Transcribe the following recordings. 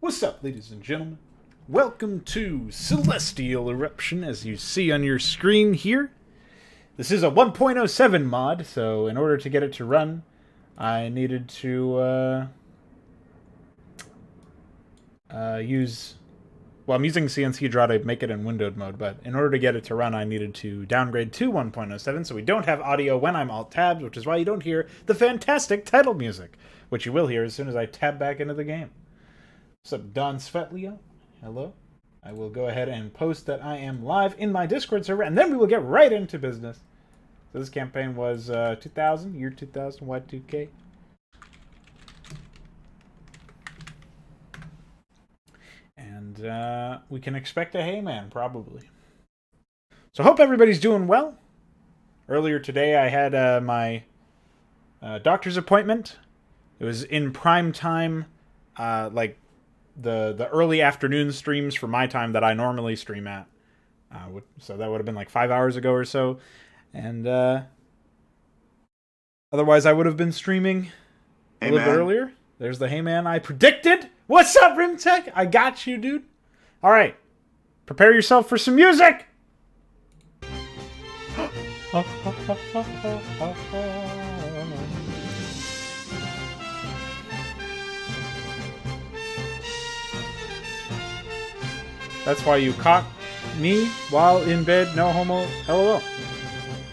What's up, ladies and gentlemen? Welcome to Celestial Irruption, as you see on your screen here. This is a 1.07 mod, so in order to get it to run, I needed to use... Well, I'm using CNC draw to make it in windowed mode, but in order to get it to run, I needed to downgrade to 1.07, so we don't have audio when I'm alt-tabbed, which is why you don't hear the fantastic title music, which you will hear as soon as I tab back into the game. What's up, Don Svetlio? Hello. I will go ahead and post that I am live in my Discord server, and then we will get right into business. So this campaign was 2000, year 2000, Y2K. And we can expect a Hayman, probably. So hope everybody's doing well. Earlier today I had my doctor's appointment. It was in prime time, like the early afternoon streams for my time that I normally stream at. So that would have been like 5 hours ago or so. And otherwise I would have been streaming a little bit earlier. There's the Hayman I predicted. What's up, RimTech? I got you, dude. All right. Prepare yourself for some music. That's why you caught me while in bed. No homo. LOL.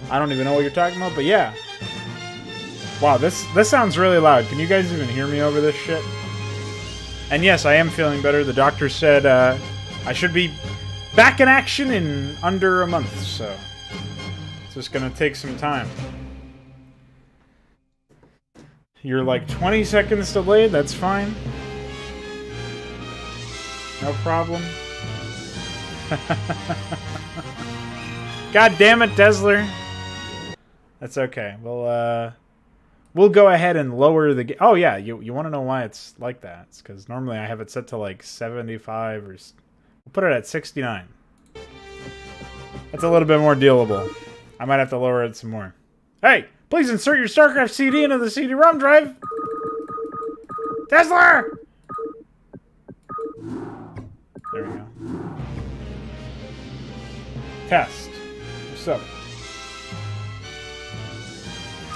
I don't even know what you're talking about, but yeah. Wow, this sounds really loud. Can you guys even hear me over this shit? And yes, I am feeling better. The doctor said I should be back in action in under a month, so it's just going to take some time. You're like 20 seconds delayed, that's fine. No problem. God damn it, Desler. That's okay. We'll go ahead and lower the... Oh, yeah, you want to know why it's like that. It's because normally I have it set to, like, 75 or... We'll put it at 69. That's a little bit more dealable. I might have to lower it some more. Hey, please insert your StarCraft CD into the CD-ROM drive! Desler! There we go. Test. What's up?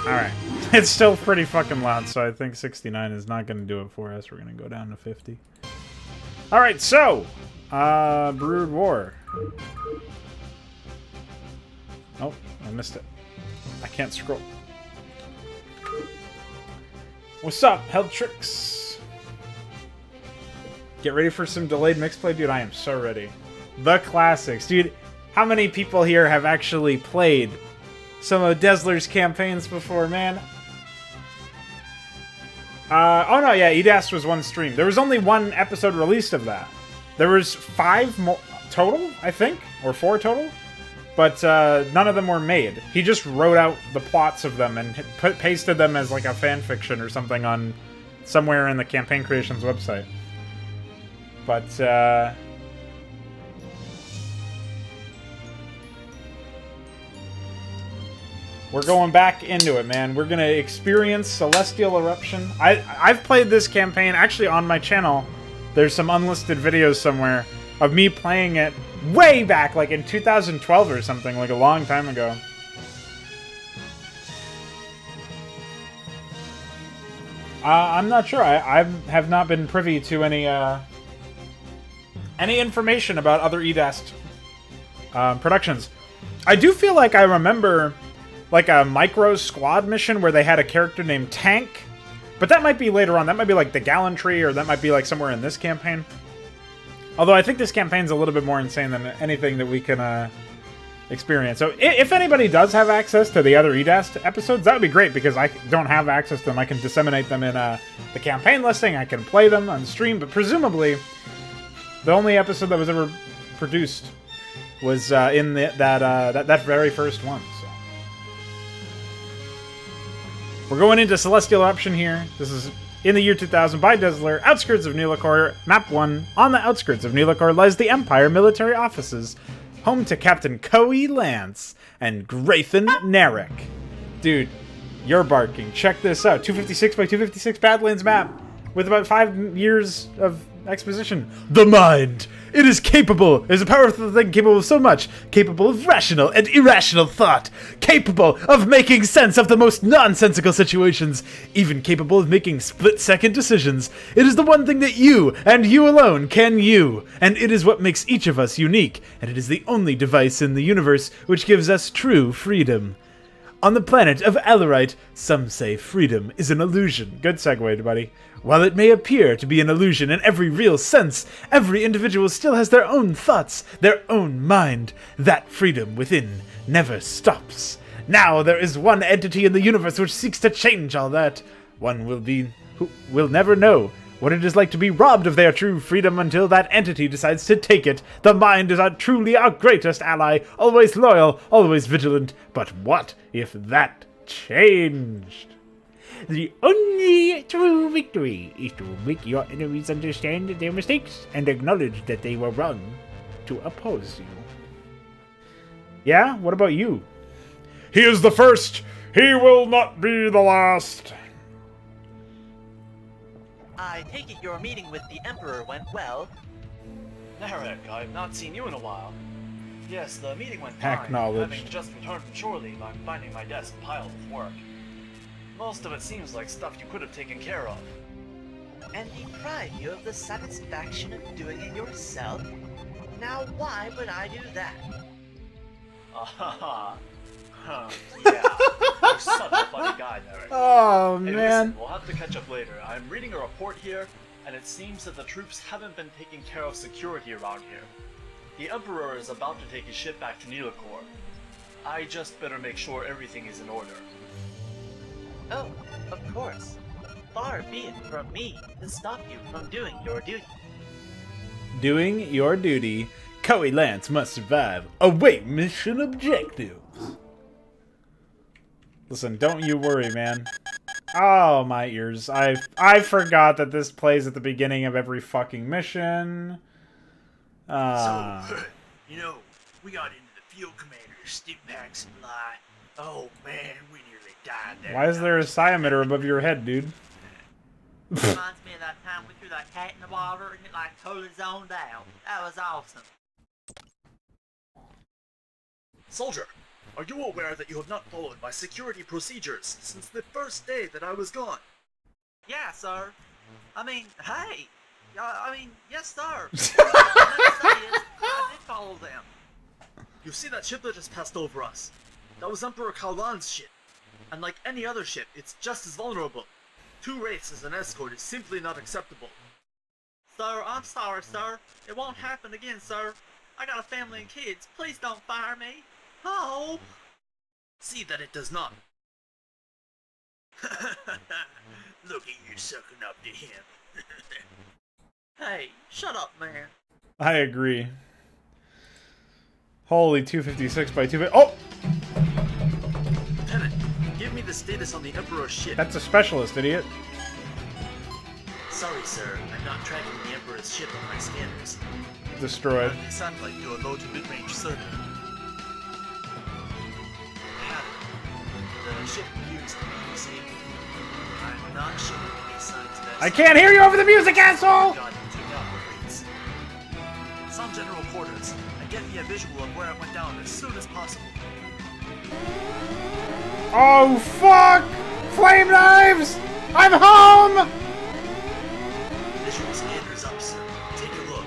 Alright. It's still pretty fucking loud, so I think 69 is not going to do it for us. We're going to go down to 50. Alright, so! Brood War. Oh, I missed it. I can't scroll. What's up, Heldtrix? Get ready for some delayed mixplay? Dude, I am so ready. The classics. Dude, how many people here have actually played some of Desler's campaigns before, man? Oh no, yeah, E.D.A.S.T. was one stream. There was only one episode released of that. There was 5 total, I think, or 4 total, but none of them were made. He just wrote out the plots of them and pasted them as like a fan fiction or something on somewhere in the Campaign Creations website. But we're going back into it, man. We're going to experience Celestial Irruption. I've played this campaign, actually on my channel. There's some unlisted videos somewhere of me playing it way back, like in 2012 or something, like a long time ago. I'm not sure. I have not been privy to any information about other E.D.A.S.T. Productions. I do feel like I remember... like a micro squad mission where they had a character named Tank. But that might be later on. That might be like the Gallantry, or that might be like somewhere in this campaign. Although I think this campaign's a little bit more insane than anything that we can experience. So if anybody does have access to the other E.D.A.S.T. episodes, that would be great, because I don't have access to them. I can disseminate them in the campaign listing. I can play them on stream. But presumably, the only episode that was ever produced was in that very first one. We're going into Celestial Irruption here. This is in the year 2000 by Desler, outskirts of Nulacor, Map 1. On the outskirts of Nulacor lies the Empire Military Offices, home to Captain Koei Lance and Graythan Narek. Dude, You're barking. Check this out. 256 by 256 Badlands map with about 5 years of exposition. The mind. It is capable. It is a powerful thing capable of so much. Capable of rational and irrational thought. Capable of making sense of the most nonsensical situations. Even capable of making split-second decisions. It is the one thing that you, and you alone, can you. And it is what makes each of us unique. And it is the only device in the universe which gives us true freedom. On the planet of Alorite, some say freedom is an illusion. Good segue, buddy. While it may appear to be an illusion in every real sense, every individual still has their own thoughts, their own mind. That freedom within never stops. Now there is one entity in the universe which seeks to change all that. One who will never know what it is like to be robbed of their true freedom until that entity decides to take it. The mind is truly our greatest ally, always loyal, always vigilant. But what if that changed? The only true victory is to make your enemies understand their mistakes and acknowledge that they were wrong to oppose you. Yeah? What about you? He is the first! He will not be the last! I take it your meeting with the Emperor went well. Narek, I've not seen you in a while. Yes, the meeting went fine. Acknowledged. Having just returned from shore leave, I'm finding my desk piled with work. Most of it seems like stuff you could have taken care of. And deprive you of the satisfaction of doing it yourself? Now why would I do that? Yeah, you're such a funny guy, Narek. Oh, man. Listen, we'll have to catch up later. I'm reading a report here, and it seems that the troops haven't been taking care of security around here. The Emperor is about to take his ship back to Nulacor. I just better make sure everything is in order. Oh, of course. Far be it from me to stop you from doing your duty. Doing your duty. Koei Lance must survive. Await mission objectives. Listen, don't you worry, man. Oh, my ears. I forgot that this plays at the beginning of every fucking mission. So, you know, we got into the fuel commander's stim pack supply. Oh, man, we nearly died there. Why is there a diameter above your head, dude? Reminds me of that time we threw that cat in the water and it like totally zoned out. That was awesome. Soldier, are you aware that you have not followed my security procedures since the first day that I was gone? Yeah, sir. I mean, hey! I mean, yes, sir! What I'm saying is, I did follow them. You see that ship that just passed over us? That was Emperor Kaolan's ship. And like any other ship, it's just as vulnerable. 2 rates as an escort is simply not acceptable. Sir, I'm sorry, sir. It won't happen again, sir. I got a family and kids. Please don't fire me. Oh! See that it does not. Look at you sucking up to him. Hey, shut up, man. I agree. Holy 256 by 250. Oh! Lieutenant, give me the status on the Emperor's ship. That's a specialist, idiot. Sorry, sir. I'm not tracking the Emperor's ship on my scanners. Destroyed. Satellite do a low to mid-range survey. The ship used to be saved. I'm not sure any signs of that. I can't hear you over the music, asshole! Some general quarters, and get me a visual of where it went down as soon as possible. Oh, fuck! Flame knives! I'm home! Visual scanner's up, sir. Take a look.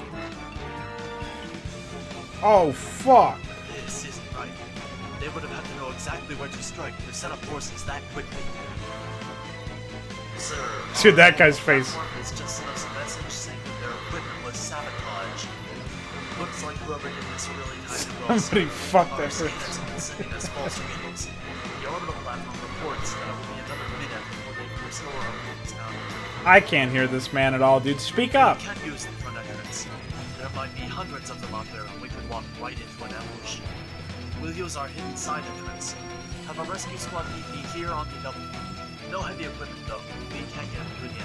Oh, fuck. This isn't right. They would have had to know exactly where to strike to set up forces that quickly. Sir, dude, that guy's face. Just sent us a message saying that their equipment was sabotage. Looks like whoever did this really died. Somebody fucked that person. Sending us false readings. The orbital platform reports that it will be another minute before they can restore our weapons now. I can't hear this man at all, dude. Speak up. We can't use them for entrance. There might be hundreds of them out there, and we could walk right into an ambush. We'll use our hidden side entrance. Have a rescue squad DP here on the double. No heavy equipment, though. We can't get through the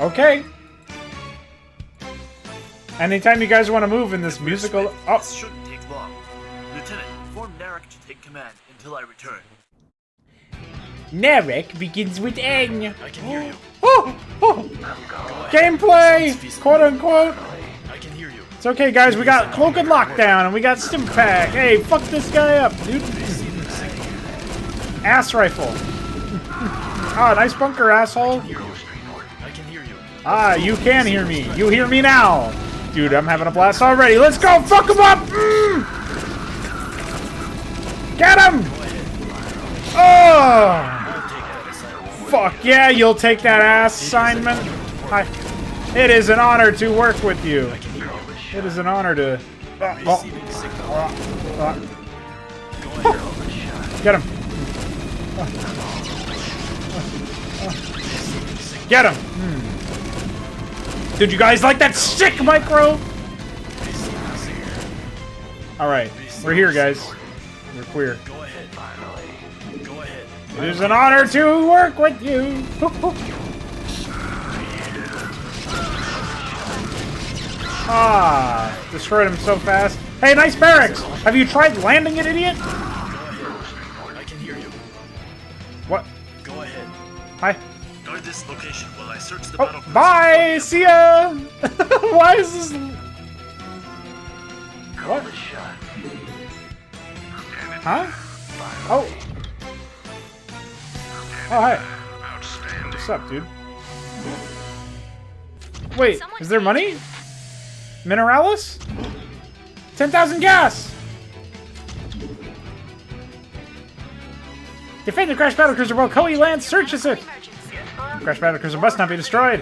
entrance. Okay. Anytime you guys want to move in this musical... Oh. This shouldn't take long. Lieutenant, Narek to take command until I return. Narek begins with N. I can hear you. Oh! Oh! Gameplay! Quote unquote. I can hear you. It's okay, guys. We got Cloak and Lockdown, and we got Stimpack. Hey, fuck this guy up, dude. Ass rifle. Ah, oh, nice bunker, asshole. I can hear you. Ah, you can hear me. You hear me now. Dude, I'm having a blast already. Let's go! Fuck him up! Mm! Get him! Oh! Fuck yeah, you'll take that ass, Simon. It is an honor to work with you. It is an honor to... Get him. Get him. Hmm. Did you guys like that sick micro? Alright, we're here, guys. We're queer. It is an honor to work with you! Ah, destroyed him so fast. Hey, nice barracks! Have you tried landing it, idiot? I can hear you. What? Go ahead. Hi. Guard this location while I search the battlefield. Bye! See ya! Why is this... What? Huh? Oh. Oh, hi. What's up, dude? Wait, is there money? Mineralis? 10,000 gas! Defend the Crash Battle Cruiser while Koei Lance searches it! Crash Battle Cruiser must not be destroyed!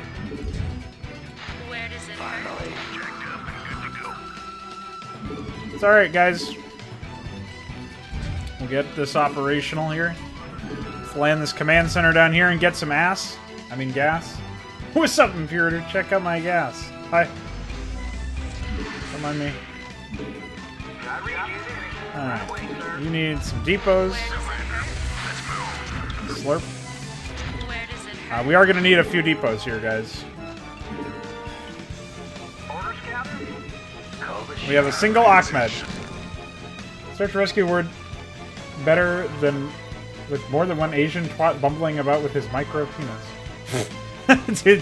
Where does it hurt? It's alright, guys. We'll get this operational here. Land this command center down here and get some ass. I mean gas. What's up, Imperator? Check out my gas. Hi. Come on me. Alright. You need some depots. Slurp. We are going to need a few depots here, guys. We have a single Ahmed. Search rescue word. Better than... With more than one Asian twat bumbling about with his micro penis. Dude,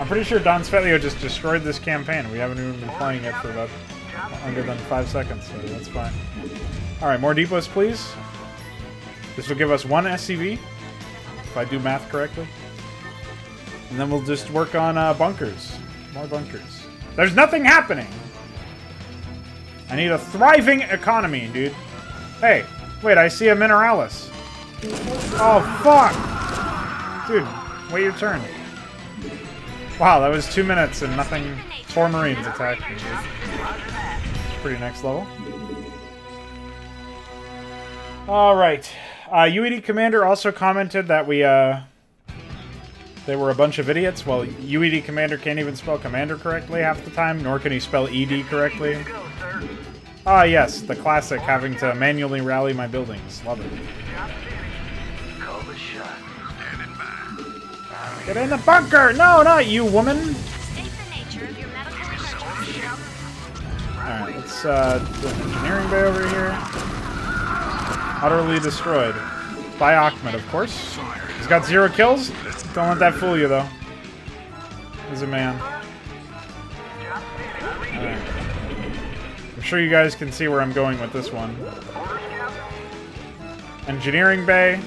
I'm pretty sure Don Svetlio just destroyed this campaign. We haven't even been playing it for about under than 5 seconds, so that's fine. Alright, more depots, please. This will give us one SCV, if I do math correctly. And then we'll just work on bunkers. More bunkers. There's nothing happening! I need a thriving economy, dude. Hey, wait, I see a Mineralis. Oh, fuck! Dude, wait your turn. Wow, that was 2 minutes and nothing. 4 Marines attacked me, dude. Pretty next level. Alright. UED Commander also commented that we, they were a bunch of idiots. Well, UED Commander can't even spell Commander correctly half the time, nor can he spell ED correctly. Ah, yes, the classic, having to manually rally my buildings. Love it. Get in the bunker! No, not you, woman! Alright, let's do an engineering bay over here. Utterly destroyed. By Ahmed, of course. He's got 0 kills. Don't let that fool you, though. He's a man. Right. I'm sure you guys can see where I'm going with this one. Engineering bay.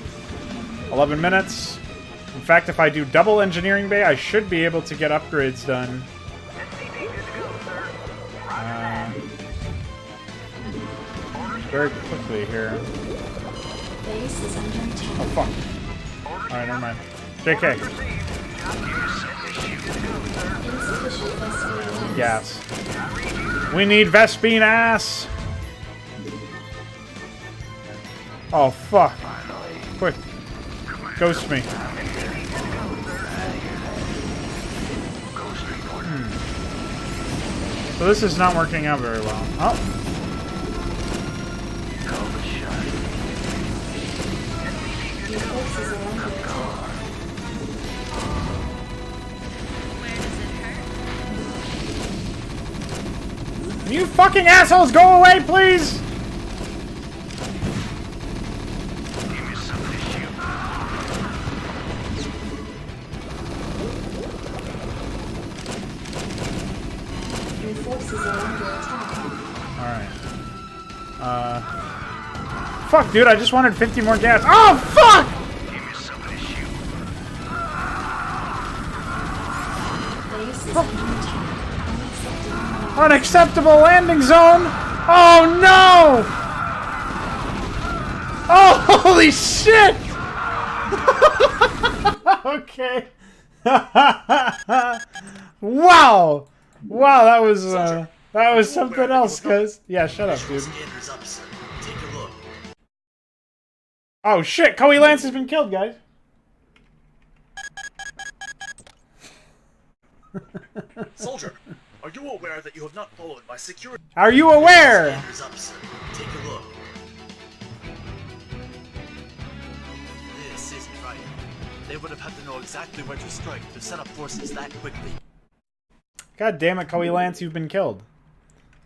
11 minutes. In fact, if I do double engineering bay, I should be able to get upgrades done. Very quickly here. Oh, fuck. Alright, never mind. JK. Yes. We need Vespine ass! Oh, fuck. Quick. Ghost me. So this is not working out very well. Oh. You fucking assholes, go away, please! enemy forces are under attack. Alright. Fuck, dude, I just wanted 50 more gas. Oh, fuck! Oh. Unacceptable landing zone! Oh no! Oh, holy shit! Okay. Wow! Wow, that was something else, cuz. Yeah, shut up, dude. Oh shit, Koei Lance has been killed, guys. Soldier, are you aware that you have not followed my security? Are you aware? Take a look. This isn't right. They would have had to know exactly where to strike to set up forces that quickly. God damn it, Koei Lance, you've been killed.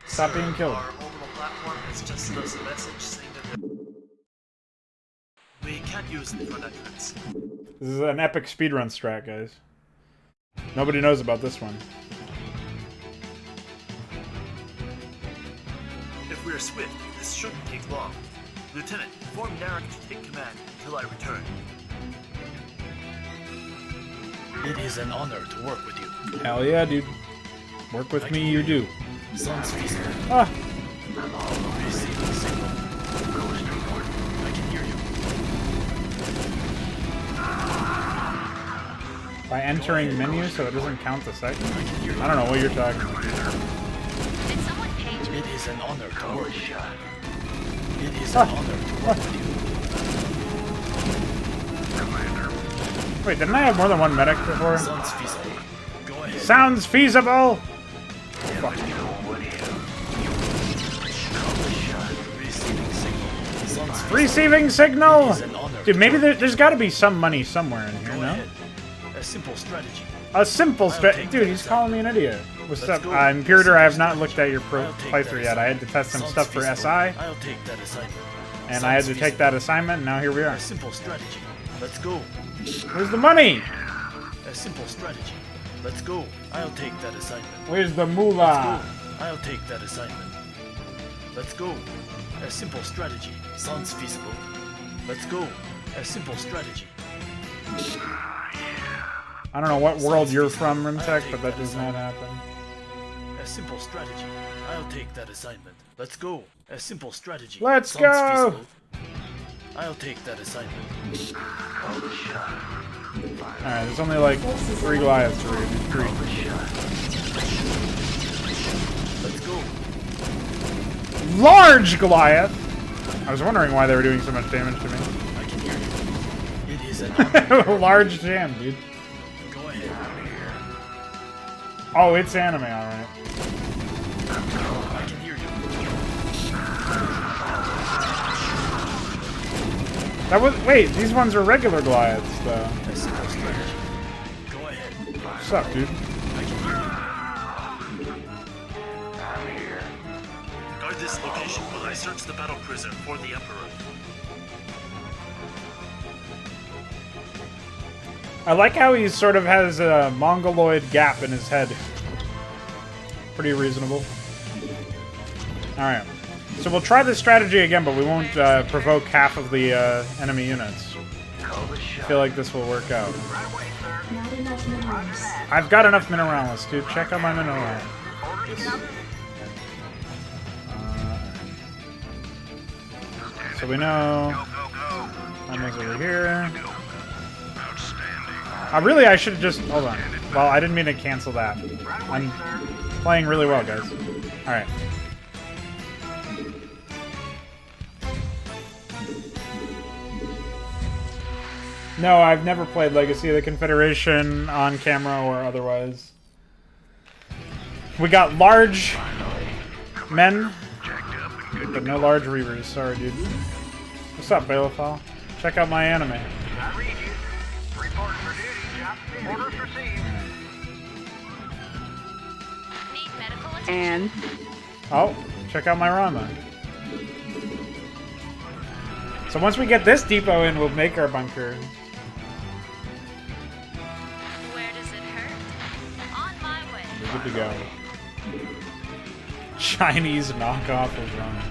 Stop being killed. Our mobile platform has just sent us a message saying that we can't use the connections. This is an epic speedrun strat, guys. Nobody knows about this one. If we're swift, this shouldn't take long. Lieutenant, inform Narek to take command until I return. It is an honor to work with you. Hell yeah, dude. Work with me, you do. Sounds feasible. Ah! I'm all over receiving signal. Go straightforward. I can hear you. By entering menu, so it doesn't count the second? I don't know what you're talking about. Did someone page me? It is an honor to work with you. It is an honor to work with you. Commander. Wait, didn't I have more than one medic before? Sounds feasible. Go ahead. Sounds feasible! Fuck. Receiving signal! Dude, maybe there's gotta be some money somewhere in here, no? Simple strategy. A simple strategy. Dude, he's calling me an idiot. What's up? I'm Imperator. I have not looked at your playthrough yet. I had to test some stuff for SI. And I had to take that assignment, and now here we are. A simple strategy. Let's go. Where's the money? A simple strategy. Let's go. I'll take that assignment. Where's the moolah? I'll take that assignment. Let's go. A simple strategy. Sounds feasible. Let's go. A simple strategy. I don't know what world you're from, RimTech, but that does not happen. A simple strategy. I'll take that assignment. Let's go. A simple strategy. Let's go. I'll take that assignment. Alright, there's only like 3 Goliaths to read. Let's go. Large Goliath. I was wondering why they were doing so much damage to me. I can hear you. It is a large jam, dude. Oh, it's anime, alright. I can hear you. That was. Wait, these ones are regular Goliaths, though. Go ahead. What's up, dude? I can hear you. I'm here. Guard this location while I search the battle prison for the Emperor. I like how he sort of has a mongoloid gap in his head. Pretty reasonable. Alright. So we'll try this strategy again, but we won't provoke half of the enemy units. I feel like this will work out. I've got enough minerals, dude. Check out my minerals. So we know... I'm over here. Really, I should have just... Hold on. Well, I didn't mean to cancel that. I'm playing really well, guys. Alright. No, I've never played Legacy of the Confederation on camera or otherwise. We got large men, but no large reavers. Sorry, dude. What's up, Balathal? Check out my anime. Orders received. Need medical attention. And oh, check out my Rama. So once we get this depot in, we'll make our bunker. Where does it hurt? On my way. We're good to go. Chinese knockoff of Ron.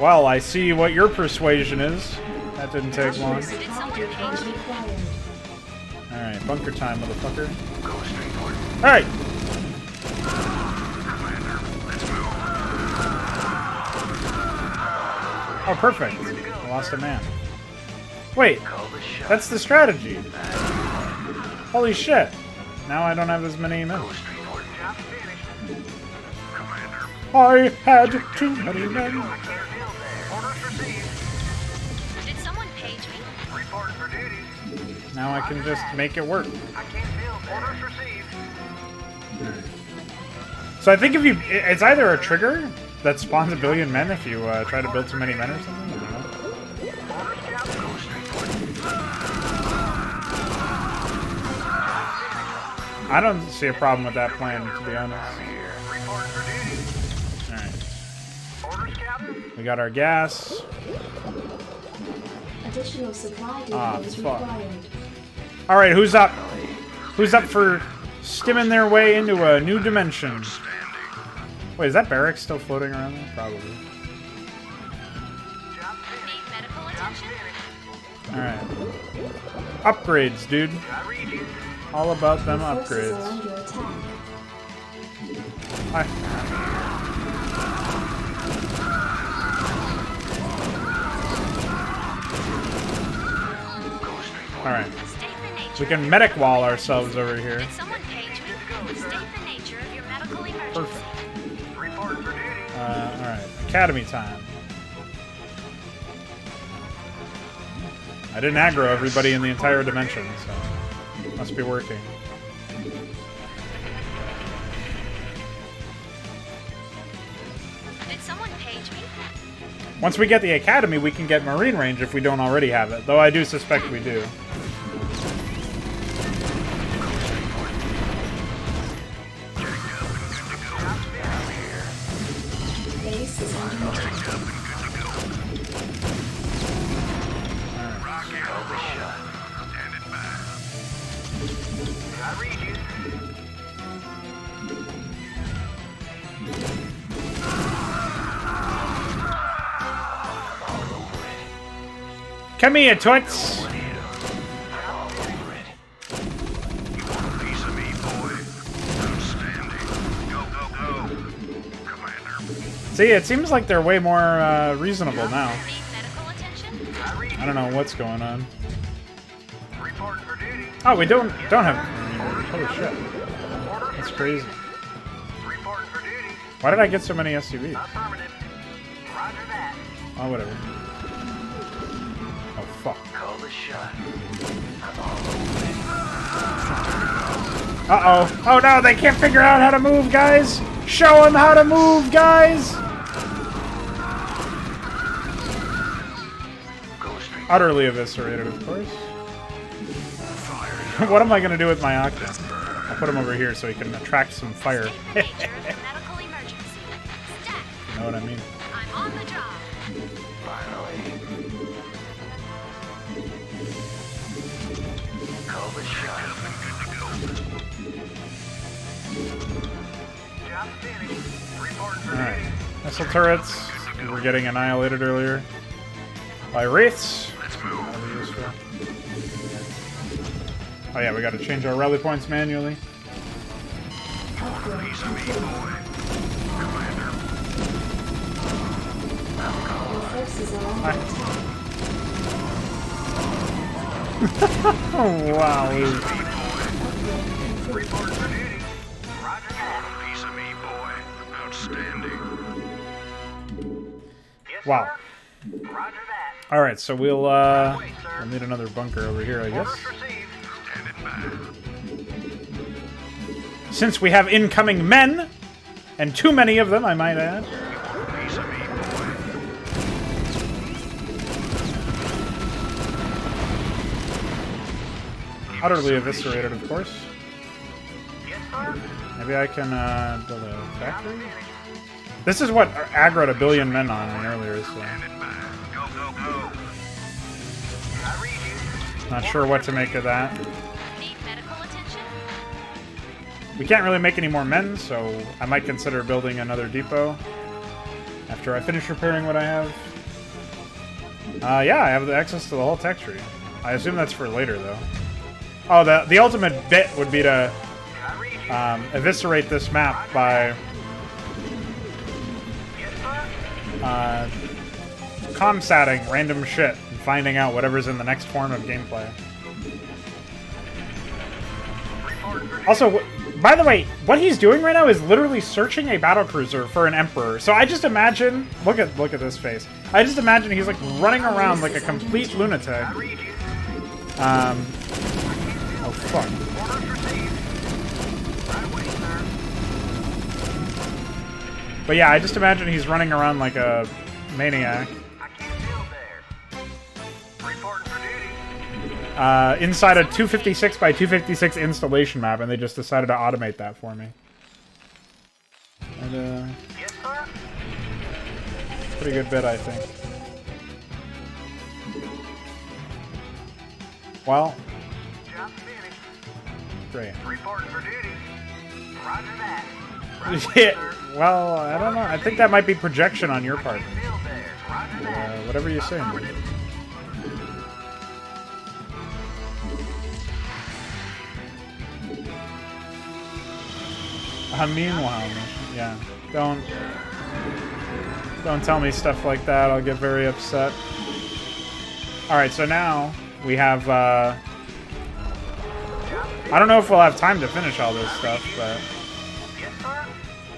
Well, I see what your persuasion is. That didn't take long. Alright, bunker time, motherfucker. Alright! Oh, perfect. I lost a man. Wait, that's the strategy. Holy shit. Now I don't have as many men. I had too many men. Now I can just make it work. So I think if you... It's either a trigger that spawns a billion men if you try to build too many men or something. I don't know. I don't see a problem with that plan, to be honest. Alright. We got our gas. Additional supply deliveries required. Alright, who's up? Who's up for skimming their way into a new dimension? Wait, is that barrack still floating around there? Probably. Alright. Upgrades, dude. All about them upgrades. Hi. Alright. We can medic wall ourselves over here. Perfect. Alright. Academy time. I didn't aggro everybody in the entire dimension, so... Must be working. Did someone page me? Once we get the academy, we can get Marine Range if we don't already have it. Though I do suspect we do. Come here, Twits! See, it seems like they're way more reasonable now. I don't know what's going on. Oh, we don't have... Holy shit. That's crazy. Why did I get so many SUVs? Oh, whatever. Fuck. Uh-oh. Oh no, they can't figure out how to move, guys! Show them how to move, guys! Utterly eviscerated, of course. What am I gonna do with my Octa? I'll put him over here so he can attract some fire. You know what I mean? Alright. Missile turrets. We were getting annihilated earlier. By wraiths. Oh yeah, we gotta change our rally points manually. Oh, wow. Wow. All right, so we'll need another bunker over here, I guess. Since we have incoming men, and too many of them, I might add. Utterly eviscerated, of course. Maybe I can build a factory. This is what aggroed a billion men on earlier, so... Not sure what to make of that. We can't really make any more men, so I might consider building another depot after I finish repairing what I have. Yeah, I have the access to the whole tech tree. I assume that's for later, though. Oh, the ultimate bit would be to eviscerate this map by comsatting random shit and finding out whatever's in the next form of gameplay. Also, by the way, what he's doing right now is literally searching a battlecruiser for an emperor. So I just imagine, look at this face. I just imagine he's like running around like a complete lunatic. Oh fuck. But yeah, I just imagine he's running around like a maniac. Inside a 256 by 256 installation map, and they just decided to automate that for me. And, pretty good bit, I think. Well. Great. Yeah, well, I don't know. I think that might be projection on your part. Whatever you're saying. Meanwhile, yeah, don't tell me stuff like that. I'll get very upset. All right, so now we have. I don't know if we'll have time to finish all this stuff, but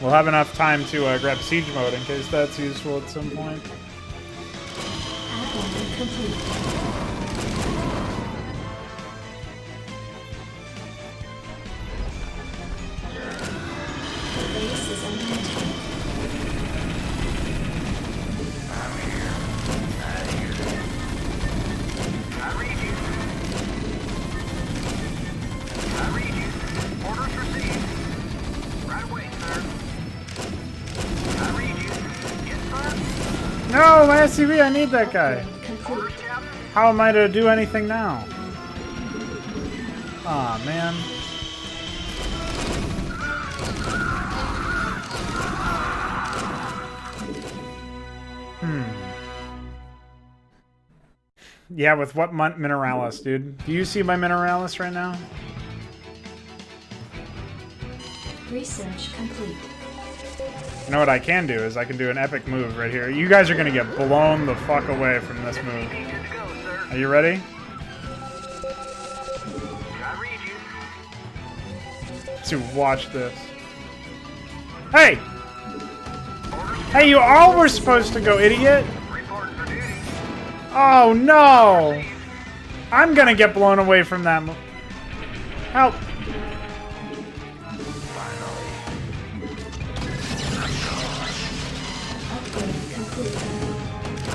we'll have enough time to grab siege mode in case that's useful at some point. I need that guy. How am I to do anything now? Aw, oh, man. Yeah, with what Mineralis, dude? Do you see my Mineralis right now? Research complete. You know what I can do is I can do an epic move right here. You guys are going to get blown the fuck away from this move. Are you ready? To watch this. Hey! Hey, you all were supposed to go, idiot! Oh, no! I'm going to get blown away from that move. Help!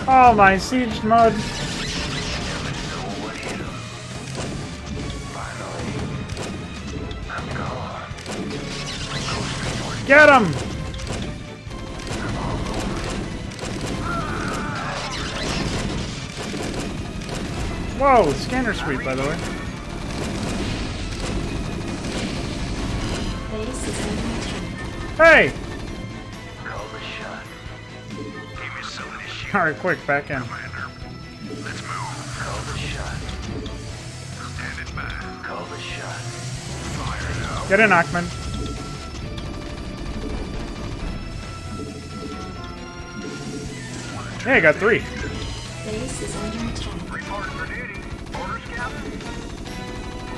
Oh, my siege mud. Get him! Whoa, scanner sweep, by the way. Hey! All right, quick, back in. Let's move. Call the shot. Standing by. Call the shot. Fire up. Get in, Achman. Hey, I got three. Base is under attack. Report for duty. Orders, Captain.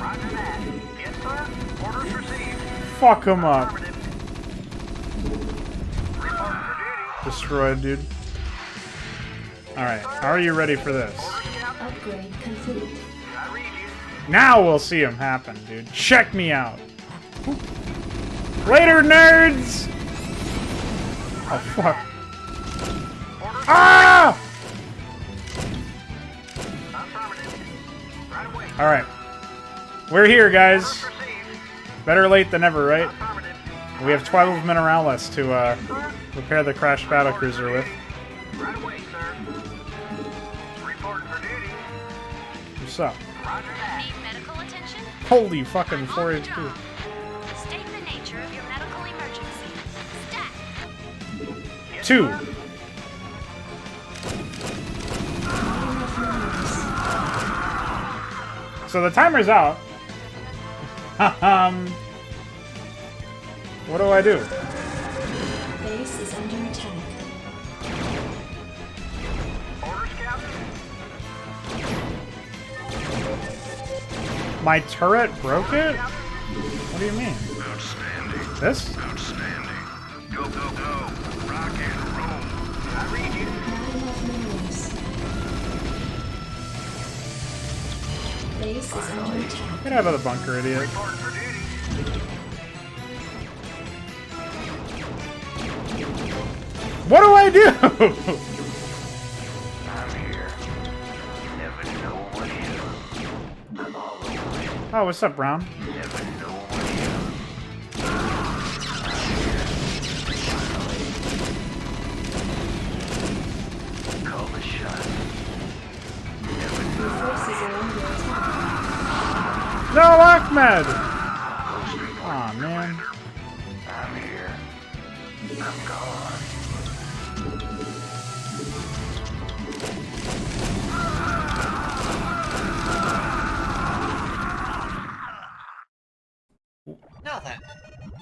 Roger that. Yes, sir. Orders received. Fuck him up. Report for duty. Destroyed, dude. Alright, are you ready for this? Upgrade complete. Now we'll see him happen, dude. Check me out. Later, nerds! Oh, fuck. Ah! Alright. We're here, guys. Better late than never, right? We have 12 Mineralis to repair the crashed battlecruiser with. Up. Need medical attention? Holy fucking 4 HP. nature of your medical emergency. Stat! 2. So the timer's out. What do I do? Base is under attack. My turret broke it? What do you mean? Outstanding. This? Outstanding. Go, go, go. Rock and roll. I read you. Base is under attack. Get out of the bunker, idiot. Report for duty. What do I do? Oh, what's up, Ron? No, Ahmed! Aw, oh, man. I'm here.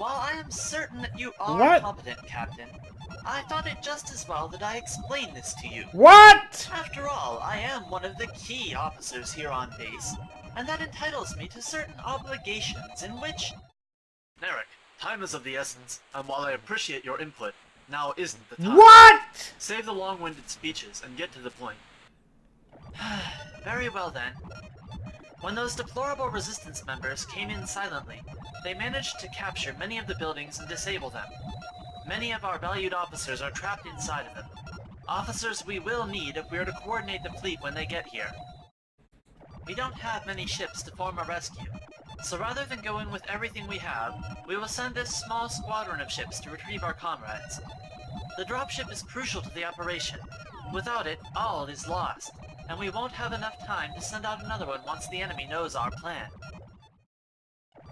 I'm certain that you are competent, Captain. I thought it just as well that I explain this to you. What? After all, I am one of the key officers here on base, and that entitles me to certain obligations in which... Narek, time is of the essence, and while I appreciate your input, now isn't the time. What? Save the long-winded speeches and get to the point. Very well then. When those deplorable resistance members came in silently, they managed to capture many of the buildings and disable them. Many of our valued officers are trapped inside of them. Officers we will need if we are to coordinate the fleet when they get here. We don't have many ships to form a rescue, so rather than go in with everything we have, we will send this small squadron of ships to retrieve our comrades. The dropship is crucial to the operation. Without it, all is lost. And we won't have enough time to send out another one once the enemy knows our plan.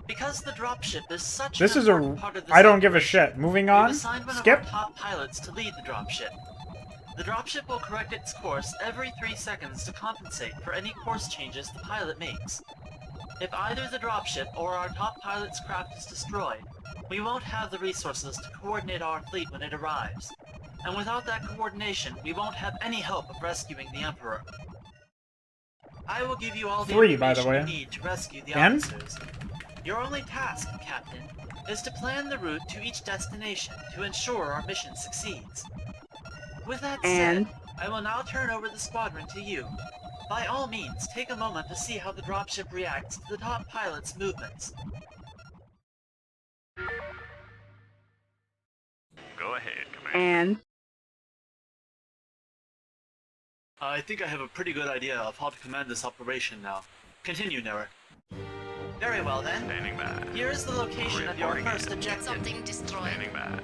Because the dropship is such an important part of this... I don't give a shit. Moving on. We've assigned one of our top pilots to lead the dropship. The dropship will correct its course every 3 seconds to compensate for any course changes the pilot makes. If either the dropship or our top pilot's craft is destroyed, we won't have the resources to coordinate our fleet when it arrives. And without that coordination, we won't have any hope of rescuing the Emperor. I will give you all the information you need to rescue the officers. Your only task, Captain, is to plan the route to each destination to ensure our mission succeeds. With that said, I will now turn over the squadron to you. By all means, take a moment to see how the dropship reacts to the top pilot's movements. Go ahead, Commander. I think I have a pretty good idea of how to command this operation now. Continue, Narek. Very well then. Standing by. Here is the location of your first objective. Something destroyed. Standing by.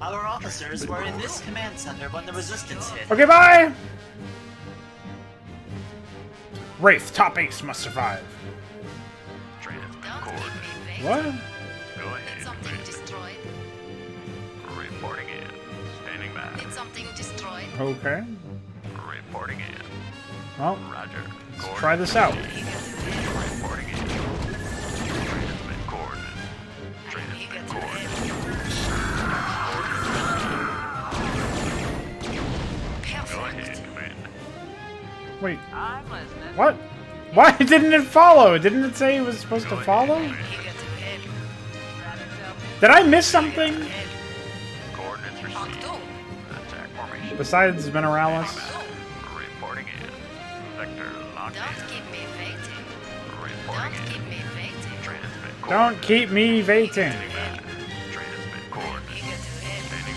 Our officers were in this command center when the resistance hit. Okay, bye! Wraith, top ace must survive. What? Go ahead. Something destroyed. Reporting in. Standing by. Did something destroyed? Okay. Reporting in. Well, Roger. Let's try this out. Reporting in. Transmit coordinates. Transmit coordinates. Go ahead, Commander. Wait. What? Why didn't it follow? Didn't it say it was supposed to follow? Did I miss something? Coordinates received. Attack formation. Besides Mineralis. Don't keep me waiting. Transmit coordinates. Standing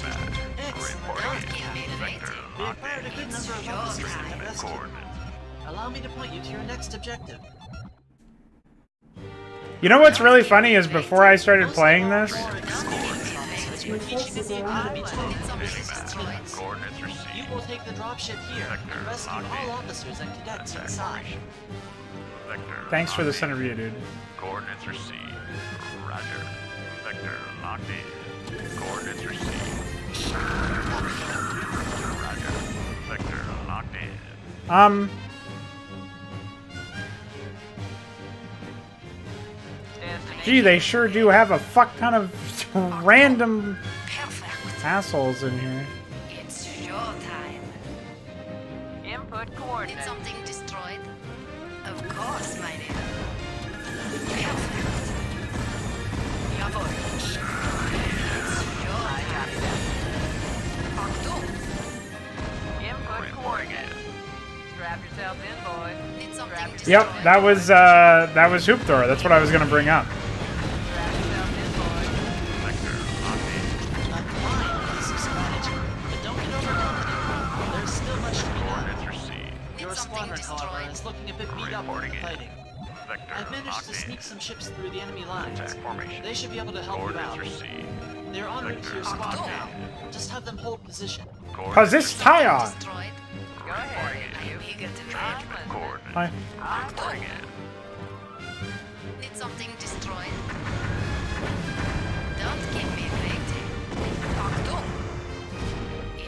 by. Allow me to point you to your next objective. You know what's really funny is before I started playing this, you will take the dropship here and rescue all officers and cadets inside. Thanks for the center view, dude. Coordinates received. Roger. Vector locked in. Coordinates received. Roger. Sector locked in. Gee, they sure do have a fuck ton of random assholes in here. It's your time. Input coordinates. Did something destroyed? Of course, my dear. Your voice. It's your time. Input coordinates. Strap yourselves in, boys. Did something destroyed? Yep, that was Hoop Thrower. That's what I was gonna bring up. I managed to sneak some ships through the enemy lines. They should be able to help you out. They're on to your squad now. Just have them hold position. Cause this tie-on! Hi. Did something destroyed? Don't give me waiting.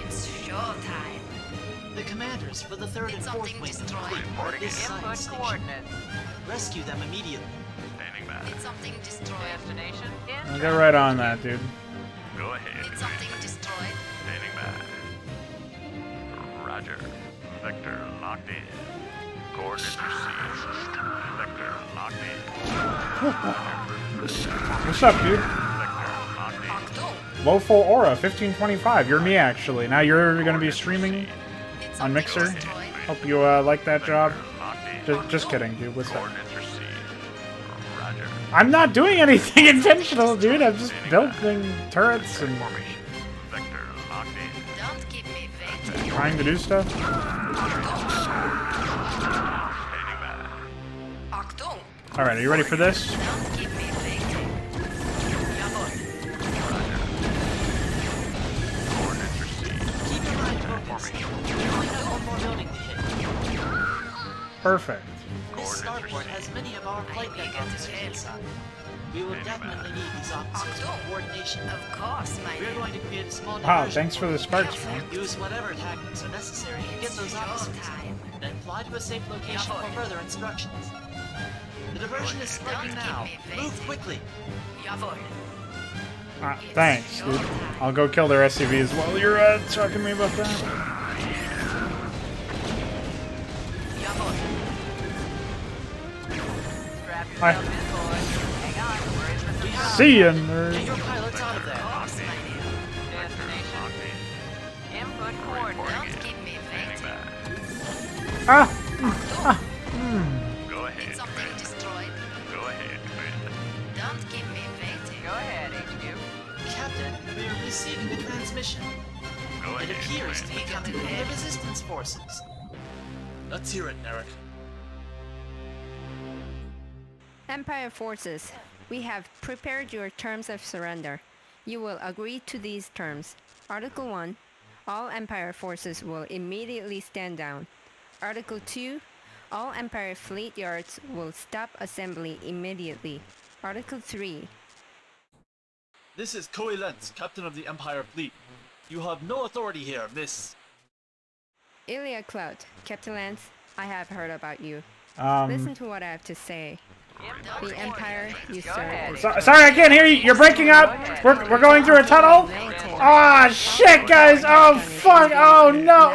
It's your time. The commanders for the 3rd and 4th wing destroyed this science station. Rescue them immediately. Standing by. Did something destroyed? Destination. I'll get right on that, dude. Go ahead. Did something destroyed? Standing by. Roger. Vector locked in. Coordinates received. Vector locked in. What's up, dude? Vector locked in. Low full aura, 1525. You're me, actually. Now you're gonna be streaming on Mixer. Hope you like that job. Just kidding, dude. What's up? I'm not doing anything intentional, dude. I'm just building turrets and trying to do stuff. All right, are you ready for this? Perfect. This starport has many of our plate officers inside. We will definitely need these officers for coordination. Of course, my dear. We're going to create a small diversion. Wow, thanks for the sparks, man. Use whatever tactics are necessary to get those officers, then fly to a safe location for further instructions. The diversion is starting now. Move quickly. Thanks, dude. I'll go kill their SCV as well. You're talking to me about that? Hi. See ya, nerd. Get your pilots out of there. Go ahead. Something destroyed. Go ahead. Don't give me waiting. Go ahead, HQ. Captain, we are receiving the transmission. Go ahead. It appears to be coming from the resistance forces. Let's hear it, Narek. Empire forces, we have prepared your terms of surrender. You will agree to these terms. Article 1, all Empire forces will immediately stand down. Article 2, all Empire fleet yards will stop assembly immediately. Article 3. This is Koei Lance, captain of the Empire fleet. You have no authority here, miss. Ilya Clout, Captain Lance, I have heard about you. Listen to what I have to say. The Empire, you serve. Sorry, I can't hear you. You're breaking up. We're going through a tunnel. Ah, shit, guys. Oh, fuck. Oh, no.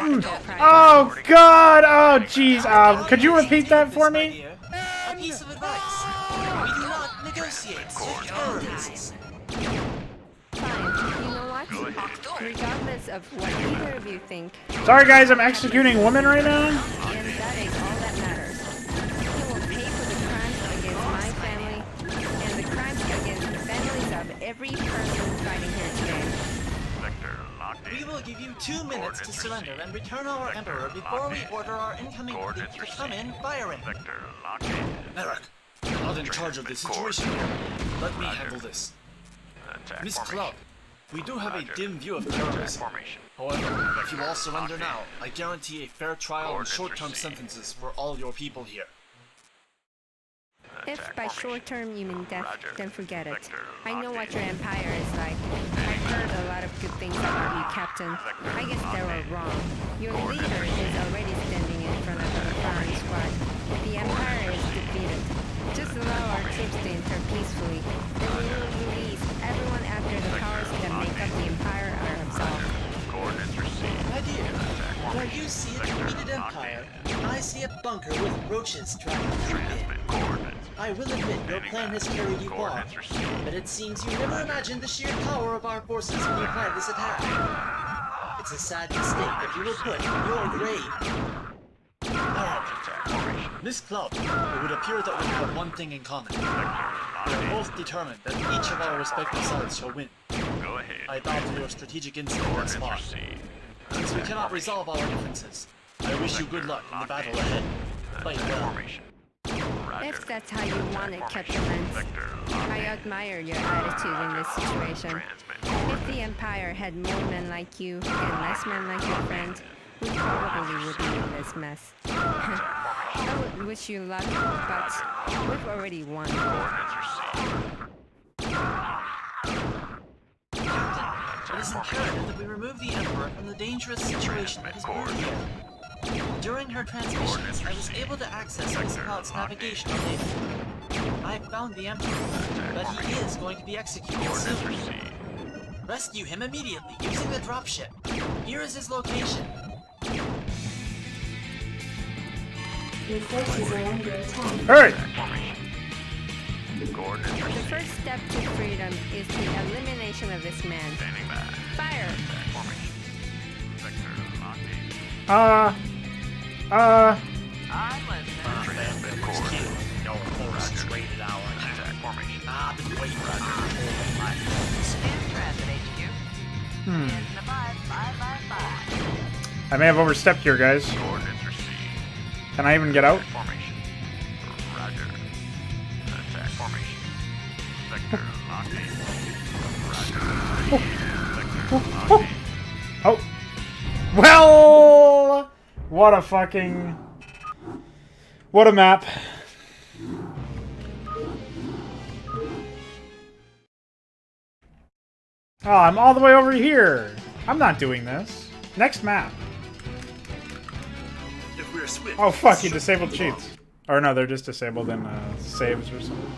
Oh, God. Oh, jeez. Could you repeat that for me? A piece of advice. We do not negotiate terms. Fine. You know what? Regardless of what either of you think. Sorry, guys. I'm executing women right now. And that is all that matters. Every person fighting here today. We will give you 2 minutes to surrender and return our Emperor before we order our incoming fleet to come in firing. Narek, you're not in charge of this situation. Let me handle this. Miss Cloud, we do have a dim view of terrorism. However, if you all surrender now, I guarantee a fair trial and short-term sentences for all your people here. If by short-term you mean death, then forget it. I know what your empire is like. I've heard a lot of good things about you, Captain. I guess they were wrong. Your leader is already standing in front of the firing squad. The empire is defeated. Just allow our troops to enter peacefully, then we will release everyone after the powers that make up the empire are absolved. My dear, while you see a defeated empire, I see a bunker with roaches trying to creep in. I will admit your plan has carried you far, but it seems you never imagined the sheer power of our forces when you planned this attack. It's a sad mistake that you will put in your grave. Miss Clout, it would appear that we have one thing in common. We are both determined that each of our respective sides shall win. I doubt your strategic insight thus far. Since we cannot resolve our differences, I wish you good luck in the battle ahead. Fight well. If that's how you want it, Captain Lance, I admire your attitude in this situation. If the Empire had more men like you and less men like your friend, we probably would be in this mess. I would wish you luck, but we've already won. Captain, it is imperative that we remove the Emperor from the dangerous situation that is brewing here. During her transmissions, I was able to access Miss Clout's navigation data. I found the Emperor, but he is going to be executed soon. Rescue him immediately using the dropship. Here is his location. The forces are under attack. Hurry! The first step to freedom is the elimination of this man. Fire! I may have overstepped here, guys. Can I even get out? Formation. Roger. Attack formation. Sector locked in. Roger. Sector locked in. Oh. Well, what a fucking... What a map. Oh, I'm all the way over here. I'm not doing this. Next map. Swift. Oh fuck, you disabled cheats. Or no, they're just disabled in saves or something.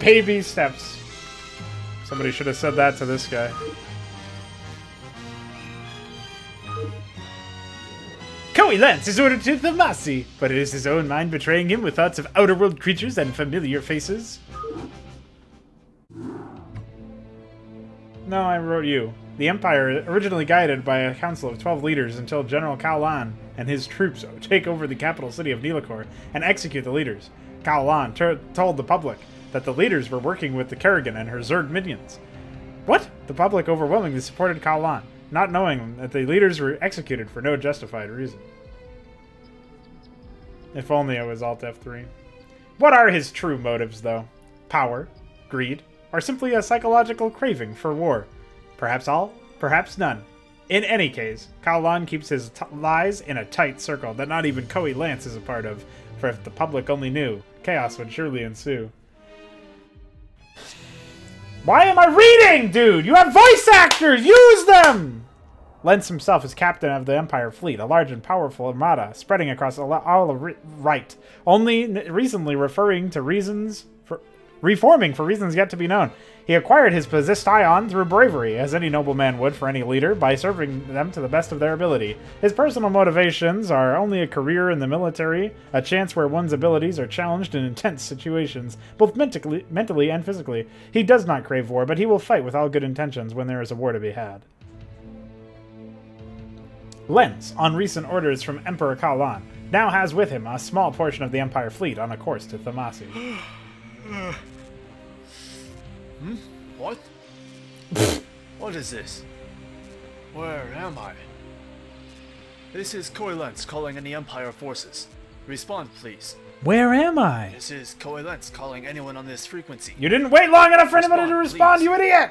Baby steps. Somebody should have said that to this guy. Koei Lance is ordered to the Masi, but it is his own mind betraying him with thoughts of outer world creatures and familiar faces. No, I wrote you. The Empire, originally guided by a council of 12 leaders until General Kaolan and his troops take over the capital city of Nulacor and execute the leaders. Kaolan told the public that the leaders were working with the Kerrigan and her Zerg minions. What? The public overwhelmingly supported Kaolan, not knowing that the leaders were executed for no justified reason. If only it was Alt F3. What are his true motives, though? Power, greed, or simply a psychological craving for war? Perhaps all, perhaps none. In any case, Kaolan keeps his lies in a tight circle that not even Koei Lance is a part of, for if the public only knew, chaos would surely ensue. Why am I reading, dude? You have voice actors! Use them! Lance himself is captain of the Empire fleet, a large and powerful armada, spreading across all of right, only recently referring to reasons for... reforming for reasons yet to be known. He acquired his position through bravery, as any nobleman would for any leader, by serving them to the best of their ability. His personal motivations are only a career in the military, a chance where one's abilities are challenged in intense situations, both mentally and physically. He does not crave war, but he will fight with all good intentions when there is a war to be had. Lance, on recent orders from Emperor Kaolan, now has with him a small portion of the Empire fleet on a course to Thamasi. What? What is this? Where am I? This is Koei Lance calling any Empire forces. Respond, please. Where am I? This is Koei Lance calling anyone on this frequency. You didn't wait long enough for anybody to respond, please. You idiot!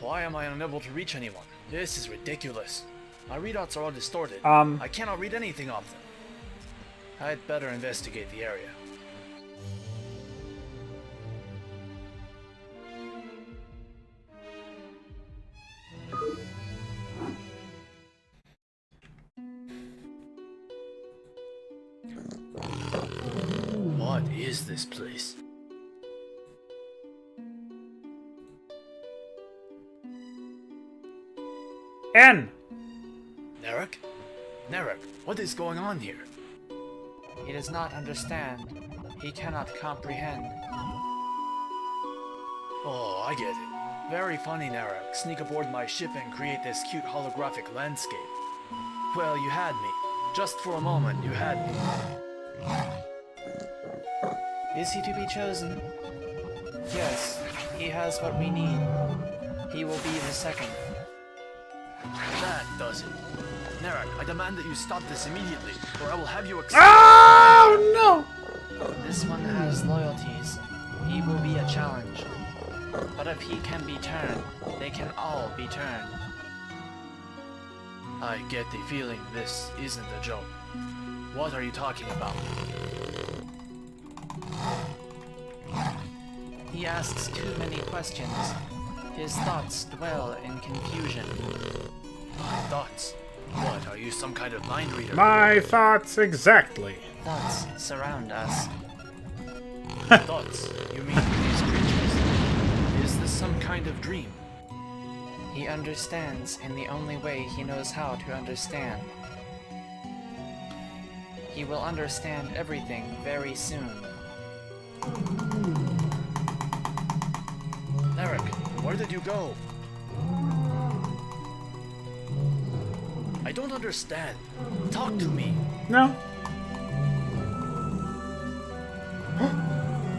Why am I unable to reach anyone? This is ridiculous. My readouts are all distorted. I cannot read anything off them. I'd better investigate the area. What is this place? N! Narek? Narek, what is going on here? He does not understand. He cannot comprehend. Oh, I get it. Very funny, Narek. Sneak aboard my ship and create this cute holographic landscape. Well, you had me. Just for a moment, you had me. Is he to be chosen? Yes, he has what we need. He will be the second. That does it. Narek, I demand that you stop this immediately, or I will have you accept— Oh no! This one has loyalties. He will be a challenge. But if he can be turned, they can all be turned. I get the feeling this isn't a joke. What are you talking about? He asks too many questions. His thoughts dwell in confusion. My thoughts? What, are you some kind of mind reader? My thoughts, exactly. Thoughts surround us. Thoughts? You mean these creatures? Is this some kind of dream? He understands in the only way he knows how to understand. He will understand everything very soon. Narek, where did you go? I don't understand. Talk to me. No.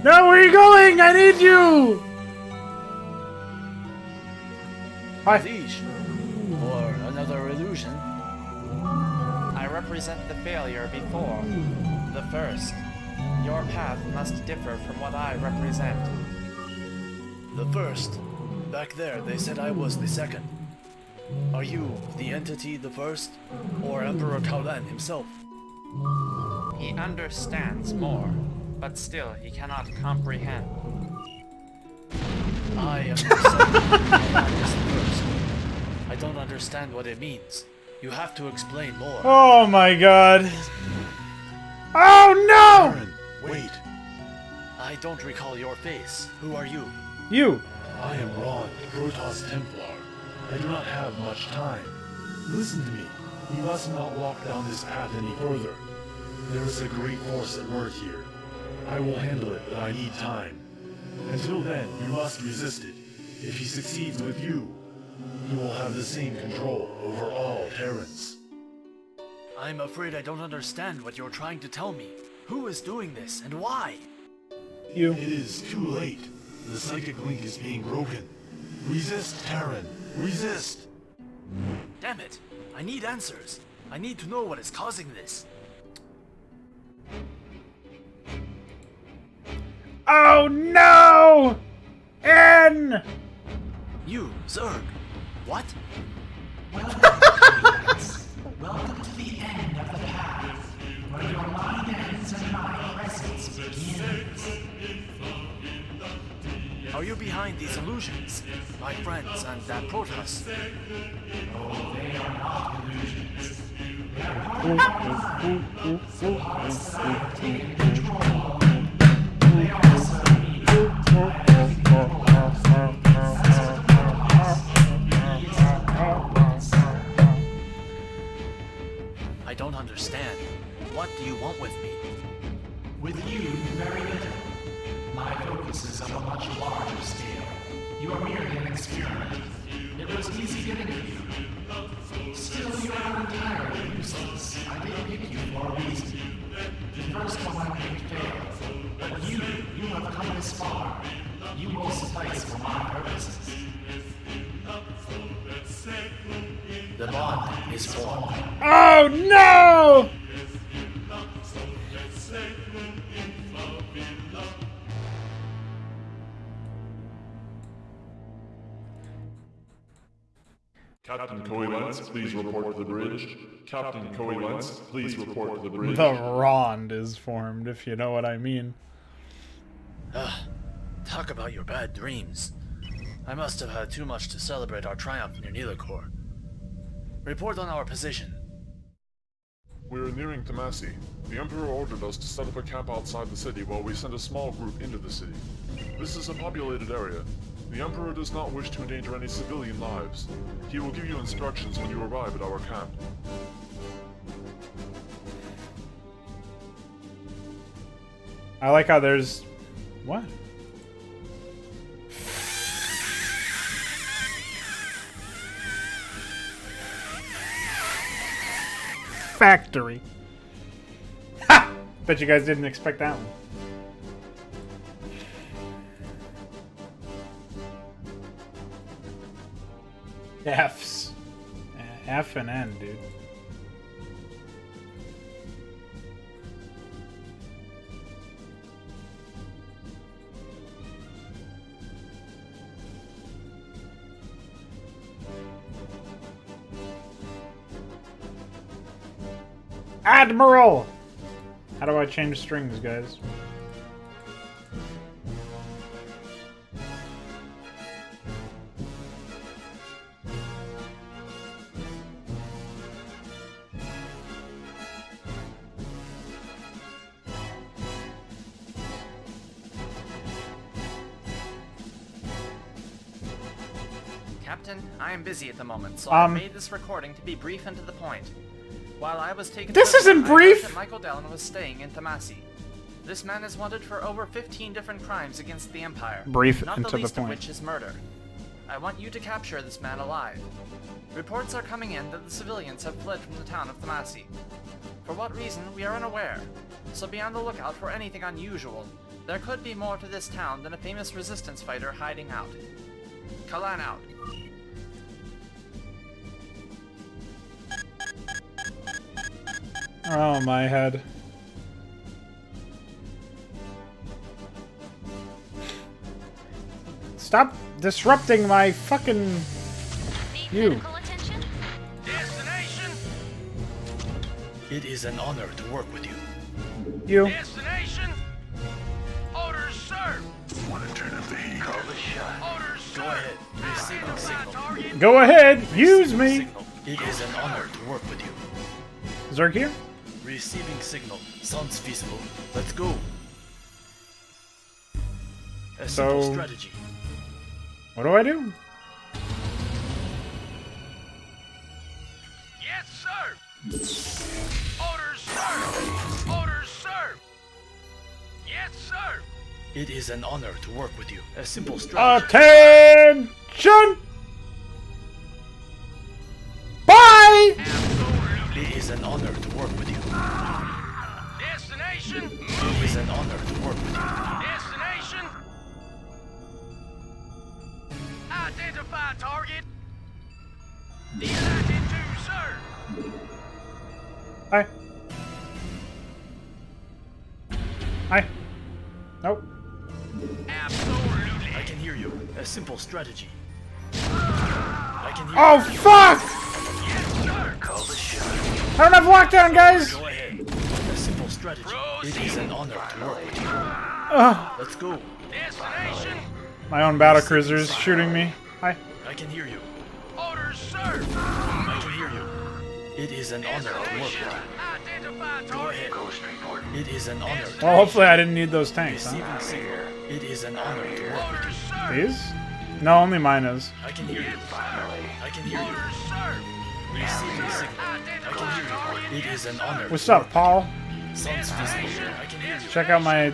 No, where are you going? I need you! Siege, or another illusion. I represent the failure before, the first. Your path must differ from what I represent. The first? Back there they said I was the second. Are you the entity the first, or Emperor Kaolan himself? He understands more, but still he cannot comprehend. I am the first. I don't understand what it means. You have to explain more. Oh my god. Oh no! Aaron, wait. I don't recall your face. Who are you? You. I am Ron, Protoss Templar. I do not have much time. Listen to me. You must not walk down this path any further. There is a great force at work here. I will handle it, but I need time. Until then, you must resist it. If he succeeds with you, you will have the same control over all Terrans. I'm afraid I don't understand what you're trying to tell me. Who is doing this, and why? You. It is too late. The psychic link is being broken. Resist, Terran. Resist! Damn it! I need answers. I need to know what is causing this. Oh no! N! You, Zerg. What? Welcome to the end of the path, where your mind ends and my presence begins. Are you behind these illusions? My friends and that Protoss? Oh, they are not illusions. They are so hard to take control. They are also me. I don't understand. What do you want with me? With you, very little. My focus is on a much larger scale. You are merely an experiment. It was easy getting you. Still, you are entirely useless. I did pick you for a reason. The first one I picked failed. But you have come this far. You will suffice for my purposes. The bond is formed. Oh no! Captain Koei Lance, please report to the bridge. Captain Koei Lance, please report to the bridge. The Rond is formed, if you know what I mean. Talk about your bad dreams. I must have had too much to celebrate our triumph near Nulacor. Report on our position. We are nearing Damacy. The Emperor ordered us to set up a camp outside the city while we send a small group into the city. This is a populated area. The Emperor does not wish to endanger any civilian lives. He will give you instructions when you arrive at our camp. I like how there's... What? Factory. Ha! Bet you guys didn't expect that one. F's. F and N, dude. Admiral! How do I change strings, guys? Captain, I am busy at the moment, so I made this recording to be brief and to the point. While I was taken this isn't brief! That Michael Dillon was staying in Damacy. This man is wanted for over 15 different crimes against the Empire. Brief and to the point. Not the least of which is murder. I want you to capture this man alive. Reports are coming in that the civilians have fled from the town of Damacy. For what reason, we are unaware. So be on the lookout for anything unusual. There could be more to this town than a famous resistance fighter hiding out. Kaolan out. Oh, my head. Stop disrupting my fucking... Need medical attention? Destination! It is an honor to work with you. Destination! Orders served! Want to turn up the heat? Call the shot. Orders served! Receiving signal. Go ahead! Use me! It is an honor to work with you. Zerg here? Receiving signal. Sounds feasible. Let's go. A simple strategy. What do I do? Yes, sir. Orders, sir. Orders, sir. Yes, sir. It is an honor to work with you. A simple strategy. Attention. Bye. It is an honor to work with you. Destination! It is an honor to work with you. Destination! Identify target! Decided to, sir! Hi. Hi. Nope. Absolutely! I can hear you. A simple strategy. I can hear you. Fuck! Call the shot. I don't have lockdown, guys! Go ahead. A simple strategy. It is an honor to work with you. Let's go. Destination. My own battle cruisers shooting me. Hi. I can hear you. Orders served. I can hear you. It is an honor to work with you. Go ahead. It is an honor. Well, hopefully I didn't need those tanks, huh? It is an honor to work with you. These? No, only mine is. I can hear you. I can hear you. It is an honor. What's up, Paul? Check out my...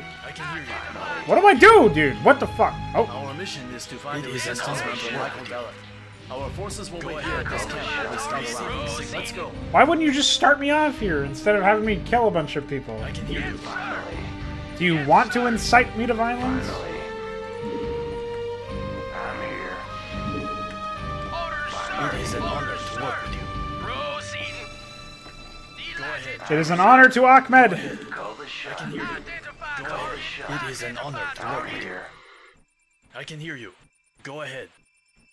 What do I do, dude? What the fuck? Oh. Our mission is to find the resistance from Michael Dillon. Our forces will be here at this time. Let's go. Why wouldn't you just start me off here instead of having me kill a bunch of people? I can hear you. Do you want to incite me to violence? I'm here. It is an honor to work with you. It is an honor to Ahmed. I can hear you. Go ahead. It is an honor to work here. I can hear you. Go ahead.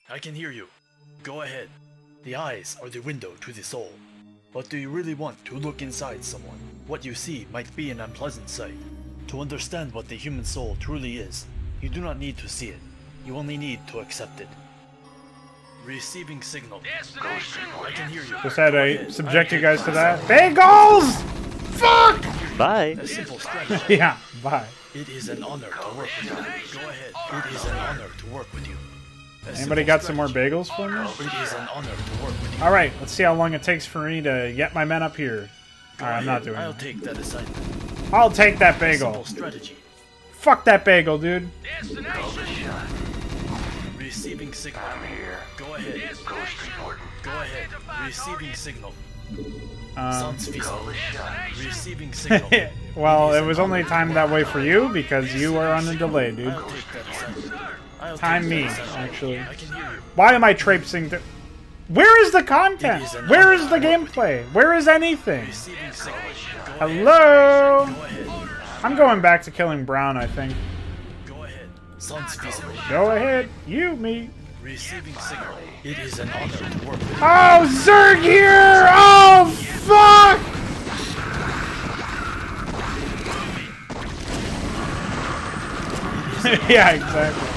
I can hear you. Go ahead. The eyes are the window to the soul. But do you really want to look inside someone? What you see might be an unpleasant sight. To understand what the human soul truly is, you do not need to see it. You only need to accept it. Receiving signal. Destination. I can hear you. Just had to subject you guys to that. Bagels! Fuck! Bye. A simple strategy. Yeah, bye. It is an honor to work with you. Go ahead. It is an honor to work with you. Anybody got some more bagels for me? It is an honor to work with you. Alright, let's see how long it takes for me to get my men up here. Alright, I'm not doing that. I'll take that assignment. I'll take that bagel. A simple strategy. Fuck that bagel, dude. Destination. Receiving signal. I'm here. Go ahead. Ghost reporting. Go ahead. Receiving signal. Sounds feasible. Receiving signal. Well, it was only timed that way for you because you were on a delay, dude. Time me, actually. Why am I traipsing to... Where is the content? Where is the gameplay? Where is anything? Hello? I'm going back to killing Brown, I think. Go ahead, you, me. Receiving signal. It is an honor to work with you. Oh, Zerg here! Oh, fuck! Yeah, exactly.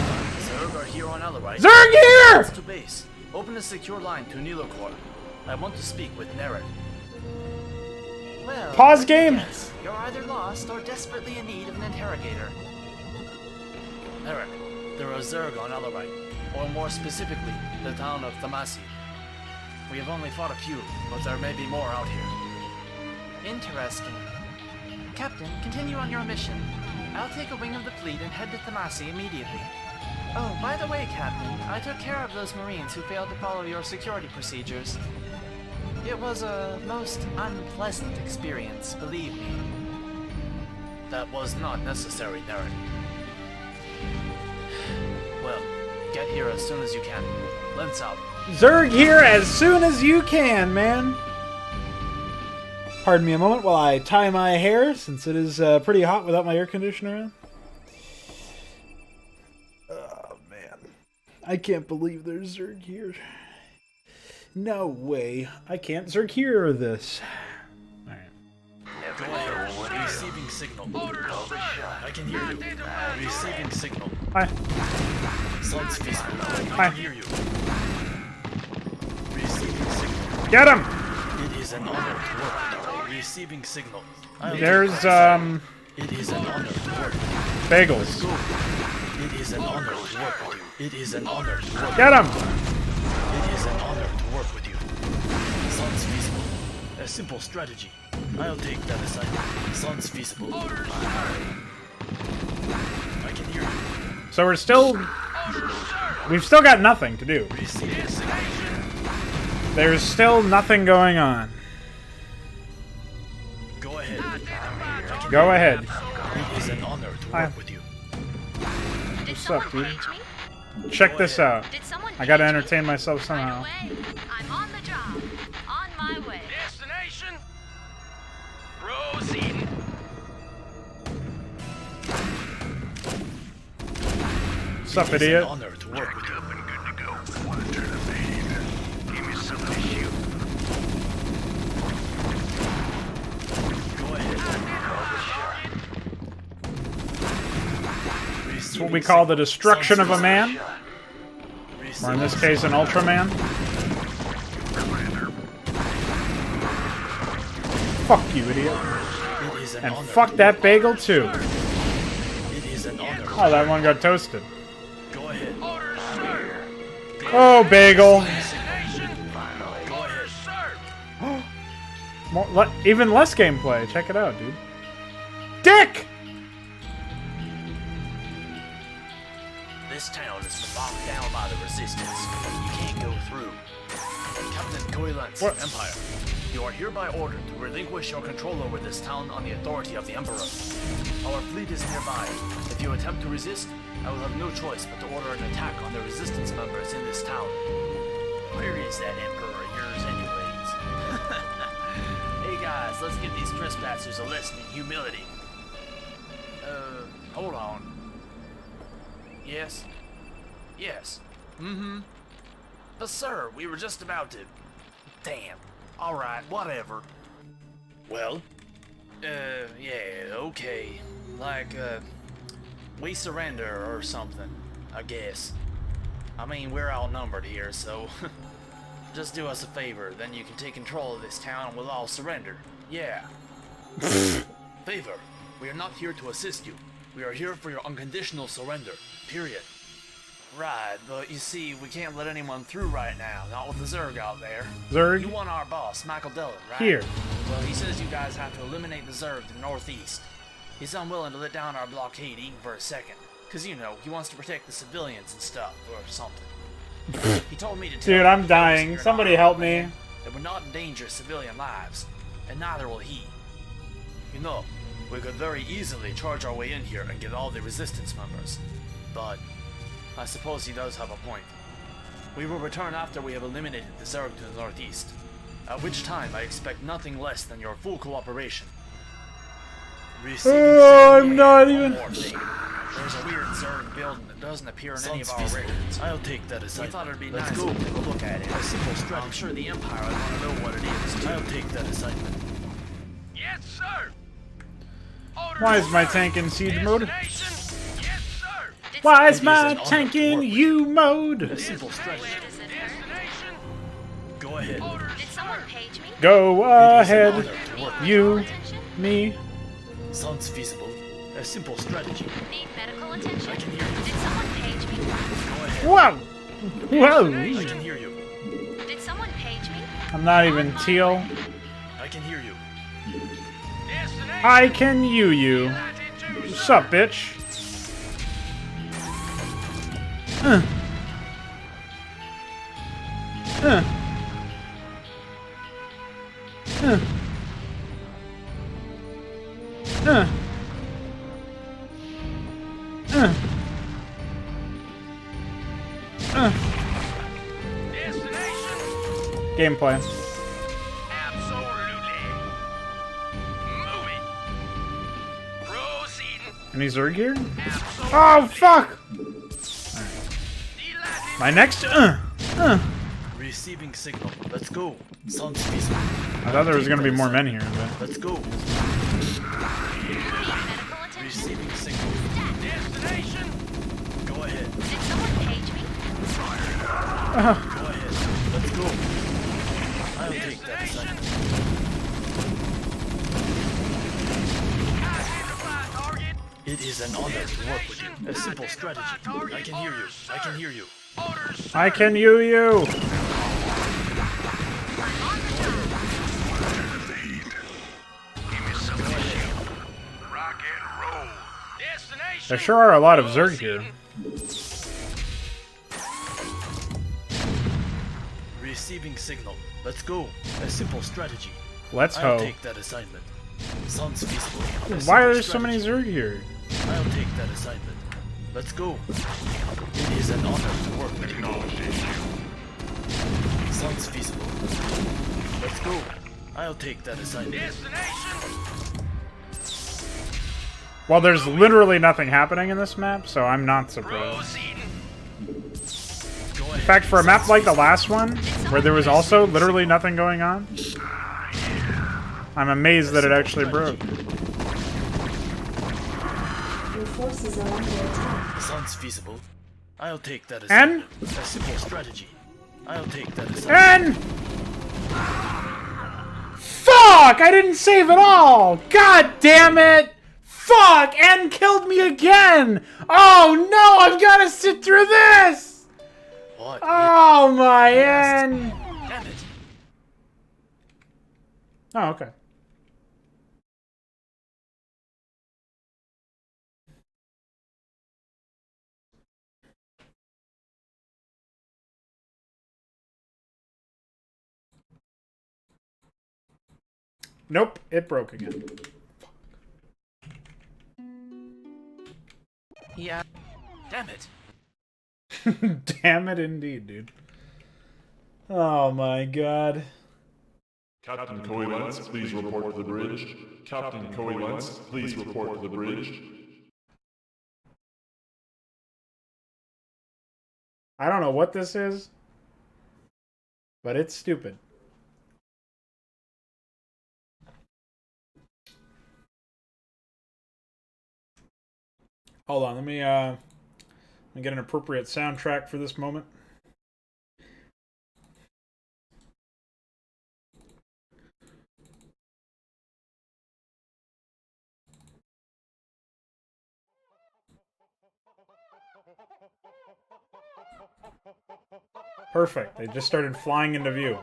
Zerg are here on Alorite. Zerg here! To base. Open a secure line to Nulacor. I want to speak with Narek. Well, pause game. You're either lost or desperately in need of an interrogator. Narek, there are Zerg on Alorite, or more specifically, the town of Thamasi. We have only fought a few, but there may be more out here. Interesting. Captain, continue on your mission. I'll take a wing of the fleet and head to Thamasi immediately. Oh, by the way, Captain, I took care of those Marines who failed to follow your security procedures. It was a most unpleasant experience, believe me. That was not necessary, Narek. Well, get here as soon as you can. Lens out. Zerg here as soon as you can, man. Pardon me a moment while I tie my hair, since it is pretty hot without my air conditioner on. Oh, man. I can't believe there's Zerg here. No way. I can't Zerg here this. Receiving signal. I can hear you. Receiving signal. Hi. Sounds feasible. I can hear you. Receiving signal. Get him! It is an honor to work. Receiving signal. There's it is an honor to work. Bagels. It is an honor to work with you. It is an honor to work. Get him! It is an honor to work with you. Sounds feasible. A simple strategy. I'll take that assignment. Sounds feasible. I can hear you. So we're still... We've still got nothing to do. There's still nothing going on. Go ahead. Go ahead. It is an honor to work with you. What's up, dude? Check this out. I gotta entertain myself somehow. I'm on the job. On my way. What's up, idiot? An honor to work with you. Good to go. Want to turn a fade. Give me something to shoot. Go ahead. It's what we call the destruction of a man. Or in this case, an Ultraman. Fuck you, idiot. And fuck that bagel, too. Oh, that one got toasted. Oh, bagel. More, even less gameplay. Check it out, dude. Dick! This town is locked down by the resistance. You can't go through. Captain Koei Lance, Empire. You are hereby ordered to relinquish your control over this town on the authority of the Emperor. Our fleet is nearby. If you attempt to resist, I will have no choice but to order an attack on the resistance members in this town. Where is that Emperor of yours anyways? Hey guys, let's give these trespassers a lesson in humility. Hold on. Yes? Yes. Mm-hmm. But sir, we were just about to... Damn. Alright, whatever. Well? Yeah, okay. Like, we surrender or something, I guess. I mean, we're outnumbered here, so just do us a favor, then you can take control of this town and we'll all surrender. Yeah. Favor. We are not here to assist you. We are here for your unconditional surrender. Period. Right, but you see, we can't let anyone through right now. Not with the Zerg out there. Zerg? You want our boss, Michael Dillon, right? Here. Well, he says you guys have to eliminate the Zerg to the northeast. He's unwilling to let down our blockade even for a second. Because, you know, he wants to protect the civilians and stuff, or something. He told me to tell you... Dude, I'm dying. Somebody help me. ...that would not endanger civilian lives, and neither will he. You know, we could very easily charge our way in here and get all the resistance members. But... I suppose he does have a point. We will return after we have eliminated the Zerg to the northeast, at which time I expect nothing less than your full cooperation. I'm not even... There's a weird Zerg building that doesn't appear in any of our records. I'll take that as I thought it'd be nice to take a look at it. I'm sure the Empire would want to know what it is, too. I'll take that assignment. Yes, sir! Why is my tank in siege mode? Why is my tank in U mode? A simple strategy. Go ahead. Did someone page me? Go ahead. You, me. Sounds feasible. A simple strategy. Need medical attention? I can hear you. Did someone page me? Go ahead. Whoa! Whoa! I can hear you. Did someone page me? I'm not even teal. I can hear you. I can you. What's up, bitch? Gameplay. Any Zerg here? Oh fuck! My next receiving signal. Let's go. Sounds feasible. I thought there was gonna be more men here, but let's go. Receiving signal. Destination. Go ahead. Did someone page me? Go ahead. Let's go. I'll take that assignment. It is an honor to work with you. A simple strategy. I can hear you. I can hear you. I can hear you. There sure are a lot of Zerg here. Receiving signal. Let's go. A simple strategy. Let's hope. I'll take that assignment. Sounds feasible. Why are there so many Zerg here? I'll take that assignment. Let's go. It is an honor to work with you. Sounds feasible. Let's go. I'll take that assignment. Well, there's literally nothing happening in this map, so I'm not surprised. In fact, for a map like the last one, where there was also literally nothing going on, I'm amazed that it actually broke. Forces are under attack. Sounds feasible. I'll take that as a simple strategy. I'll take that as Fuck! I didn't save at all! God damn it! Fuck! N killed me again! Oh no! I've got to sit through this! What? Oh my N! Damn it. Oh, okay. Nope, it broke again. Yeah. Damn it. Damn it indeed, dude. Oh my god. Captain Koei Lance, please report to the bridge. Captain Koei Lance, please report to the bridge. I don't know what this is, but it's stupid. Hold on, and get an appropriate soundtrack for this moment. Perfect. They just started flying into view.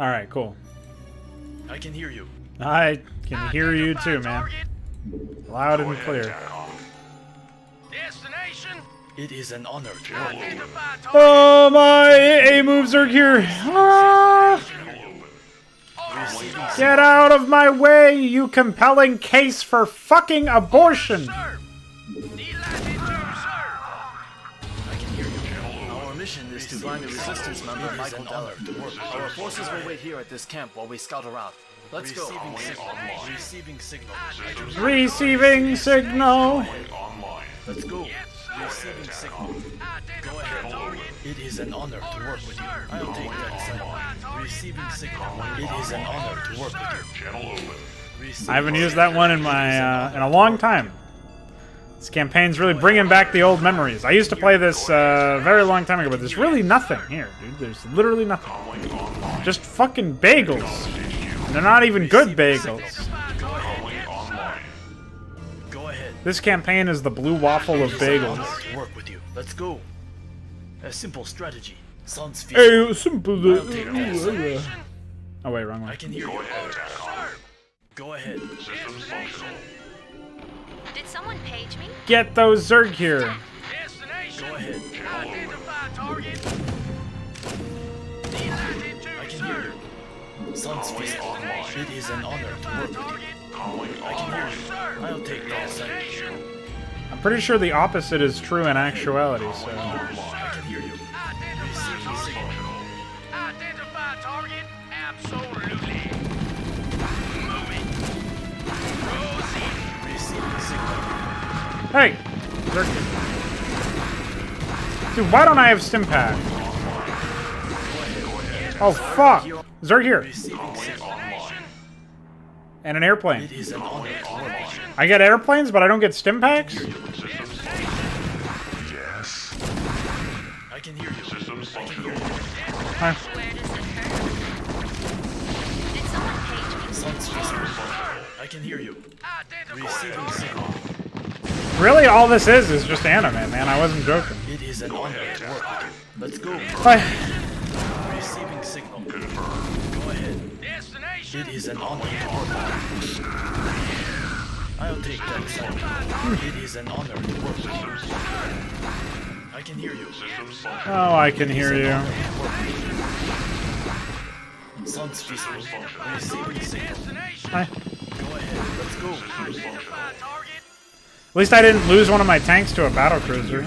Alright, cool. I can hear you. I can hear you too, man. Loud and clear. Destination? It is an honor to know you. Oh, my AA moves are here. Ah! Get out of my way, you compelling case for fucking abortion! To find the resistance member Michael Dillon. Our forces will wait here at this camp while we scout around. Let's go. Receiving signal. Receiving signal. Let's go. Receiving signal. Go ahead. It is an honor to work with you. I'll take that signal. Receiving signal. It is an honor to work with you. I haven't used that one in my in a long time. This campaign's really bringing back the old memories. I used to play this a very long time ago, but there's really nothing here, dude. There's literally nothing. Just fucking bagels. And they're not even good bagels. This campaign is the blue waffle of bagels. Let's go. A simple strategy. Sounds feasible. Oh wait, wrong one. I can hear you. Go ahead. Systems functional. Did someone page me? Get those Zerg here. Go ahead. Identify target. I can hear you. Sun's fist. It is an honor to work with you. I can hear you. I'll take that signal. I'm pretty sure the opposite is true in actuality, so. I can hear you. Identify target. Absolutely. Hey! Dude, why don't I have Stimpack? Oh, fuck! Zerg here! And an airplane. I get airplanes, but I don't get Stimpacks? Yes. I can hear you. Systems functional. I can hear you. Receiving signal. Really, all this is just anime, man. I wasn't joking. It is an honor to work with you. Let's go. Hi. Receiving signal. Go ahead. Destination. It is an honor to work with you. I'll take that signal. It is an honor to work with you. I can hear you. Oh, I can hear you. Sun's feasible. Receiving signal. Hi. Go ahead. Let's go. At least I didn't lose one of my tanks to a battlecruiser.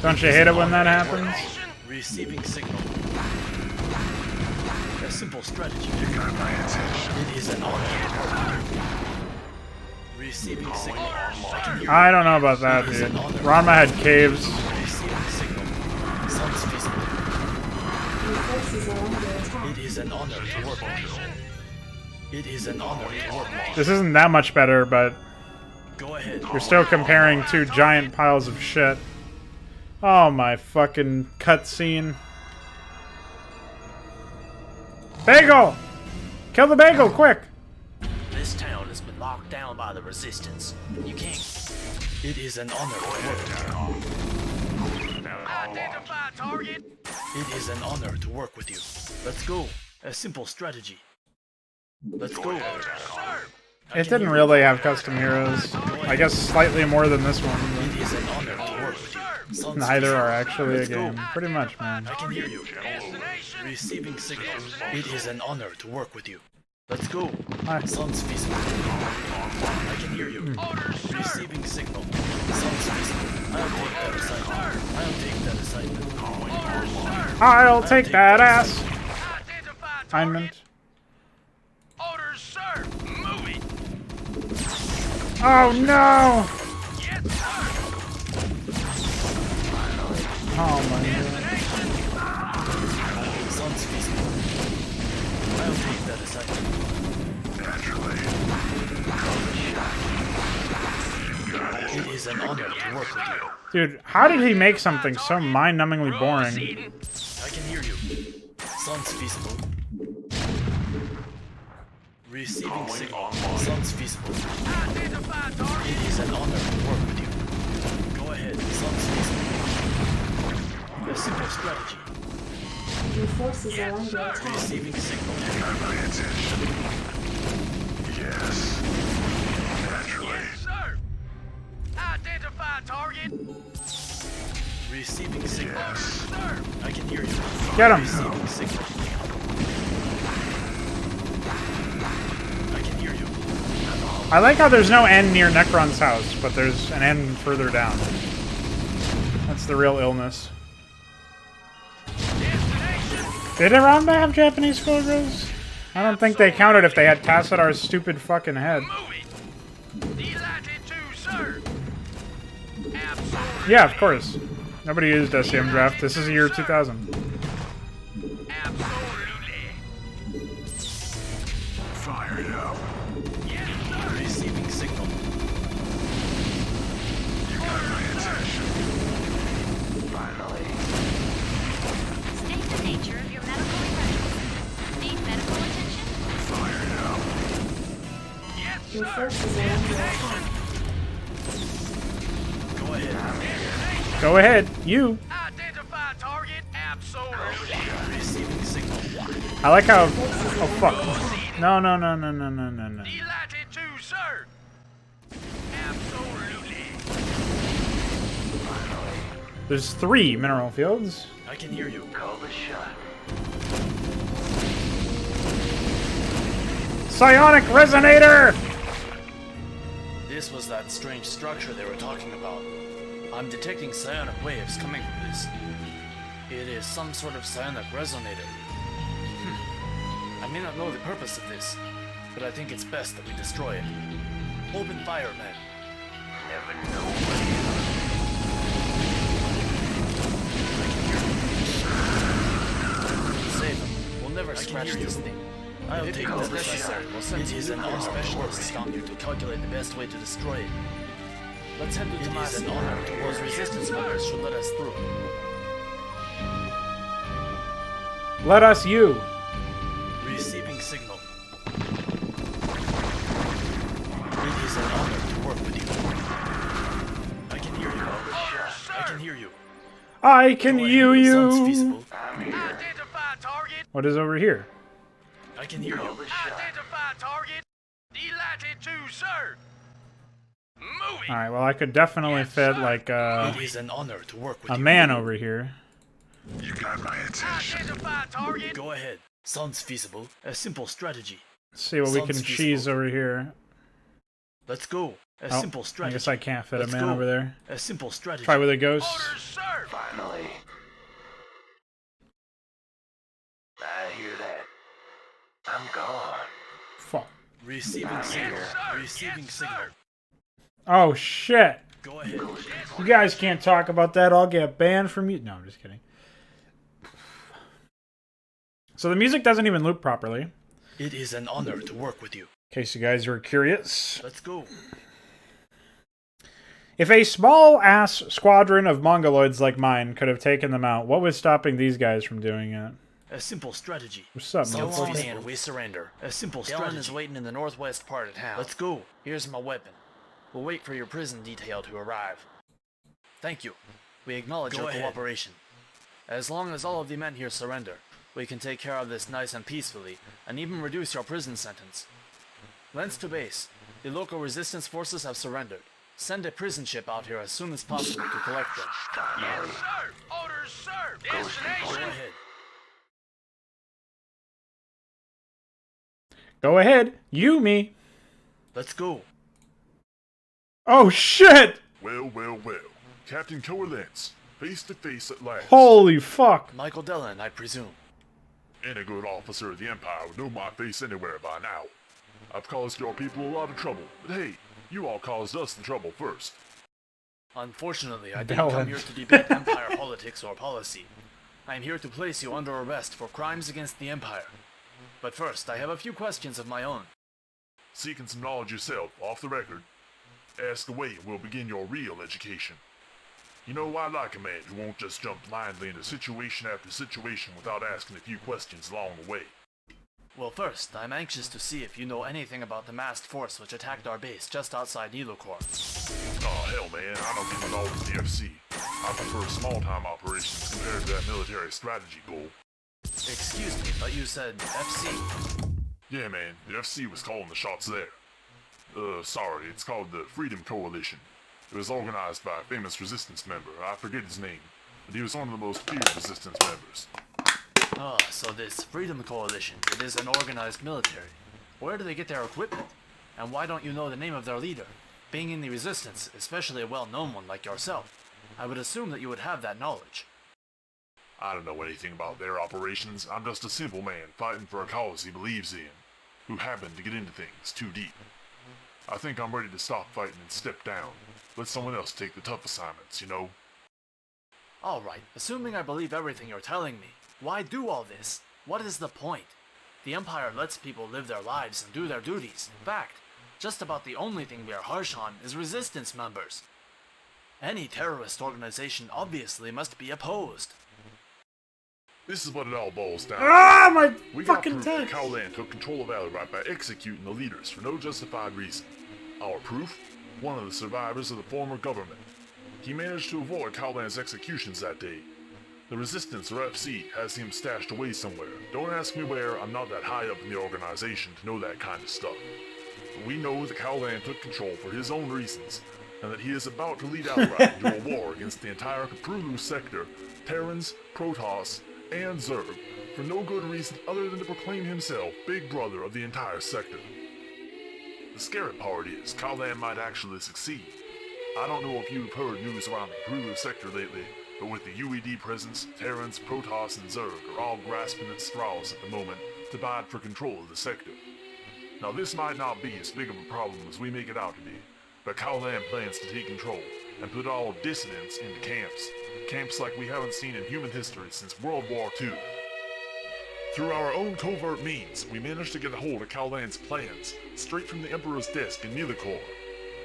Don't you hate it when that happens? Receiving signal. A simple strategy. You got my attention. It is an honor. Receiving signal. I don't know about that, dude. Ranma had caves. Receiving signal. Sounds feasible. It is an honor to work on. It is an honor. This isn't that much better, but go ahead. You're still comparing two giant piles of shit. Oh my fucking cutscene! Bagel, kill the bagel quick! This town has been locked down by the resistance. You can't. It is an honor. Identify target. It is an honor to work with you. Let's go. A simple strategy. Let's go. It didn't really have custom heroes. I guess slightly more than this one. Neither are actually a game. Pretty much, man. I can hear you. Receiving signals. It is an honor to work with you. Let's go. Alright. Sun's feasible. I can hear you. Orders, receiving signal. Sun's feasible. I'll take that assignment. Assignment. Orders, sir. Moving. Oh no! Yes, sir. Oh my god. It is an honor to work with you. Dude, how did he make something so mind-numbingly boring? I can hear you. Sounds feasible. Receiving signal. Sounds feasible. It is an honor to work with you. Go ahead. Sounds feasible. A simple strategy. Your forces are under attack. Receiving signal. Yes. Naturally. Yes, sir. Identify target. Receiving signal. Yes, sir. I can hear you. Get him. Receiving signal. I can hear you. I like how there's no end near Necron's house, but there's an end further down. That's the real illness. Did Iran have Japanese photos? I don't think they counted if they had Tassadar's stupid fucking head. Yeah, of course. Nobody used SCM draft. This is the year 2000. Fired up. Receiving signal. You got my attention. Finally. State the nature of your medical emergency. Need medical attention? Fired up. Yes, sir. Your first is go ahead. Go ahead. You. Identify target. Absolutely. Receiving signal. I like how. Oh fuck. No, no, no, no, no, no, no, no. Delighted to, sir. Absolutely. Finally. There's 3 mineral fields. I can hear you. Call the shot. Psionic Resonator! This was that strange structure they were talking about. I'm detecting psionic waves coming from this. It is some sort of psionic resonator. I may not know the purpose of this, but I think it's best that we destroy it. Open fire, man. Never know what you... Never scratch this thing. I'll take the necessary. It is an honor specialist to stop you to calculate the best way to destroy it. Let's head to Damas in honor towards resistance members should let us through. Let us you. Receiving signal. It is an honor to work with you. I can hear you. I can hear you. I can hear you. Sounds feasible. What is over here? I can hear you. Identify target. Delighted to, sir. Moving. All right. Well, I could definitely fit like a man over here. You got my attention. Identify target. Go ahead. Sounds feasible. A simple strategy. Let's see what we can cheese over here. Let's go. A simple strategy. I guess I can't fit a man over there. A simple strategy. Try with a ghost. Orders, sir. Finally. I hear that. I'm gone. Fuck. Receiving signal. Receiving signal. Oh shit. Go ahead. You guys can't talk about that. I'll get banned from you. No, I'm just kidding. So the music doesn't even loop properly. It is an honor to work with you. In case you guys are curious. Let's go. If a small-ass squadron of mongoloids like mine could have taken them out, what was stopping these guys from doing it? A simple strategy. What's up, man? We surrender. A simple strategy. Dillon is waiting in the northwest part of town. Let's go. Here's my weapon. We'll wait for your prison detail to arrive. Thank you. We acknowledge your cooperation. As long as all of the men here surrender, we can take care of this nice and peacefully, and even reduce your prison sentence. Lance to base. The local resistance forces have surrendered. Send a prison ship out here as soon as possible to collect them. Yes, sir. Orders, sir. Destination. Go ahead. Go ahead. You me. Let's go. Oh, shit! Well, well, well. Captain Koei Lance, face to face at last. Holy fuck. Michael Dillon, I presume. Any good officer of the Empire would know my face anywhere by now. I've caused your people a lot of trouble, but hey, you all caused us the trouble first. Unfortunately, I didn't come here to debate Empire politics or policy. I am here to place you under arrest for crimes against the Empire. But first, I have a few questions of my own. Seeking some knowledge yourself, off the record. Ask away and we'll begin your real education. You know, I like a man who won't just jump blindly into situation after situation without asking a few questions along the way. Well, first, I'm anxious to see if you know anything about the masked force which attacked our base just outside Nulacor. Aw, hell man, I don't give a dog to the FC. I prefer small-time operations compared to that military strategy goal. Excuse me, but you said FC? Yeah man, the FC was calling the shots there. Sorry, it's called the Freedom Coalition. It was organized by a famous resistance member, I forget his name, but he was one of the most feared resistance members. Ah, so this Freedom Coalition, it is an organized military. Where do they get their equipment? And why don't you know the name of their leader? Being in the resistance, especially a well-known one like yourself, I would assume that you would have that knowledge. I don't know anything about their operations, I'm just a simple man fighting for a cause he believes in, who happened to get into things too deep. I think I'm ready to stop fighting and step down. Let someone else take the tough assignments, you know? Alright, assuming I believe everything you're telling me, why do all this? What is the point? The Empire lets people live their lives and do their duties. In fact, just about the only thing we are harsh on is resistance members. Any terrorist organization obviously must be opposed. This is what it all boils down to. Ah, my fucking text! We got proof that Kaolan took control of Alorite by executing the leaders for no justified reason. Our proof? One of the survivors of the former government. He managed to avoid Kaolan's executions that day. The Resistance, or FC, has him stashed away somewhere. Don't ask me where, I'm not that high up in the organization to know that kind of stuff. But we know that Kaolan took control for his own reasons, and that he is about to lead Alorite into a war against the entire Kaprulu sector, Terrans, Protoss, and Zerg, for no good reason other than to proclaim himself big brother of the entire sector. The scary part is, Kaolan might actually succeed. I don't know if you've heard news around the Kaprulu sector lately, but with the UED presence, Terrans, Protoss, and Zerg are all grasping at straws at the moment to bide for control of the sector. Now this might not be as big of a problem as we make it out to be, but Kaolan plans to take control and put all dissidents into camps. Camps like we haven't seen in human history since World War II. Through our own covert means, we managed to get a hold of Kaolan's plans, straight from the Emperor's desk in Nulacor.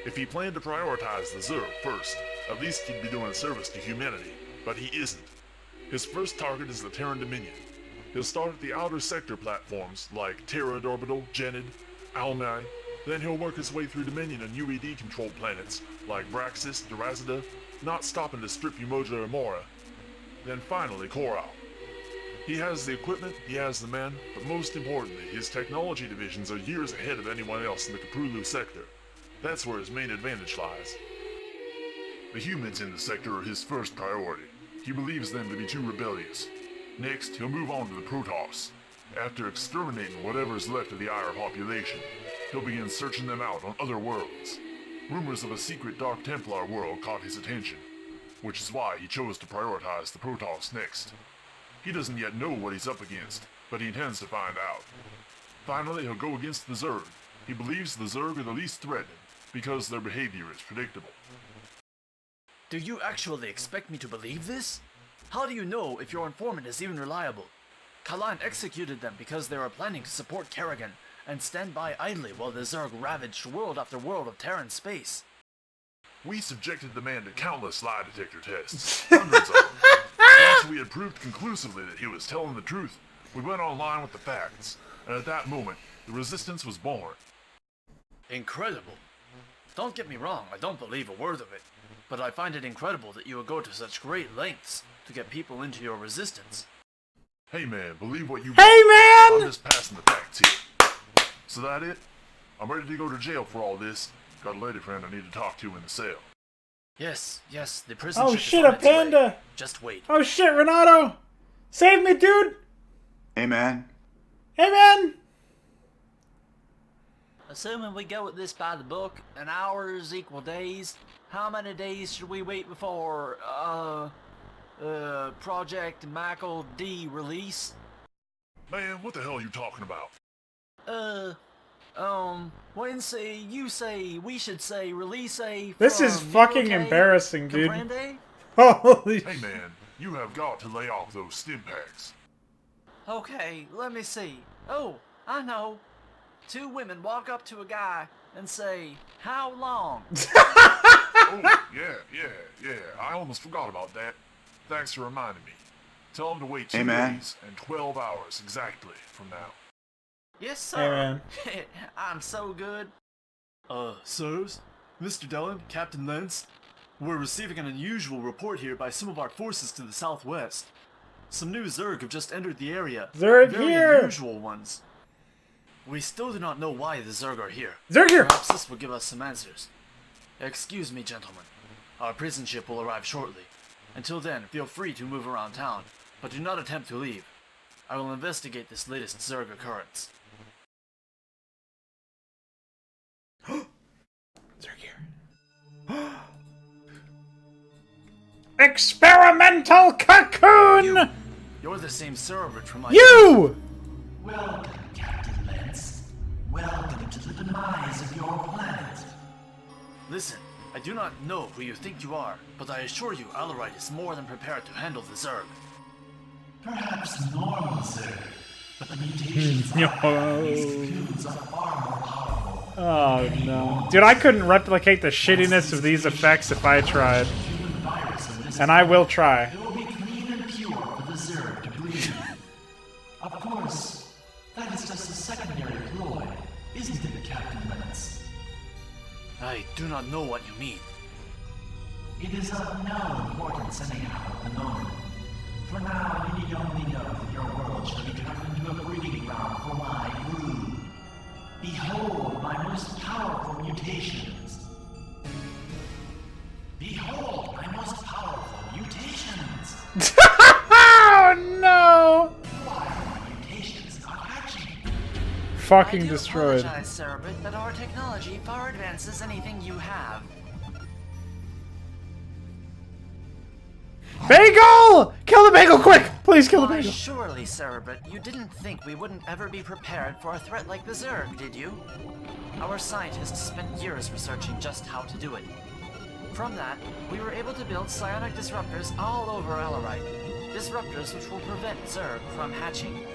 If he planned to prioritize the Zerg first, at least he'd be doing service to humanity, but he isn't. His first target is the Terran Dominion. He'll start at the outer sector platforms, like Terra Orbital, Genid, Alnai. Then he'll work his way through Dominion and UED-controlled planets, like Braxis, Durazida, not stopping to strip Umoja or Mora. Then finally, Korau. He has the equipment, he has the men, but most importantly, his technology divisions are years ahead of anyone else in the Kaprulu sector. That's where his main advantage lies. The humans in the sector are his first priority. He believes them to be too rebellious. Next, he'll move on to the Protoss. After exterminating whatever is left of the Iron population, he'll begin searching them out on other worlds. Rumors of a secret Dark Templar world caught his attention, which is why he chose to prioritize the Protoss next. He doesn't yet know what he's up against, but he intends to find out. Finally, he'll go against the Zerg. He believes the Zerg are the least threatened, because their behavior is predictable. Do you actually expect me to believe this? How do you know if your informant is even reliable? Kaolan executed them because they were planning to support Kerrigan and stand by idly while the Zerg ravaged world after world of Terran space. We subjected the man to countless lie detector tests, hundreds of them. Once we had proved conclusively that he was telling the truth, we went online with the facts, and at that moment, the Resistance was born. Incredible. Don't get me wrong, I don't believe a word of it, but I find it incredible that you would go to such great lengths to get people into your Resistance. Hey man, believe what you want. I'm just passing the facts here. So that it? I'm ready to go to jail for all this. Got a lady friend I need to talk to in the cell. Yes, yes, the prison. Oh shit, a panda! Way. Just wait. Oh shit, Renato! Save me, dude! Hey man. Hey man! Assuming we go with this by the book, an hour is equal days. How many days should we wait before Project Michael D release? Man, what the hell are you talking about? Wednesday, you say we should say release a. This is fucking embarrassing, dude. Holy. Hey man, you have got to lay off those stim packs. Okay, let me see. Oh, I know. Two women walk up to a guy and say, "How long?" Oh, yeah. I almost forgot about that. Thanks for reminding me. Tell him to wait 2 days and 12 hours exactly from now. Yes, sir. Hey, I'm so good. Sirs, Mr. Dillon, Captain Lance, we're receiving an unusual report here by some of our forces to the southwest. Some new Zerg have just entered the area. Zerg very here. Unusual ones. We still do not know why the Zerg are here. Zerg here! Perhaps this will give us some answers. Excuse me, gentlemen. Our prison ship will arrive shortly. Until then, feel free to move around town, but do not attempt to leave. I will investigate this latest Zerg occurrence. Zerg here. Experimental cocoon! You're the same Serebith from my... You! Welcome, Captain. Welcome to the demise of your planet. Listen, I do not know who you think you are, but I assure you Alorite is more than prepared to handle the Zerg. Perhaps normal Zerg, but the mutations are far more powerful. Oh no. Dude, I couldn't replicate the shittiness of these effects if I tried. And I will try. It will be clean and pure for the Zerg to breathe. Of course, that is just a secondary ploy, isn't it, Captain Lance? I do not know what you mean. It is of no importance anyhow at the moment. For now, you need only know that your world shall be turned into a breeding ground for my brood. Behold my most powerful mutations. Behold my most powerful mutations! Oh no! Fucking destroyed. I do apologize, Serebith, but our technology far advances anything you have. Bagel! Kill the bagel, quick! Please kill the bagel. Surely, Serebith, you didn't think we wouldn't ever be prepared for a threat like the Zerg, did you? Our scientists spent years researching just how to do it. From that, we were able to build psionic disruptors all over Alorite. Disruptors which will prevent Zerg from hatching.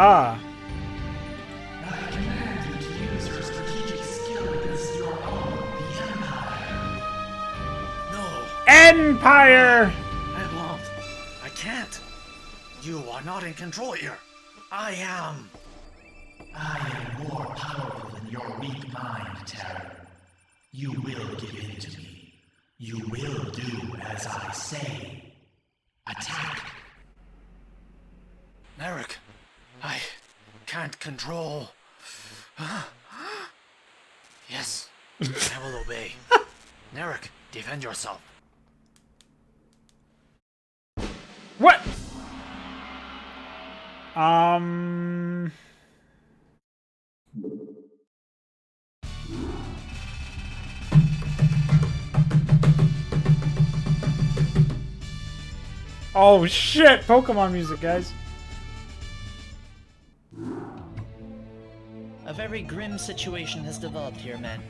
Ah. I command you to use your strategic skill against your own, the Empire. No. Empire! I won't. I can't. You are not in control here. I am. I am more powerful than your weak mind, Terran. You will give in to me. You will do as I say. Attack. Narek. I can't control. Yes, I will obey. Narek, defend yourself. What? Oh shit! Pokemon music, guys. A very grim situation has developed here, men.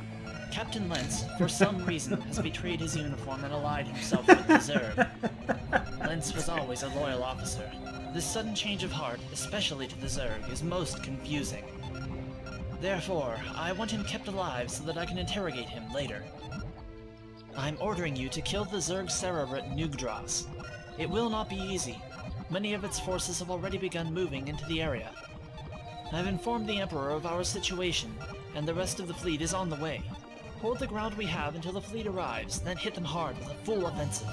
Captain Lance, for some reason, has betrayed his uniform and allied himself with the Zerg. Lance was always a loyal officer. This sudden change of heart, especially to the Zerg, is most confusing. Therefore, I want him kept alive so that I can interrogate him later. I'm ordering you to kill the Zerg Serebith Nugdras. It will not be easy. Many of its forces have already begun moving into the area. I've informed the Emperor of our situation, and the rest of the fleet is on the way. Hold the ground we have until the fleet arrives, then hit them hard with a full offensive.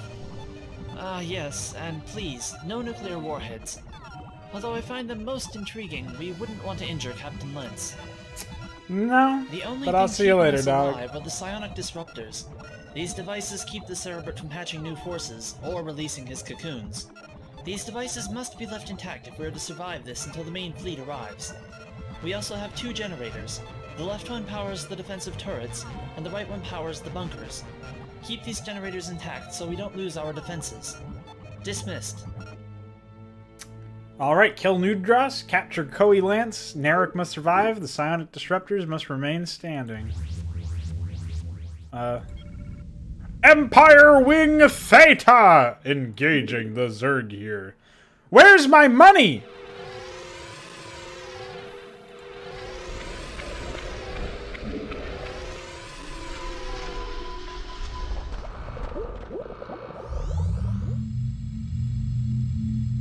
Ah, yes, and please, no nuclear warheads. Although I find them most intriguing, we wouldn't want to injure Captain Lance. No, the only but I'll see you later, dog. Are the psionic disruptors. These devices keep the Cerebert from hatching new forces, or releasing his cocoons. These devices must be left intact if we are to survive this until the main fleet arrives. We also have two generators. The left one powers the defensive turrets, and the right one powers the bunkers. Keep these generators intact so we don't lose our defenses. Dismissed. Alright, kill Nugdras, capture Koei Lance, Narek must survive, the psionic disruptors must remain standing. Empire Wing Theta! Engaging the Zergir. Where's my money?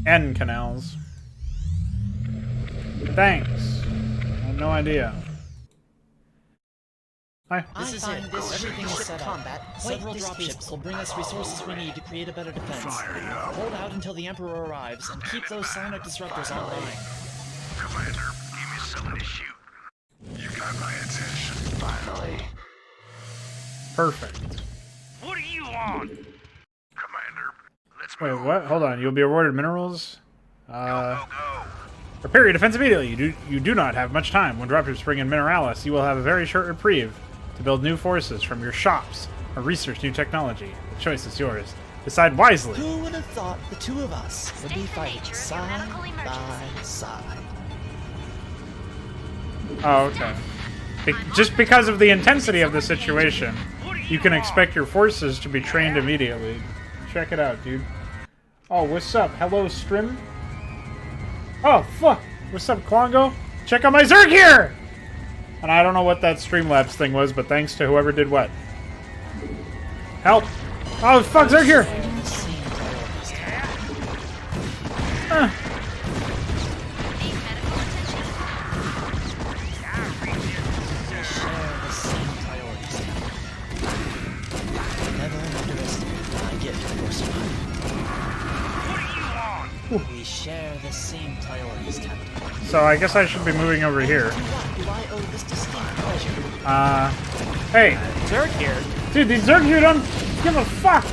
End canals. Thanks. I have no idea. Hi. This is it. Everything is set up. Several dropships will bring us resources we need to create a better defense. Hold out until the Emperor arrives and keep those psionic disruptors online. Commander, you missed an issue. You got my attention. Finally. Perfect. What are you on? Commander, let's go. Wait, what? Hold on. You'll be awarded minerals. Go. Repair your defense immediately. You do not have much time. When dropships bring in mineralis, you will have a very short reprieve to build new forces from your shops or research new technology. The choice is yours. Decide wisely. Who would have thought the two of us would be fighting side by side? Oh, okay. Just because of the intensity of the situation, you can expect your forces to be trained immediately. Check it out, dude. Oh, what's up? Hello, Strim? Oh, fuck! What's up, Klongo? Check out my Zerg here! And I don't know what that Streamlabs thing was, but thanks to whoever did what. Help! Oh, fuck, Zerg here! We share the same priorities, Captain. So I guess I should be moving over here. Hey, Zerg here. Dude, these Zerg here don't give a fuck.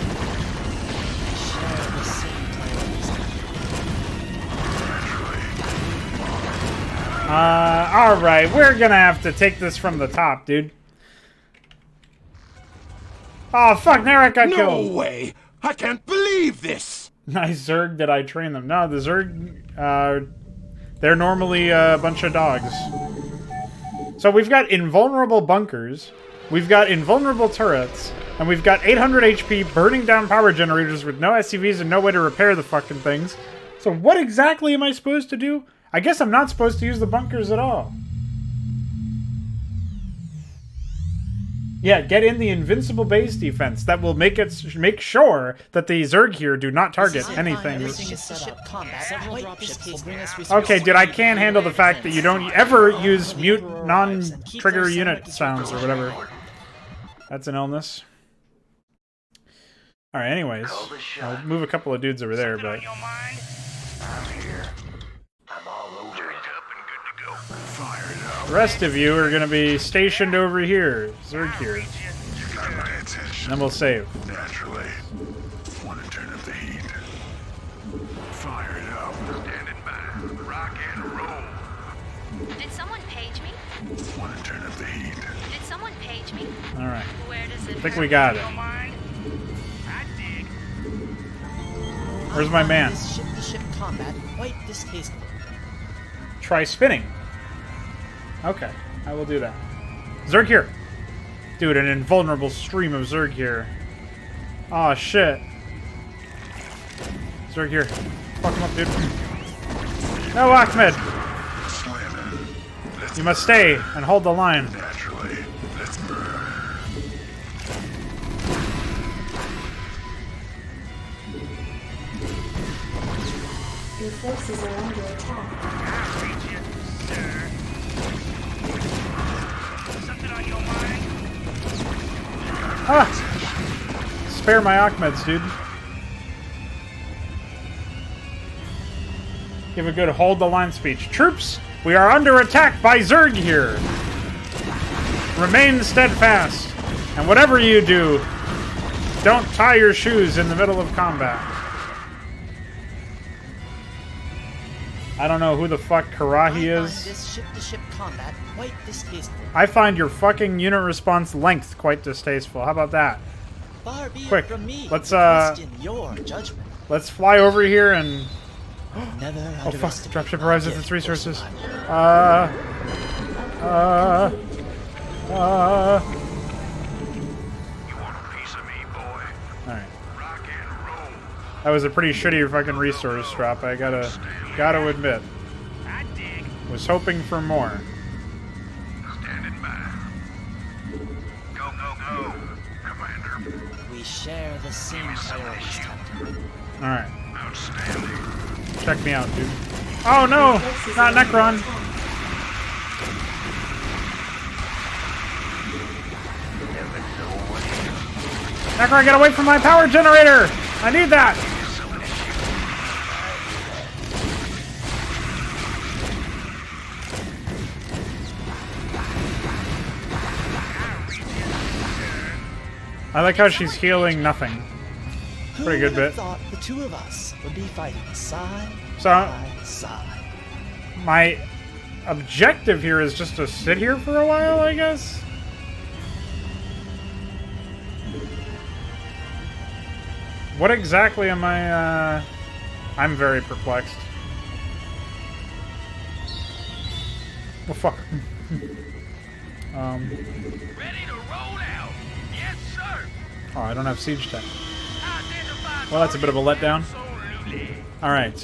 Alright, we're gonna have to take this from the top, dude. Oh, fuck, Narek got killed. No way! I can't believe this! Nice Zerg that I train them. No, the Zerg, they're normally a bunch of dogs. So we've got invulnerable bunkers, we've got invulnerable turrets, and we've got 800 HP burning down power generators with no SCVs and no way to repair the fucking things. So what exactly am I supposed to do? I guess I'm not supposed to use the bunkers at all. Yeah, get in the invincible base defense that will make sure that the Zerg here do not target anything. Okay, dude, I can't handle the fact that you don't ever use mute non-trigger unit sounds or whatever. That's an illness. Alright, anyways, I'll move a couple of dudes over there, but... The rest of you are going to be stationed over here. Zerg here. You got my attention. Then we'll save. Naturally. Want to turn up the heat. Fire it up. Standing by. Rock and roll. Did someone page me? Want to turn up the heat. Did someone page me? Alright. I think we got it. Where's my man? Ship-to-ship combat. Quite distasteful. Try spinning. Okay, I will do that. Zerg here! Dude, an invulnerable stream of Zerg here. Aw, shit. Zerg here. Fuck him up, dude. No, Ahmed! You must stay and hold the line. Your forces are under attack. Ah! Spare my Achmeds, dude. Give a good hold the line speech. Troops, we are under attack by Zerg here. Remain steadfast. And whatever you do, don't tie your shoes in the middle of combat. I don't know who the fuck Karahi is. This ship-to-ship combat quite distasteful. I find your fucking unit response length quite distasteful. How about that? Far be it from me. Let's question your judgment. Let's fly over here and oh fuck! Dropship arrives with its resources. You want a piece of me, boy? All right. Rock and roll. That was a pretty shitty fucking resource drop. I gotta admit. I dig. Was hoping for more. Standing by. Go, go, go, Commander. We share the same priorities, Captain. All right. Outstanding. Check me out, dude. Oh no! Not Necron! Necron, get away from my power generator! I need that! I like how she's healing nothing. Pretty good bit. Thought the two of us would be fighting side by side. My objective here is just to sit here for a while, I guess. What exactly am I? I'm very perplexed. Well, fuck. Ready to roll out? Yes, sir. Oh, I don't have siege tech. Well, that's a bit of a letdown. All right.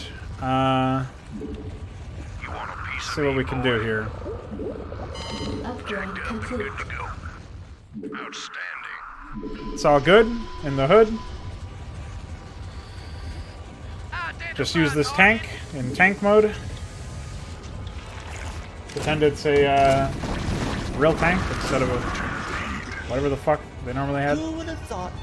Let's see what we can do here. It's all good in the hood. Just use this tank in tank mode. Pretend it's a real tank instead of a whatever the fuck they normally had.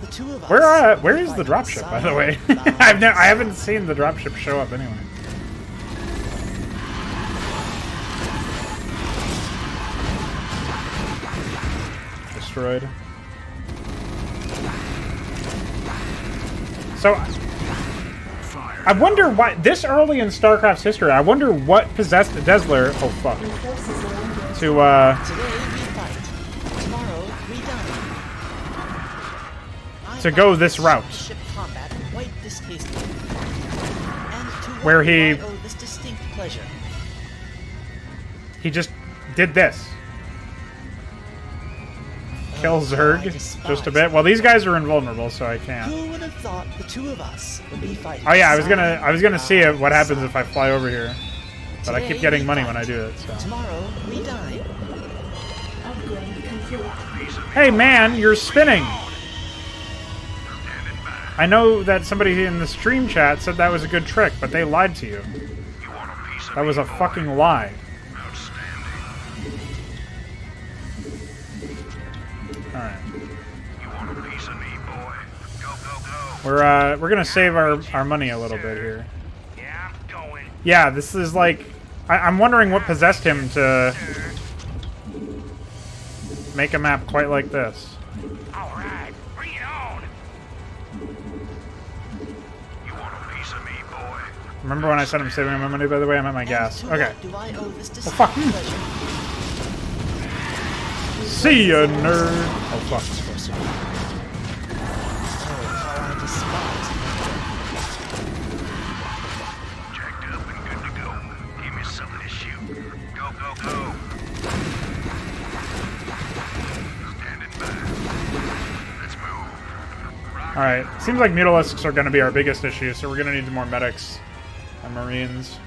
Where is the dropship, by the way? I haven't seen the dropship show up anyway. Destroyed. So, I wonder why this early in StarCraft's history. I wonder what possessed Desler. Oh fuck. To to go this route, where he just did this, kill Zerg just a bit. Well, these guys are invulnerable, so I can't. Oh yeah, I was gonna see what happens if I fly over here, but I keep getting money when I do it. So. Hey man, you're spinning. I know that somebody in the stream chat said that was a good trick, but they lied to you. That was a fucking lie. Alright. We're gonna save our money a little bit here. Yeah, this is like... I'm wondering what possessed him to... make a map quite like this. Remember when I said I'm saving my money, by the way? I'm at my gas. Okay. Well, fuck. See ya, nerd. Oh, fuck. Alright. Seems like Mutalisks are going to be our biggest issue, so we're going to need more medics. Marines.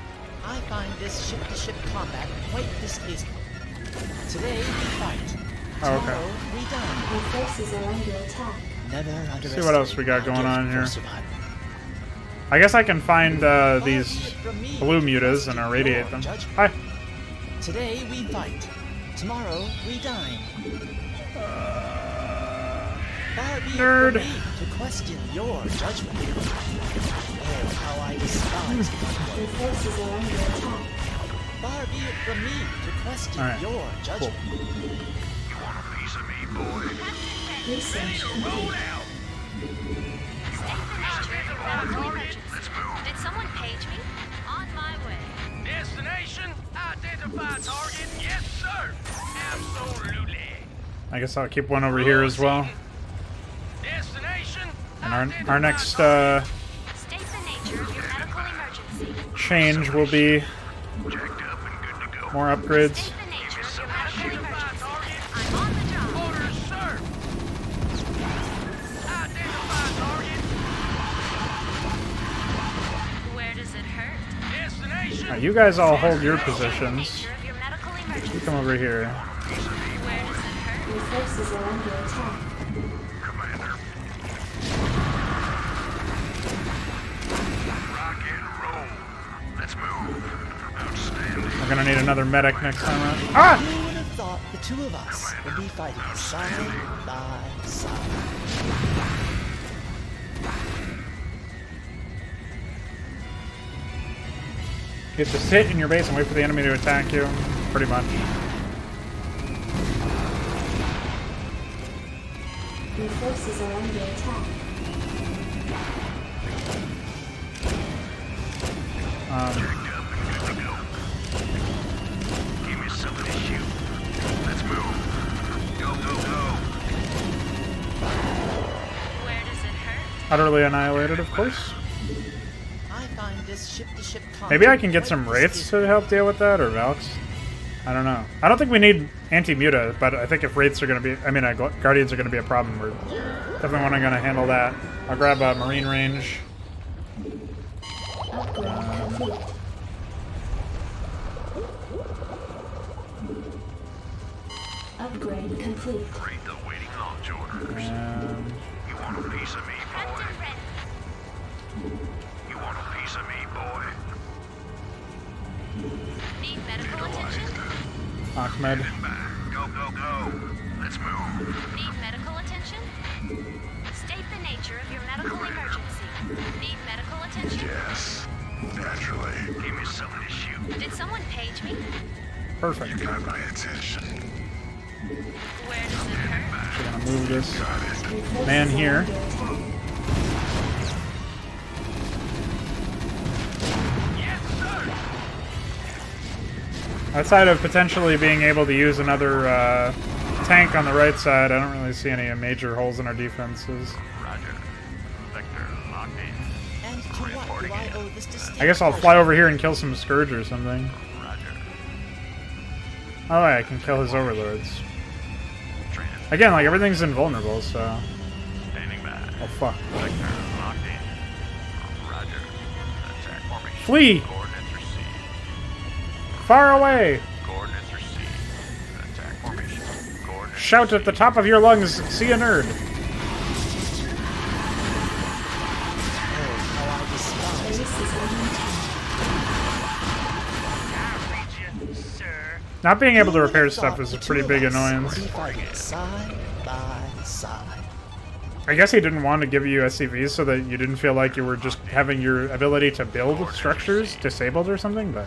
I find this ship-to-ship combat quite distasteful. Today we fight. Oh, okay. We die. Your forces are under attack. Let's see what else we got going on here. I guess I can find these blue mutas and irradiate them. Hi. Today we fight. Tomorrow we die. far be nerd. It for me to question your judgment. Oh, how I despise far be it from me to question right. your judgment. Cool. You want a piece of me, boy? Roll out. Let's move. Did someone page me? On my way. Destination? Identify target? Yes, sir. Absolutely. I guess I'll keep one over here as well. Destination. And our next state the nature of your medical emergency. Change will be more upgrades. All right, you guys all hold your positions. You come over here. Forces are under attack. Commander. Rock and roll. Let's move. Outstanding. We're gonna need another medic next time around. Ah! Who would have thought the two of us Commander. Would be fighting side by side? You have to sit in your base and wait for the enemy to attack you, pretty much. Your forces are under attack. Give me something to shoot. Let's move. Go, go, go. Where does it hurt? Utterly annihilated, of course. I find this ship-to-ship contact. Maybe I can get some wraiths to help deal with that, or Valks. I don't know. I don't think we need anti-muta, but I think if wraiths are going to be, I mean, guardians are going to be a problem, we're definitely going to handle that. I'll grab a marine range. Upgrade complete. Great, the waiting launch orders. You want a piece of me, boy? You want a piece of me, boy? Need medical attention? Ahmed. Go, go, go. Let's move. Need medical attention? State the nature of your medical emergency. Need medical attention? Yes. Naturally. Give me something to shoot. Did someone page me? Perfect. You got my attention. Where does it hurt? We're gonna move this man here. Outside of potentially being able to use another tank on the right side, I don't really see any major holes in our defenses. Roger. Vector locked in. And to what do I owe this? I guess I'll fly over here and kill some Scourge or something. Roger. Oh, yeah, I can kill his overlords. Again, like, everything's invulnerable, so... Standing by. Oh, fuck. Vector locked in. Roger. Attack formation. Flee! Far away! Coordinates received. Attack formation. Coordinates shout at the top of your lungs, see a nerd! Not being able to repair stuff is a pretty big annoyance. I guess he didn't want to give you SCVs so that you didn't feel like you were just having your ability to build structures disabled or something, but...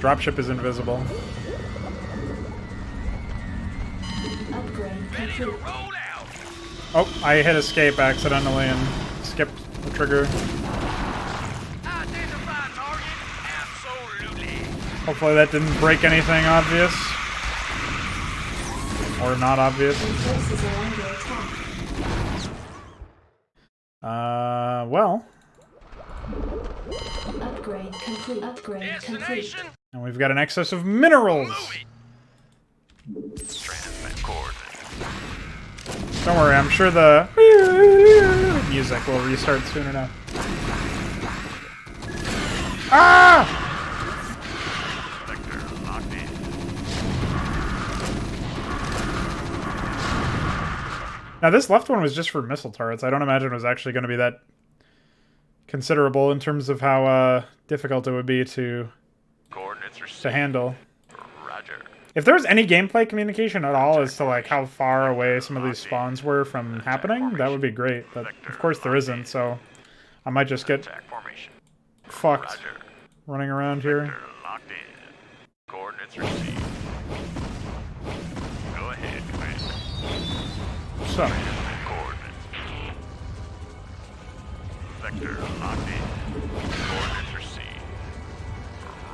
Dropship is invisible. Oh, I hit escape accidentally and skipped the trigger. Hopefully that didn't break anything obvious. Or not obvious. Well. Upgrade complete. Upgrade complete. And we've got an excess of minerals! Don't worry, I'm sure the music will restart soon enough. Ah! Now this left one was just for missile turrets. I don't imagine it was actually going to be that considerable in terms of how difficult it would be to to handle. Roger. If there's any gameplay communication at all as to like how far away some of these spawns were from happening, that would be great. But of course there isn't, so I might just get fucked running around here. Coordinates received. Go ahead, Commander. So. Vector locked in. Coordinates received.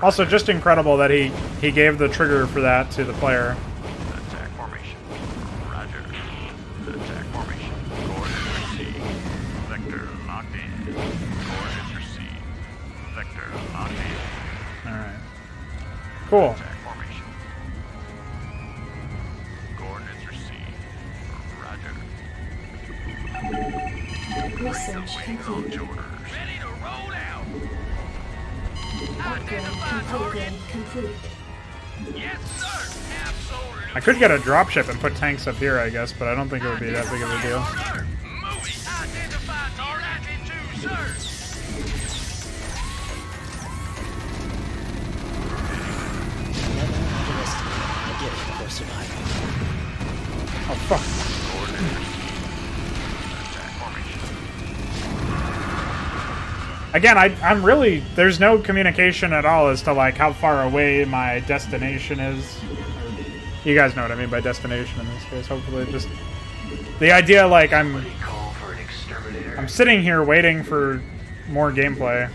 Also, just incredible that he gave the trigger for that to the player. Attack formation. Roger. Attack formation. Coordinates received. Vector locked in. Coordinates received. Vector locked in. All right. Cool. Attack formation. Coordinates received. Roger. Message complete. Ready to roll out. Identified complete. Yes, sir. Absolutely. I could get a dropship and put tanks up here, I guess, but I don't think it would be that big of a deal. Identified Narek 2, sir. Oh fuck. Again, I'm really, there's no communication at all as to like how far away my destination is. You guys know what I mean by destination in this case, hopefully. Just the idea like I'm sitting here waiting for more gameplay.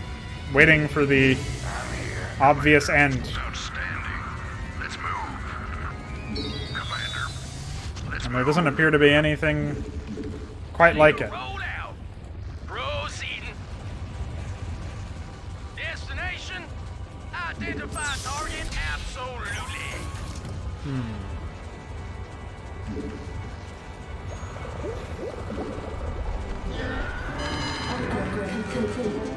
Waiting for the obvious end. And there doesn't appear to be anything quite like it. Proceeding. Destination identified target absolutely. Upgrade complete.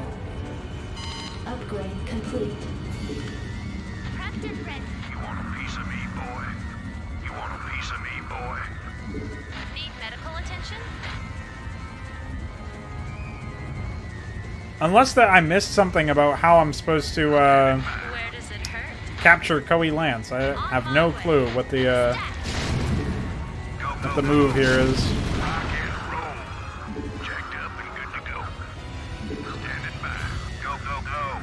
Upgrade complete. Captain Red. You want a piece of me, boy? You want a piece of me, boy? Need medical attention? Unless that I missed something about how I'm supposed to where does it hurt? Capture Koei Lance. I have no clue what the move here is. Rock and roll. Jacked up and good to go. Standing by. Go, go, go.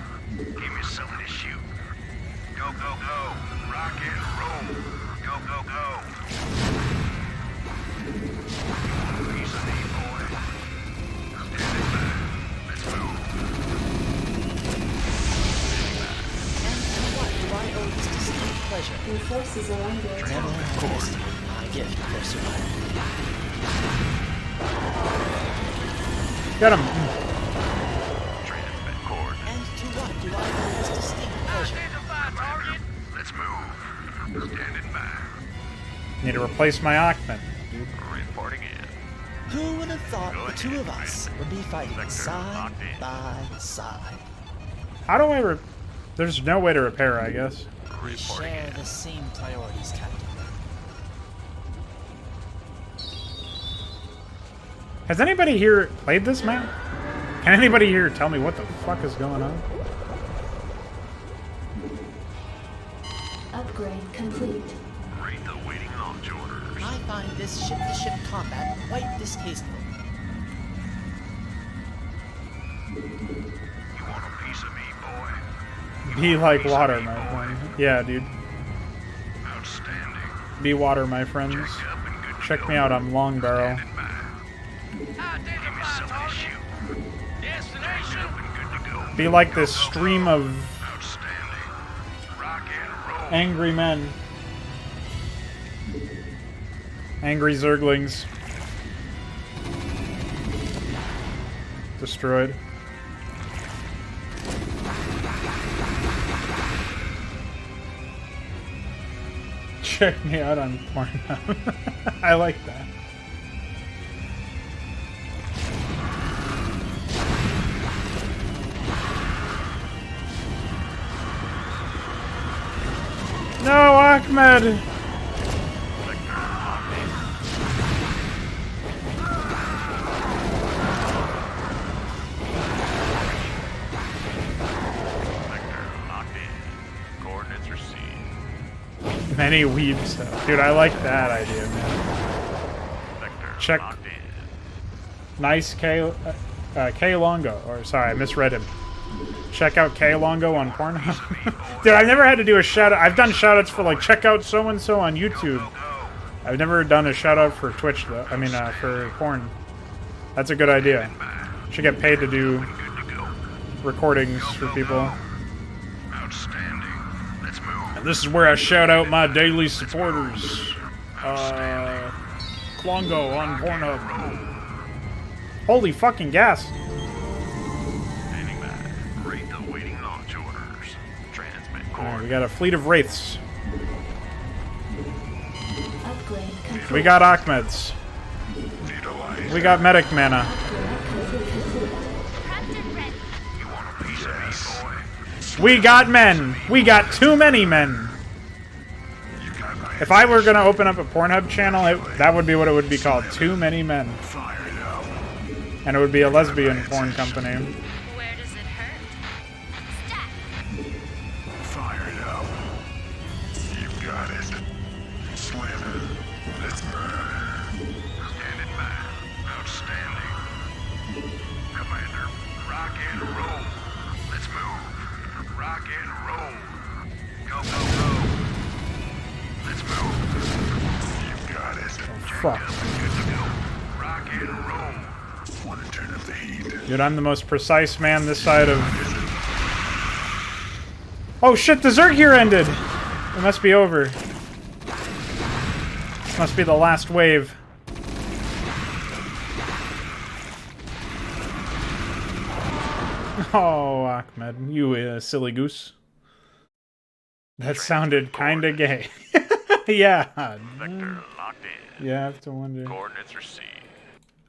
Give me something to shoot. Go, go, go. Rock and roll. Go, go, go. Forces are under attack. Got him. And to what do I owe this distinct pleasure? Let's move. Standing by. Need to replace my Ackman. Reporting in. Who would have thought the two of us would be fighting side by side? How do I There's no way to repair, I guess. We share the same priorities, Captain. Has anybody here played this map? Can anybody here tell me what the fuck is going on? Upgrade complete. Read the waiting launch orders. I find this ship-to-ship combat quite distasteful. You want a piece of me, boy? Be like water, my friend. Yeah, dude. Outstanding. Be water, my friends. Check me out, I'm Long Barrel. Be like this stream of angry men. Angry Zerglings. Destroyed. Check me out on Pornhub. I like that. No, Ahmed! Many weeb stuff. Dude, I like that idea, man. Check. Nice K Longo. Or, sorry, I misread him. Check out K Longo on Pornhub. Dude, I've never had to do a shout out. I've done shout outs for, like, check out so and so on YouTube. I've never done a shout out for Twitch, though. I mean, for porn. That's a good idea. Should get paid to do recordings for people. This is where I shout out my daily supporters. Klongo on Pornhub. Holy fucking gas. Alright, we got a fleet of wraiths. We got Achmeds. We got medic mana. We got men! We got too many men! If I were gonna open up a Pornhub channel, that would be what it would be called. Too Many Men. And it would be a lesbian porn company. Where does it hurt? Fire it up. You've got it. Slither. Let's burn. Stand in mind. Outstanding. Commander, rock and roll. Let's move. Rock and roll. Go, go, go. Let's move. You've got it. Fuck. Rock and roll. Want to turn up the heat. Dude, I'm the most precise man this side of... Oh shit, the Zerg here ended! It must be over. This must be the last wave. Oh, Ahmed, you silly goose. That sounded kinda gay. Yeah. Sector locked in. Yeah, I have to wonder. Coordinates received.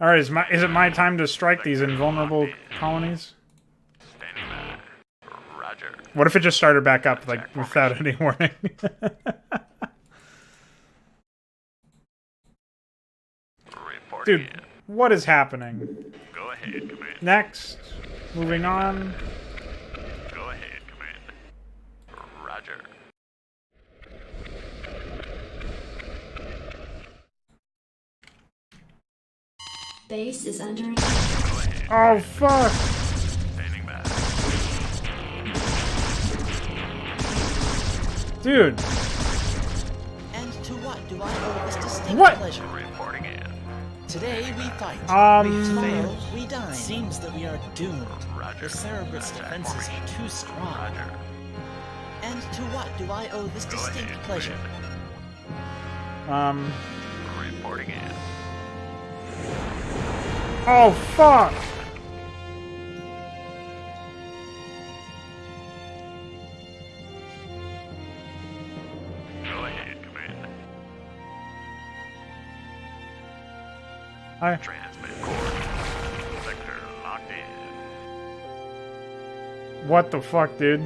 Alright, is it my time to strike these invulnerable colonies? Standing by. Roger. What if it just started back up, like, without any warning? Dude, what is happening? Go ahead, Commander. Next. Moving on. Go ahead, Commander. Roger. Base is under attack. Oh fuck! Standing back. Dude. And to what do I owe this distinct pleasure? Reporting in. Today we fight. We fail, we die. Seems that we are doomed. Roger. The Cerebrus defenses are too strong. Roger. And to what do I owe this distinct pleasure? Reporting in. Oh fuck! Hi. Transmit core. Sector locked in. What the fuck, dude?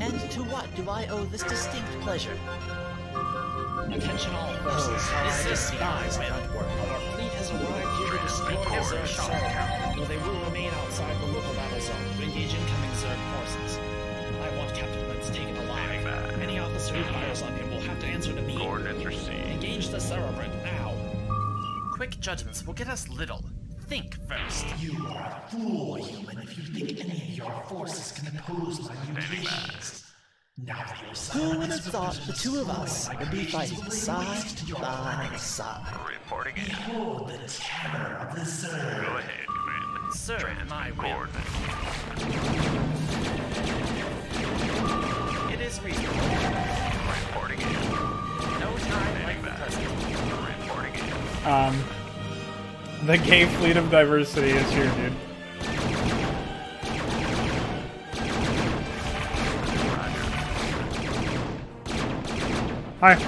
And to what do I owe this distinct pleasure? Attention all forces. This is the eyes network. Our fleet has arrived here to destroy Zerg Shire, though they will remain outside the local battle zone to engage incoming Zerg forces. I want Captain Lance taken alive. Any officer who fires on him will have to answer to me. Coordinates received. Engage the Cerebrant now. Quick judgments will get us little. Think first. You are a fool, human, if you think any of your forces can oppose my mutations. Now that your Cerebrant... Who would have thought the two of us would be fighting side by side? Reporting in. Behold the terror of the Zerg. Go ahead, Commander. Sir, my coordinates. Reasonable. Reporting in. No time like that. Reporting in. The gay fleet of diversity is here, dude. Hi.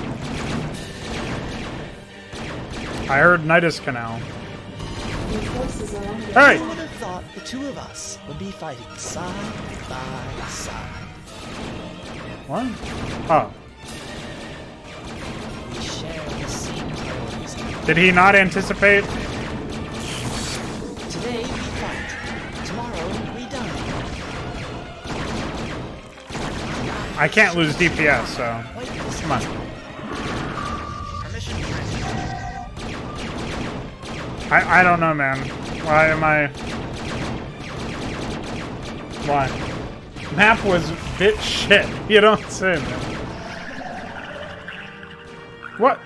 I heard Nidus Canal. Hey! Who would have thought the two of us would be fighting side by side? What? Oh. Did he not anticipate? Today we fight. Tomorrow we die. I can't lose DPS, so come on. I don't know, man. Why am I? Why? Map was bit shit. You don't say, man. What?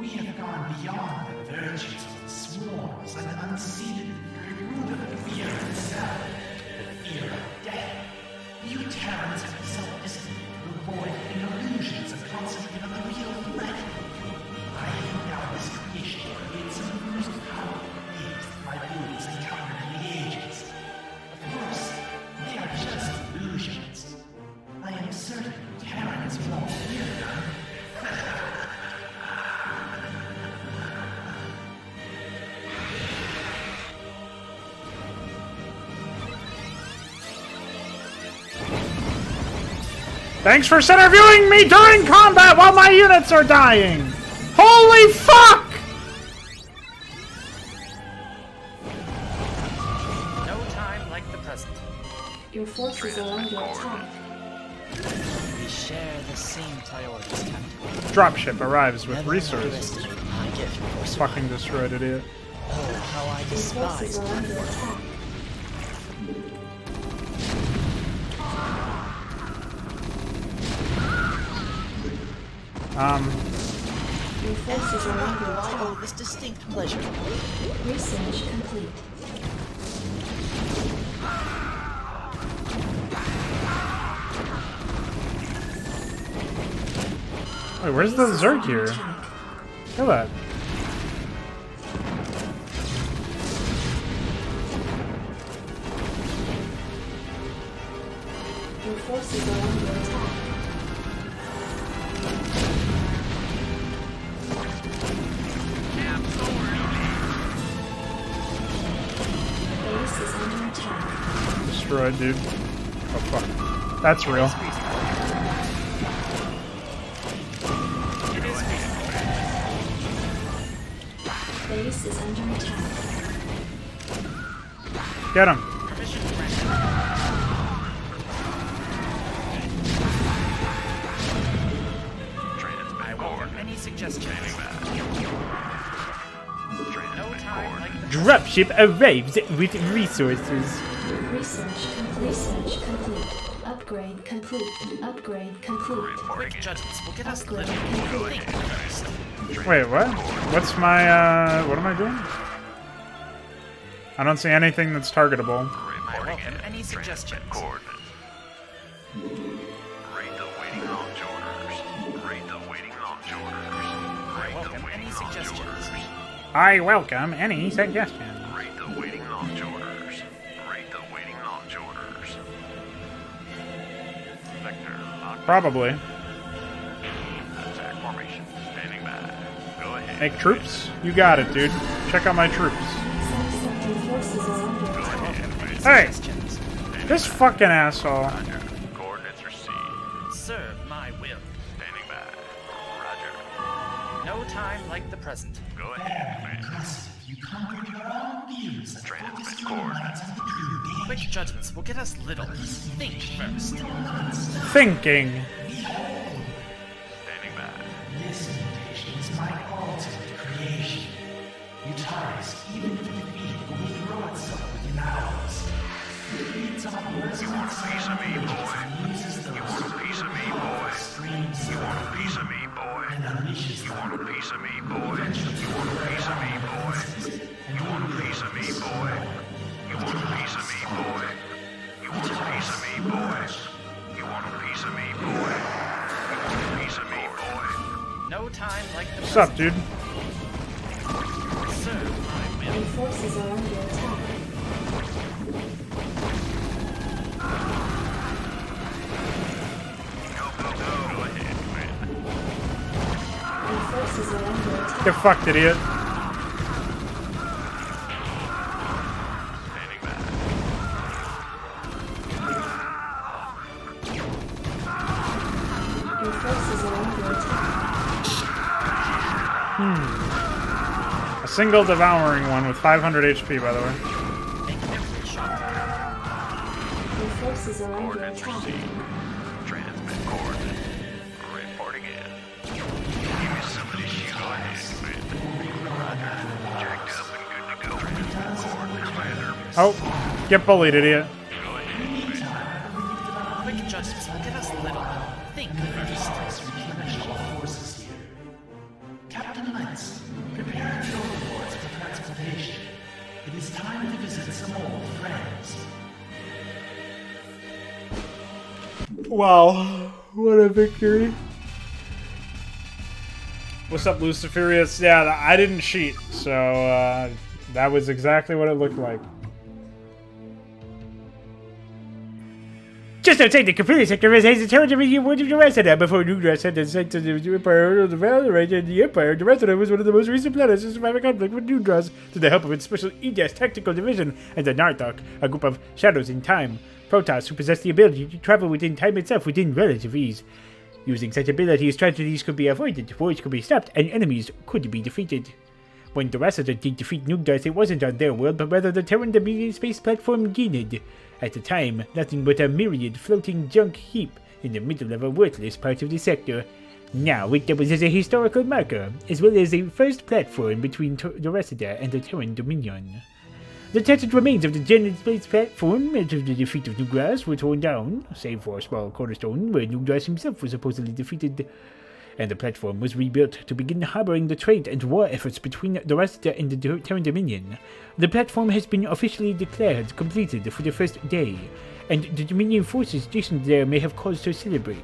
We have gone beyond the virgins, swarms, and unseated the root of fear itself, the fear of death. You Terrans have self-distant, were born in illusions of concentrating on the real threat. I am now this creation creates some whose power is my wounds encountered in the ages. Of course, they are just illusions. I am certain Terrans won't fear them. Thanks for center viewing me during combat while my units are dying! Holy fuck! No time like the present. Your forces are under attack. We share the same priorities, Captain. Dropship arrives with resources. Fucking destroyed, idiot. Oh, how I despise that. Your forces are under attack. Oh, this distinct pleasure. Research complete. Wait, where's the Zerg here? Look at that. Your forces are under attack. Destroyed, dude. Oh fuck. That's real. Base is under attack. Get him. Dropship arrives with resources. Research complete. Upgrade complete. Upgrade complete. Quick judgments will get us good. Wait, what? What's my what am I doing? I don't see anything that's targetable. I welcome any suggestions. I welcome any suggestions. Rate the waiting launch orders. Rate the waiting launch orders. Vector locked. Probably. Attack formation. Standing by. Go ahead. Make troops? You got it, dude. Check out my troops. Hey! This fucking asshole. Coordinates received. Serve my will. Standing by. Roger. No time like the present. Go ahead. You conquered your own views. Transmit coordinates. Quick judgments will get us little. Think first. Thinking. Standing back. This invitation is my call to the creation. Utahs, even if defeat, will throw itself within hours. You want a piece of me, boy. You want a piece of me, boy. You want a piece of me, boy. You want a piece of me, boy. You want a piece of me, boy. You want a piece of me, boy. You want a piece of me, boy. You want a piece of me, boy. You want a piece of me, boy. You want a piece of me, boy. No time like the. What's up, dude? Your forces are under attack. Get fucked, idiot. A single devouring one with 500 HP, by the way. forces are under attack. Coordinates received. Transmit coordinates. Reporting in. Give me some of this shit on Roger. Jacked up and good to go. Transmit coordinates. Commander. Oh, get bullied, idiot. Quick justice, give us a little. Think of resistance. Replenish all forces here. Captain Lance, prepare your reports for transportation. It is time to visit some old friends. Wow, what a victory. What's up, Luciferius? Yeah, I didn't cheat, so that was exactly what it looked like. Just to take the complete sector as a territory, you would have arrested that before Nugdras had sent to the Empire of the Valorite and the Empire. Durazida was one of the most recent planets to survive a conflict with Nugdras to the help of its special E.D.A.S.T. tactical division and the Nartok, a group of shadows in time, Protoss who possess the ability to travel within time itself within relative ease. Using such abilities, tragedies could be avoided, wars could be stopped, and enemies could be defeated. When Durazida did defeat Nugdras, it wasn't on their world, but rather the Terran Dominion space platform Genid. At the time, nothing but a myriad floating junk heap in the middle of a worthless part of the sector. Now it doubles as a historical marker, as well as a first platform between Durazida and the Terran Dominion. The tattered remains of the Genid space platform after the defeat of Nugdras were torn down, save for a small cornerstone where Nugdras himself was supposedly defeated, and the platform was rebuilt to begin harboring the trade and war efforts between Durazida and the Terran Dominion. The platform has been officially declared completed for the first day, and the Dominion forces stationed there may have cause to celebrate.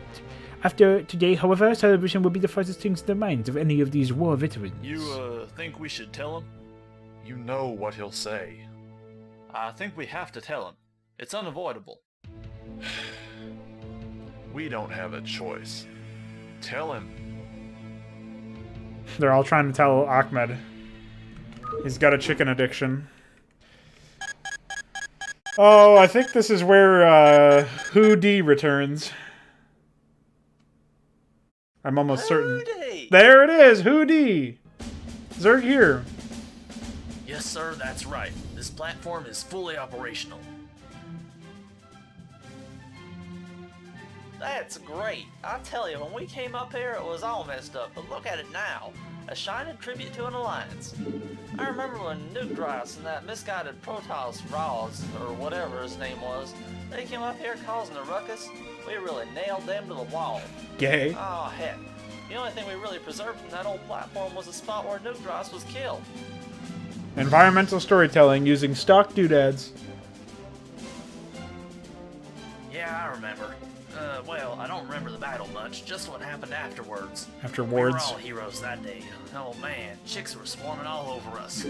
After today, however, celebration will be the farthest thing to the minds of any of these war veterans. You, think we should tell him? You know what he'll say. I think we have to tell him. It's unavoidable. We don't have a choice. Tell him. They're all trying to tell Ahmed. He's got a chicken addiction. Oh, I think this is where Hoodie returns. I'm almost certain. There it is, Hoodie! Zerg here. Yes, sir, that's right. This platform is fully operational. That's great. I tell you, when we came up here, it was all messed up, but look at it now. A shining tribute to an alliance. I remember when Nugdras and that misguided Protoss Roz, or whatever his name was, they came up here causing a ruckus. We really nailed them to the wall. Gay. Oh, heck. The only thing we really preserved from that old platform was the spot where Nugdras was killed. Environmental storytelling using stock doodads. Yeah, I remember. Well, I don't remember the battle much, just what happened afterwards. We were all heroes that day. Oh man, chicks were swarming all over us.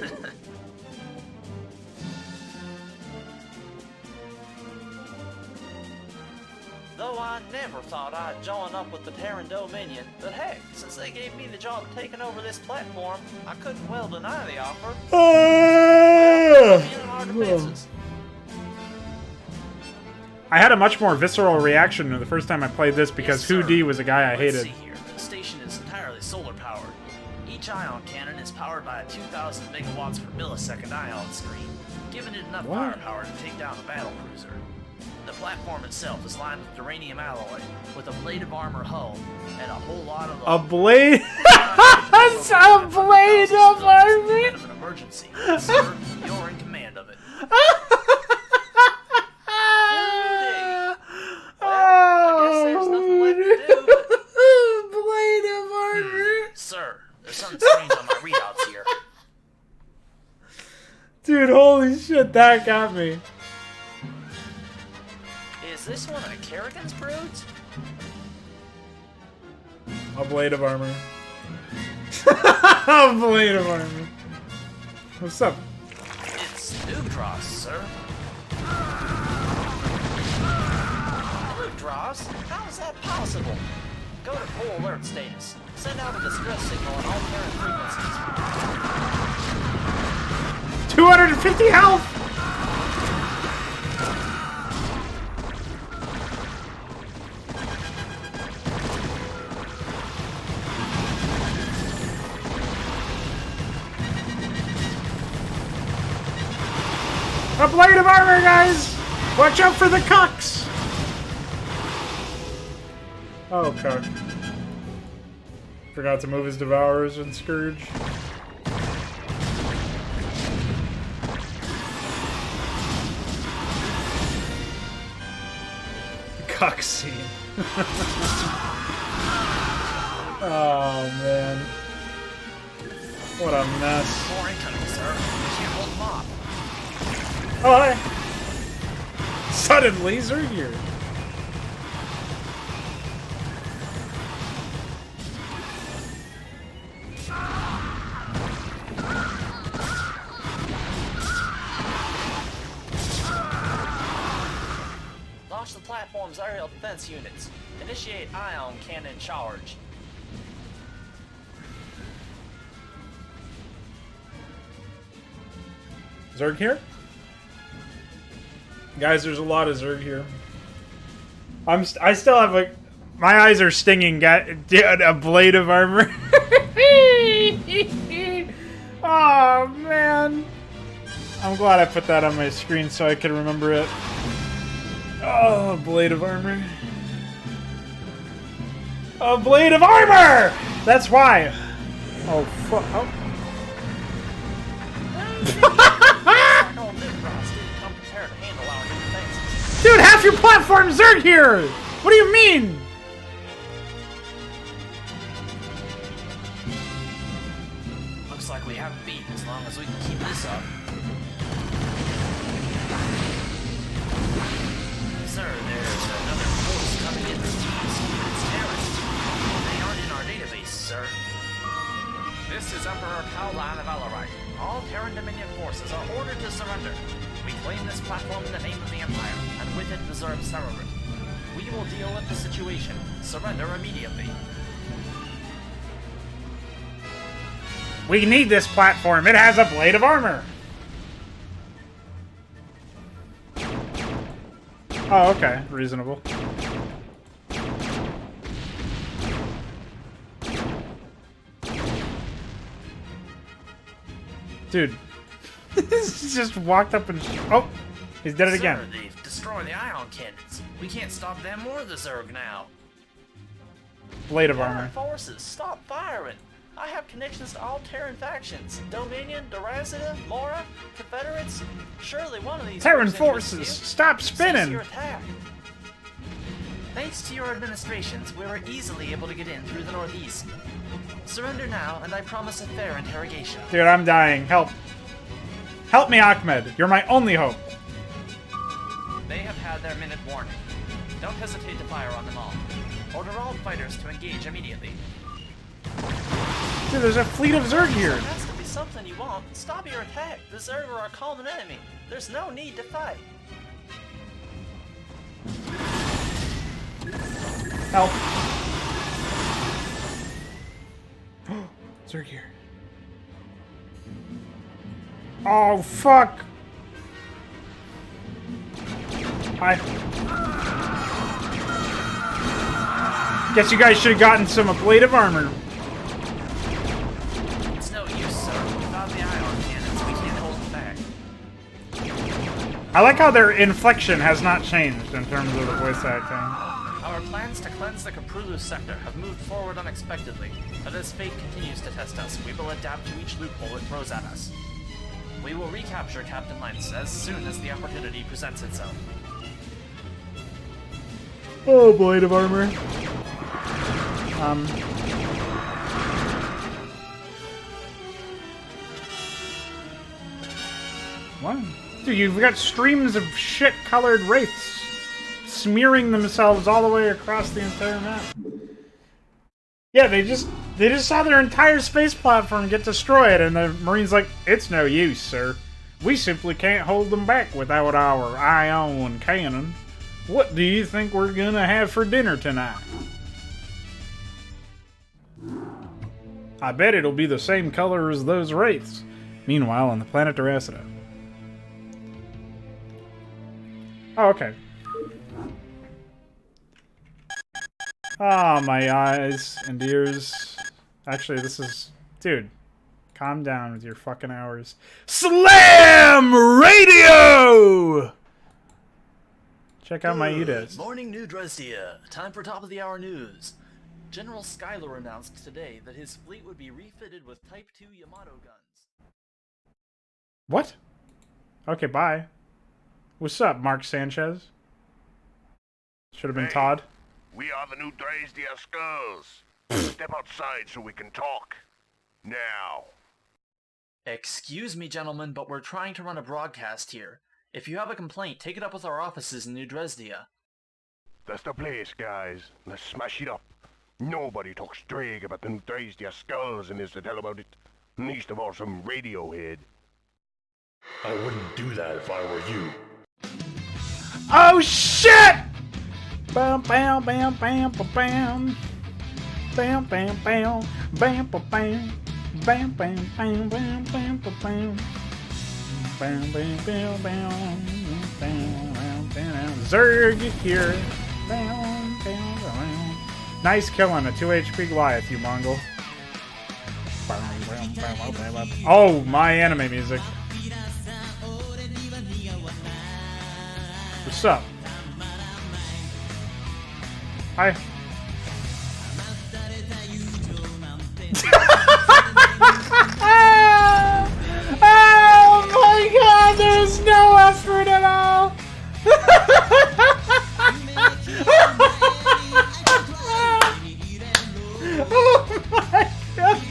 Though I never thought I'd join up with the Terran Dominion, but heck, since they gave me the job of taking over this platform, I couldn't well deny the offer. I had a much more visceral reaction the first time I played this because Hoodie was a guy I hated. See here. The station is entirely solar powered. Each ion cannon is powered by a 2,000 megawatts per millisecond ion stream, giving it enough firepower to take down a battle cruiser. The platform itself is lined with uranium alloy, with a blade of armor hull, and a whole lot of a blade of armor. In an emergency, sir, you're in command of it. Dude, holy shit, that got me. Is this one of Kerrigan's broods? A blade of armor. A blade of armor. What's up? It's Nugdras, sir. Nugdras? How is that possible? Go to full alert status. Send out a distress signal on all Terran frequencies. 250 health! A blade of armor, guys! Watch out for the cocks! Oh, cock. Forgot to move his Devourers and Scourge. Cock scene. Oh, man. What a mess. More incoming, sir. Mob. Oh, hi. Sudden laser here. Launch the platform's aerial defense units. Initiate ion cannon charge. Zerg here? Guys, there's a lot of Zerg here. I still have like, my eyes are stinging. Got a blade of armor. Oh man! I'm glad I put that on my screen so I could remember it. Oh, blade of armor. A blade of armor. That's why. Oh fuck! Oh. Dude, half your platform Zerg here! What do you mean? Looks like we have beat as long as we can keep this up. Sir, there's another force coming in this team. It's terrorists. They aren't in our database, sir. This is Emperor Kaolan of Alorite. All Terran Dominion forces are ordered to surrender. We claim this platform in the name of the Empire, and with it deserve Serebith. We will deal with the situation. Surrender immediately. We need this platform. It has a blade of armor. Oh, okay. Reasonable. Dude. He just walked up and oh, he's dead again. They've destroyed the ion cannons. We can't stop them or the Zerg now. Blade of armor. Forces, stop firing. I have connections to all Terran factions: Dominion, Durazida, Mora, Confederates. Surely one of these Terran forces, stop spinning. Thanks to your administrations, we were easily able to get in through the northeast. Surrender now, and I promise a fair interrogation. Dude, I'm dying. Help. Help me, Ahmed. You're my only hope. They have had their minute warning. Don't hesitate to fire on them all. Order all fighters to engage immediately. Dude, there's a fleet of Zerg here. There has to be something you want. Stop your attack. The Zerg are our common enemy. There's no need to fight. Help. Zerg here. Oh, fuck! I guess you guys should have gotten some blade of armor. It's no use, sir. Without the ion cannons, we can't hold them back. I like how their inflection has not changed in terms of the voice acting. Our plans to cleanse the Kaprulu sector have moved forward unexpectedly, but as fate continues to test us, we will adapt to each loophole it throws at us. We will recapture Captain Lance as soon as the opportunity presents itself. Oh, blade of armor. What? Dude, you've got streams of shit-colored wraiths smearing themselves all the way across the entire map. Yeah, they just saw their entire space platform get destroyed, and the Marine's like, it's no use, sir. We simply can't hold them back without our ion cannon. What do you think we're gonna have for dinner tonight? I bet it'll be the same color as those wraiths. Meanwhile, on the planet Durazida. Oh, okay. Ah, oh, my eyes and ears. Actually, this is... Dude, calm down with your fucking hours. Slam Radio! Check out my E.D.A.S.T. Morning, Nugdras. Time for top of the hour news. General Skyler announced today that his fleet would be refitted with Type 2 Yamato guns. What? Okay, bye. What's up, Mark Sanchez? Should have been Todd. We are the Nugdras Skulls. Step outside so we can talk. Now. Excuse me, gentlemen, but we're trying to run a broadcast here. If you have a complaint, take it up with our offices in Nugdras. That's the place, guys. Let's smash it up. Nobody talks drag about the Nugdras Skulls in this to tell about it. Least of all some radiohead. I wouldn't do that if I were you. Oh shit! Bam bam bam bam bam bam bam bam bam bam bam bam bam bam bam bam bam bam bam bam. Zerg here. Bam bam bam. Nice kill on a 2 HP Goliath, you Mongol. Oh, my anime music. What's up? Hi. Oh my god, there's no effort at all! Oh my god!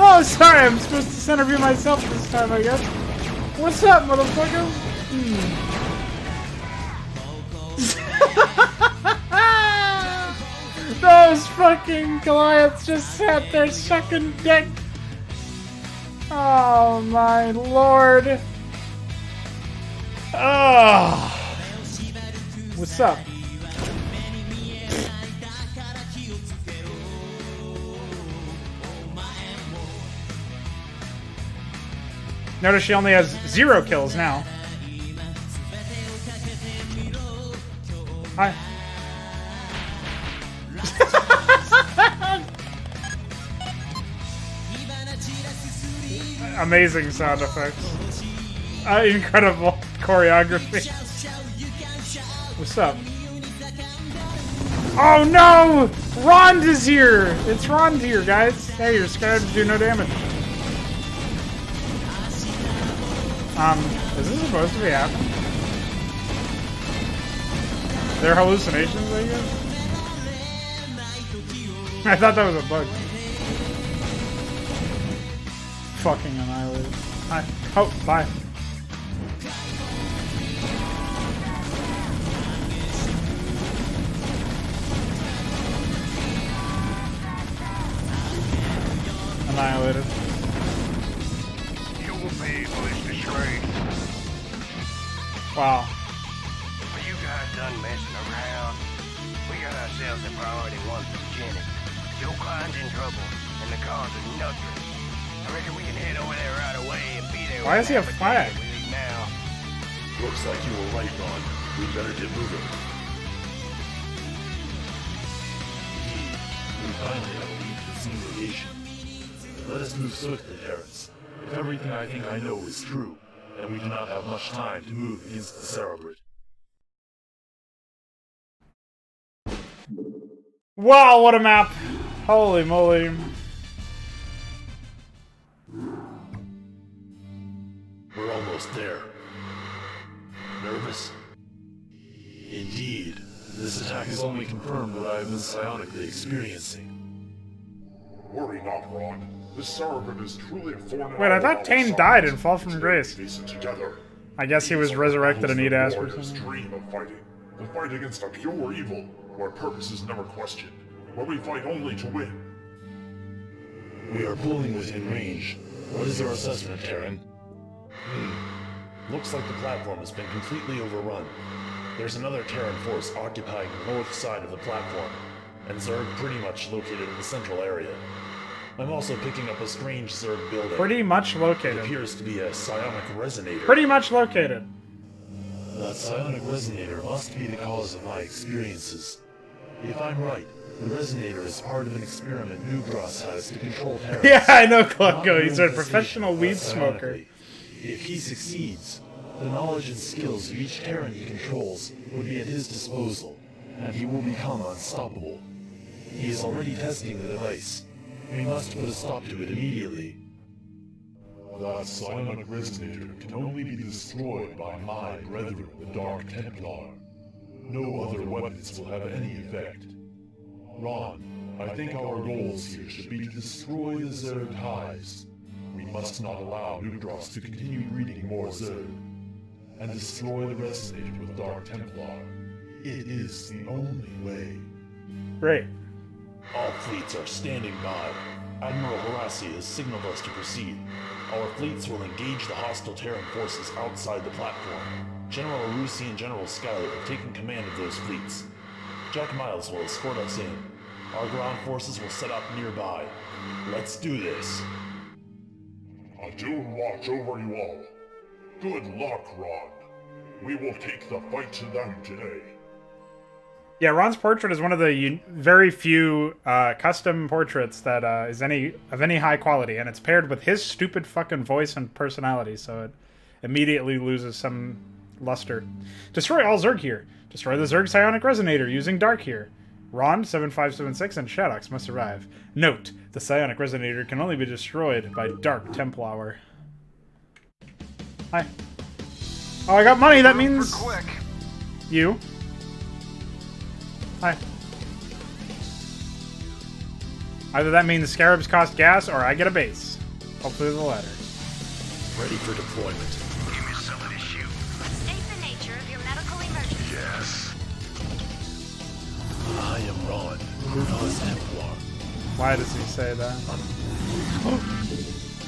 Oh, sorry, I'm supposed to interview myself this time, I guess. What's up, motherfuckers? Those fucking Goliaths just sat there sucking dick. Oh my lord. Oh. What's up? Notice she only has 0 kills now. Hi. Amazing sound effects. Incredible choreography. What's up? Oh no! Ron is here! It's Ron here, guys. Hey, you're scared to do no damage. Is this supposed to be happening? They're hallucinations, I guess? I thought that was a bug. Fucking annihilated. Hi. Oh, bye. Annihilated. You will pay for this disgrace. Wow. Are you guys done messing around? We got ourselves a priority 1 from Jenet. Your client's in trouble, and the cause of Nugdras. I reckon we can head over there right away and be there. Why does he have fire? Now. Looks like you were right, Ron. We better get moving. We finally have a lead to the same location. Let us move swiftly, Harris. If everything I think I know is true, then we do not have much time to move against the Serebith. Wow, what a map! Holy moly! We're almost there. Nervous? Indeed. This attack has only confirmed what I have been psionically experiencing. Worry not, Ron. This Serebith is truly a thorn. Wait, I thought Tain died and fall from grace. I guess he was resurrected and E.D.A.S.T. dream of fighting. The fight against a pure evil, where purpose is never questioned, where we fight only to win. We are pulling within range. What is your assessment, Terran? Looks like the platform has been completely overrun. There's another Terran force occupying the north side of the platform, and Zerg pretty much located in the central area. I'm also picking up a strange Zerg building. Pretty much located. It appears to be a psionic resonator. Pretty much located. That psionic resonator must be the cause of my experiences. If I'm right, the resonator is part of an experiment Nugdras has to control Harris. Yeah, I know, Klocko. He's a professional weed smoker. If he succeeds, The knowledge and skills of each Terran he controls would be at his disposal, and he will become unstoppable. He is already testing the device. We must put a stop to it immediately. That silent resonator can only be destroyed by my brethren, the Dark Templar. No other weapons will have any effect. Ron, I think our goals here should be to destroy the Zerg hives. We must not allow Nugdras to continue breeding more Zerg, and destroy the resonator with Dark Templar. It is the only way. Great. All fleets are standing by. Admiral Horacea has signaled us to proceed. Our fleets will engage the hostile Terran forces outside the platform. General Arusi and General Skyler have taken command of those fleets. Jack Miles will escort us in. Our ground forces will set up nearby. Let's do this. I do watch over you all. Good luck, Ron. We will take the fight to them today. Yeah, Ron's portrait is one of the very few custom portraits that is of any high quality, and it's paired with his stupid fucking voice and personality, so it immediately loses some luster. Destroy all Zerg here. Destroy the Zerg psionic resonator using Dark here. Ron, 7576, and Shadox must arrive. Note, the psionic resonator can only be destroyed by Dark Templar. Hi. Oh, I got money, that means... You. Hi. Either that means the scarabs cost gas, or I get a base. Hopefully the latter. Ready for deployment. Give me some issue. State the nature of your medical emergency. Yes. I am Ron, Kronos Templar. Why does he say that?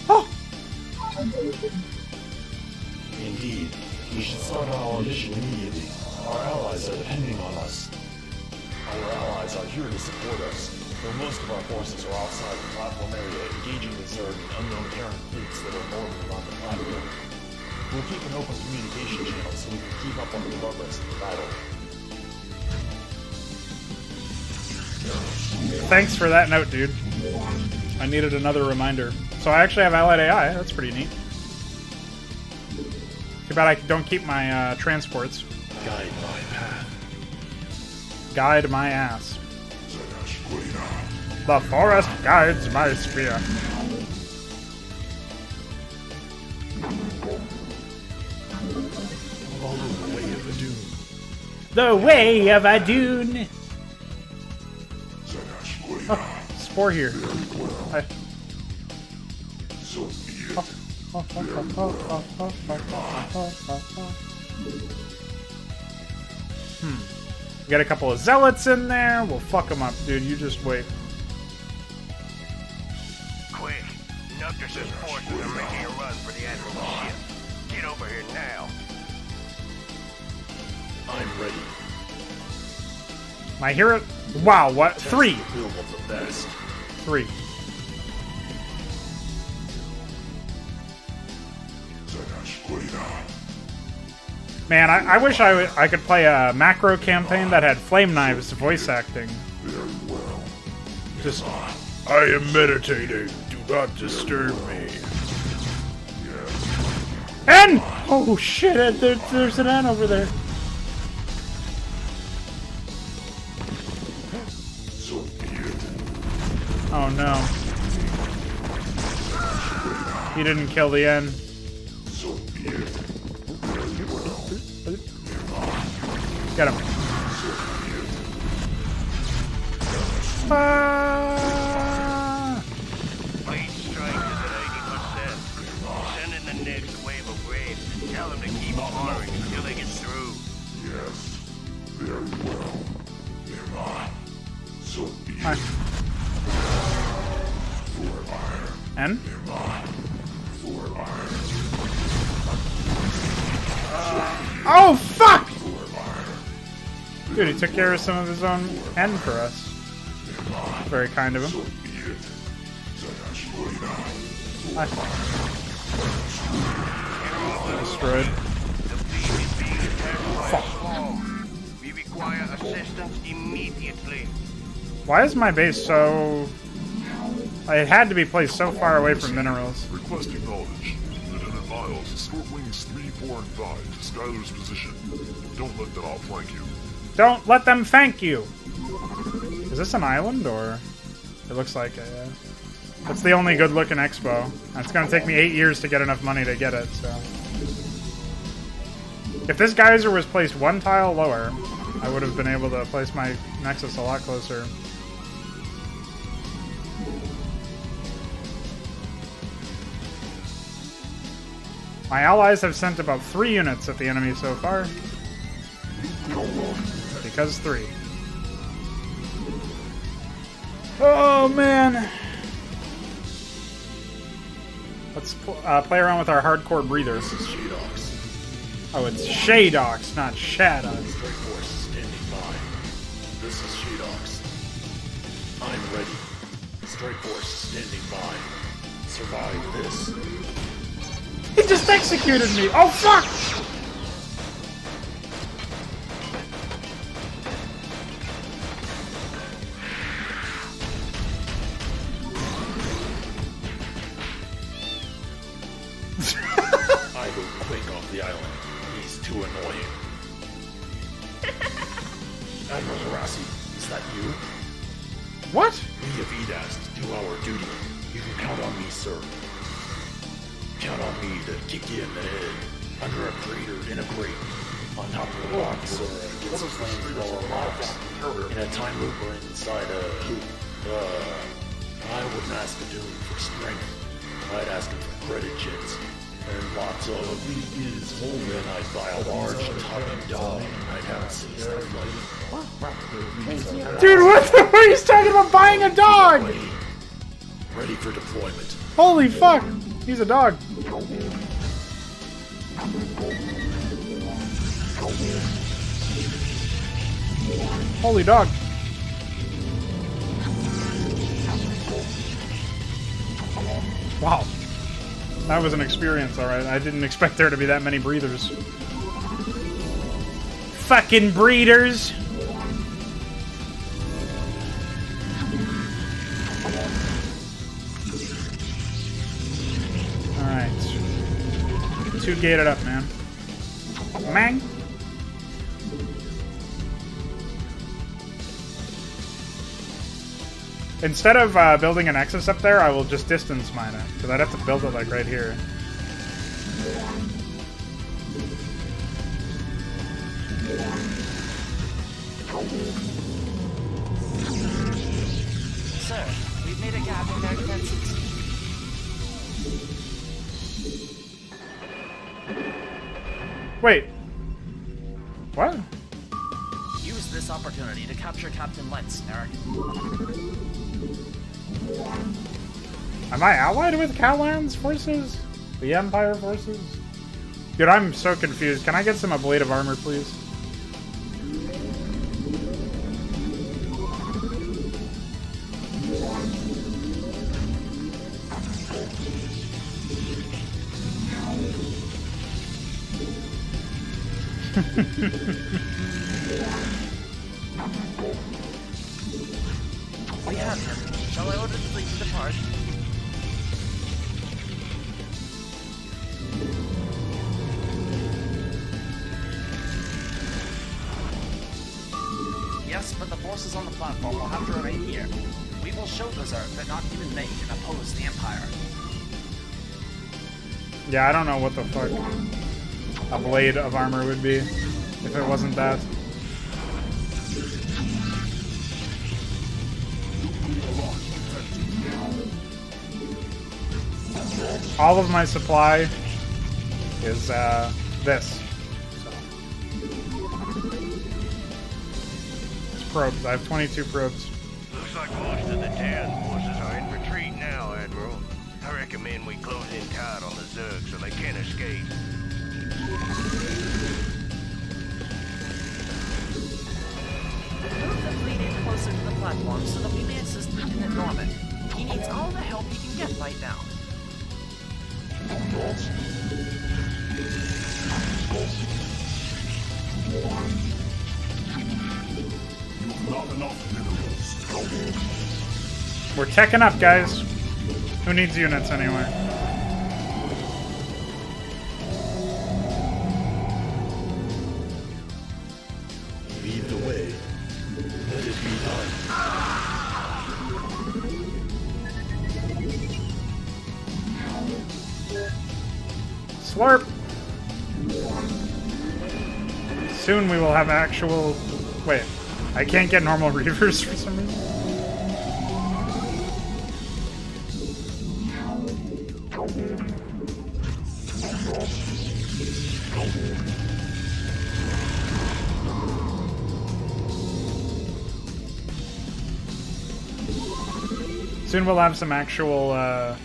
Oh! Indeed. We should start our mission immediately. Our allies are depending on us. Our allies are here to support us, though most of our forces are outside the platform area, engaging the Zerg and unknown Terran fleets that are orbiting on the platform. We'll keep an open communication channel so we can keep up on the progress of the battle. Thanks for that note, dude. I needed another reminder. So I actually have Allied AI, that's pretty neat. Too bad I don't keep my transports. Guide my path. Guide my ass. The forest guides my spear. Follow the way of a dune. The way of a dune. Oh, spore here. Hi. Hmm. We got a couple of zealots in there. We'll fuck them up, dude. You just wait. Quick. Nugdras' forces are making a run for the Admiral's ship. Get over here now. I'm ready. My hero... Wow, what? Three! Three. Man, I wish I could play a macro campaign that had flame knives voice acting. Very well. Just I am meditating. Do not disturb me. And oh shit! There's an ant over there. Oh no! He didn't kill the ant. Get him. Please strike to the 91%. Send in the next wave of waves and tell them to keep firing until they get through. Yes. Very well. They're on. So be it. For iron. And? They're on. For iron. Oh, fuck! Dude, he took care of some of his own end for us. Very kind of him. Destroyed. Fuck. We require assistance immediately. Why is my base so... It had to be placed so far away from minerals. Requesting knowledge. 300 miles. Escort wings 3, 4, and 5 to Skyler's position. Don't let them outflank you. Don't let them thank you! Is this an island, or...? It looks like it, yeah. That's the only good-looking expo. It's gonna take me 8 years to get enough money to get it, so... If this geyser was placed 1 tile lower, I would have been able to place my Nexus a lot closer. My allies have sent about 3 units at the enemy so far. Because 3. Oh, man. Let's play around with our hardcore breathers. This is Shadox. Oh, it's Shadox, not Shadox. Strike force standing by. This is Shadox. I'm ready. Strike force standing by. Survive this. He just executed me. Oh, fuck! I will quake off the island. He's too annoying. Admiral Horacea, is that you? What? We of E.D.A.S.T. do our duty. You can count on me, sir. Count on me to kick you in the head, under a crater in a crate, on top of the rocks, or against flamethrower rocks, in a time loop or inside a hoop. I wouldn't ask a dude for strength. I'd ask him for credit checks, and lots of his whole men. I'd buy a large talking dog, and I'd have to seize that life. Dude, what the fuck? He's talking about buying a dog! Ready for deployment. Holy fuck! He's a dog. Holy dog. Wow. That was an experience, alright. I didn't expect there to be that many breathers. Fucking breeders! Too gated up, man. Mang! Instead of building an Nexus up there, I will just distance mine it, because I'd have to build it, like, right here. Sir, we've made a gap in their defenses. Wait. What? Use this opportunity to capture Captain Lance, Narek. Am I allied with Kaolan's forces? The Empire forces? Dude, I'm so confused. Can I get some ablative armor, please? We have her. Shall I order the fleet to depart? Yes, but the forces on the platform will have to remain here. We will show this Earth that not even they can oppose the Empire. Yeah, I don't know what the fuck a blade of armor would be if it wasn't that. All of my supply is this. So. It's probes. I have 22 probes. Looks like most of the town's forces are in retreat now, Admiral. I recommend we close in tight on the Zerg so they can't escape. Move the fleet in closer to the platform so that we may assist Lieutenant Norman. He needs all the help he can get right now. We're teching up, guys. Who needs units anyway? Slurp! Soon we will have actual... Wait, I can't get normal Reavers for some reason? Soon we'll have some actual,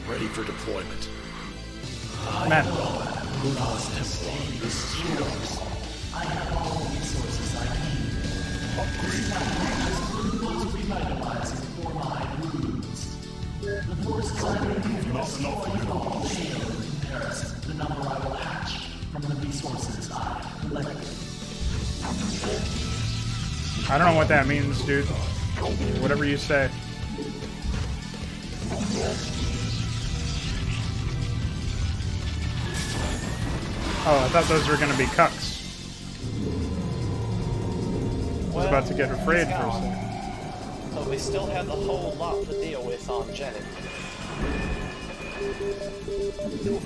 ready for deployment. Map. Who lost this Shadox? I have all the resources I need. Upgrade my resources for my wounds. The forces I will give must not be all scale in comparison to the number I will hatch from the resources I collected. I don't know what that means, dude. Whatever you say. Oh, I thought those were gonna be cucks. I was about to get afraid for a second. So we still have a whole lot to deal with on Genet.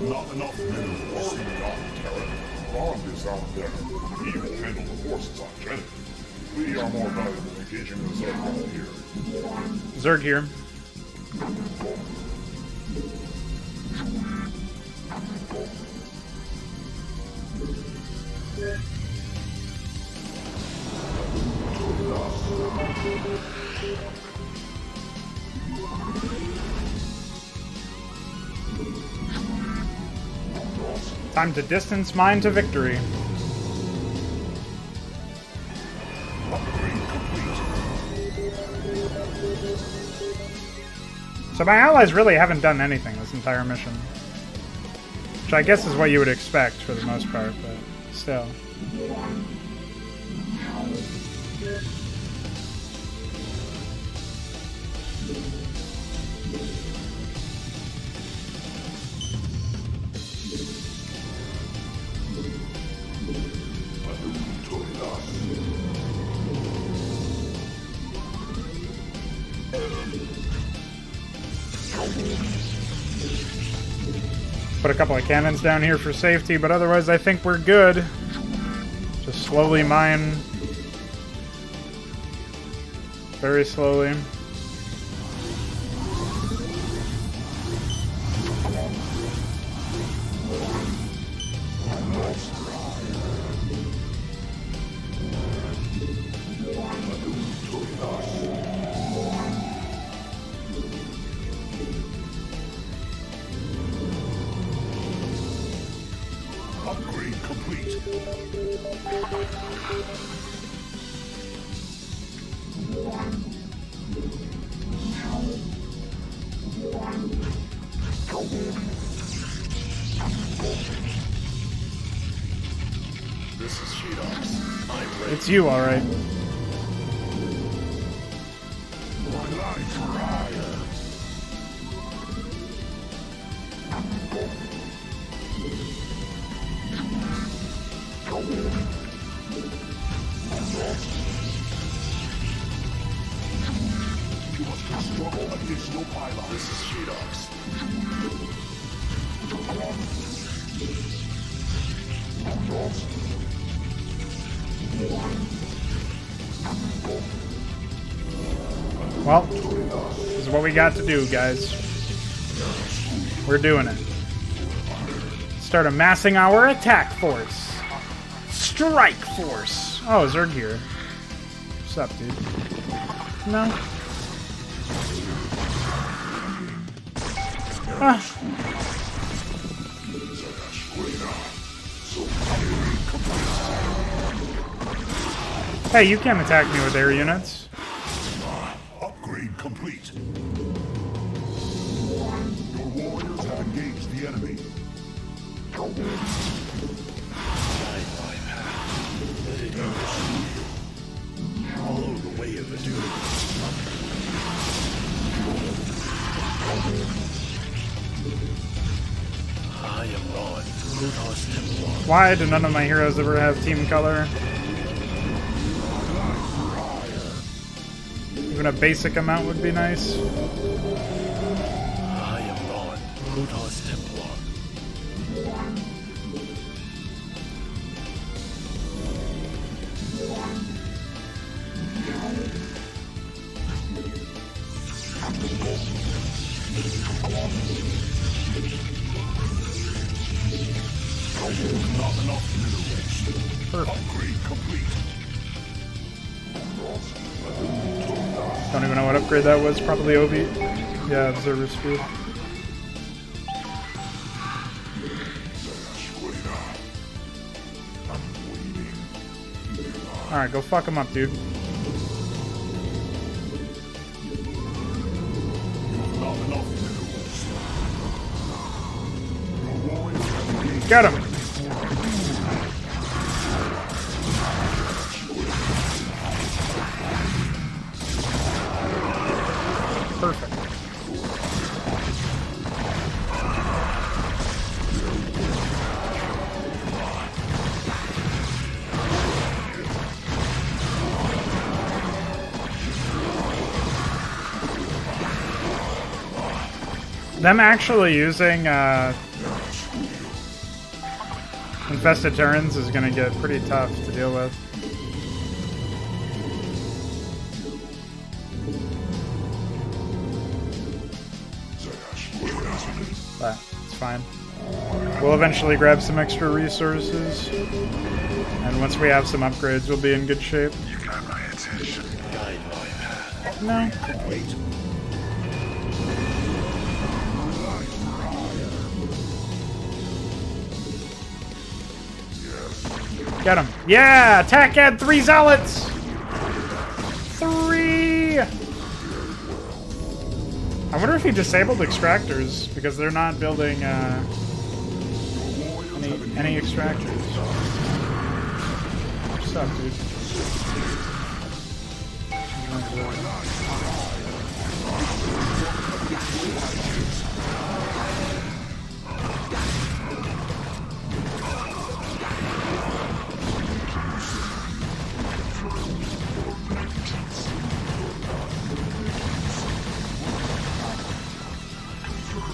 Not enough men to worry about Terra. Ron is out there. He will handle the forces on Genet. We are more valuable engaging with Zerg here. Zerg here. Time to distance mine to victory. So my allies really haven't done anything this entire mission. Which I guess is what you would expect for the most part, but still. Put a couple of cannons down here for safety, but otherwise I think we're good. Just slowly mine. Very slowly. It's you, all right. Well, this is what we got to do, guys. We're doing it. Start amassing our attack force. Strike force. Oh, Zerg here. What's up, dude? No. Hey, you can't attack me with air units. Upgrade complete. Your warriors have engaged the enemy. Follow the way of the dude. I am Ron. Why do none of my heroes ever have team color? Even a basic amount would be nice. I am Ron, Luthor's Templar. Don't even know what upgrade that was. Probably OV. Yeah, observer speed. Alright, go fuck him up, dude. Got him! Perfect. Them actually using, Infested Terrans is going to get pretty tough to deal with. But it's fine. We'll eventually grab some extra resources. And once we have some upgrades, we'll be in good shape. You got my attention. No. Wait. Get him. Yeah! Attack add 3 zealots! 3! I wonder if he disabled extractors, because they're not building any extractors. What's up, dude?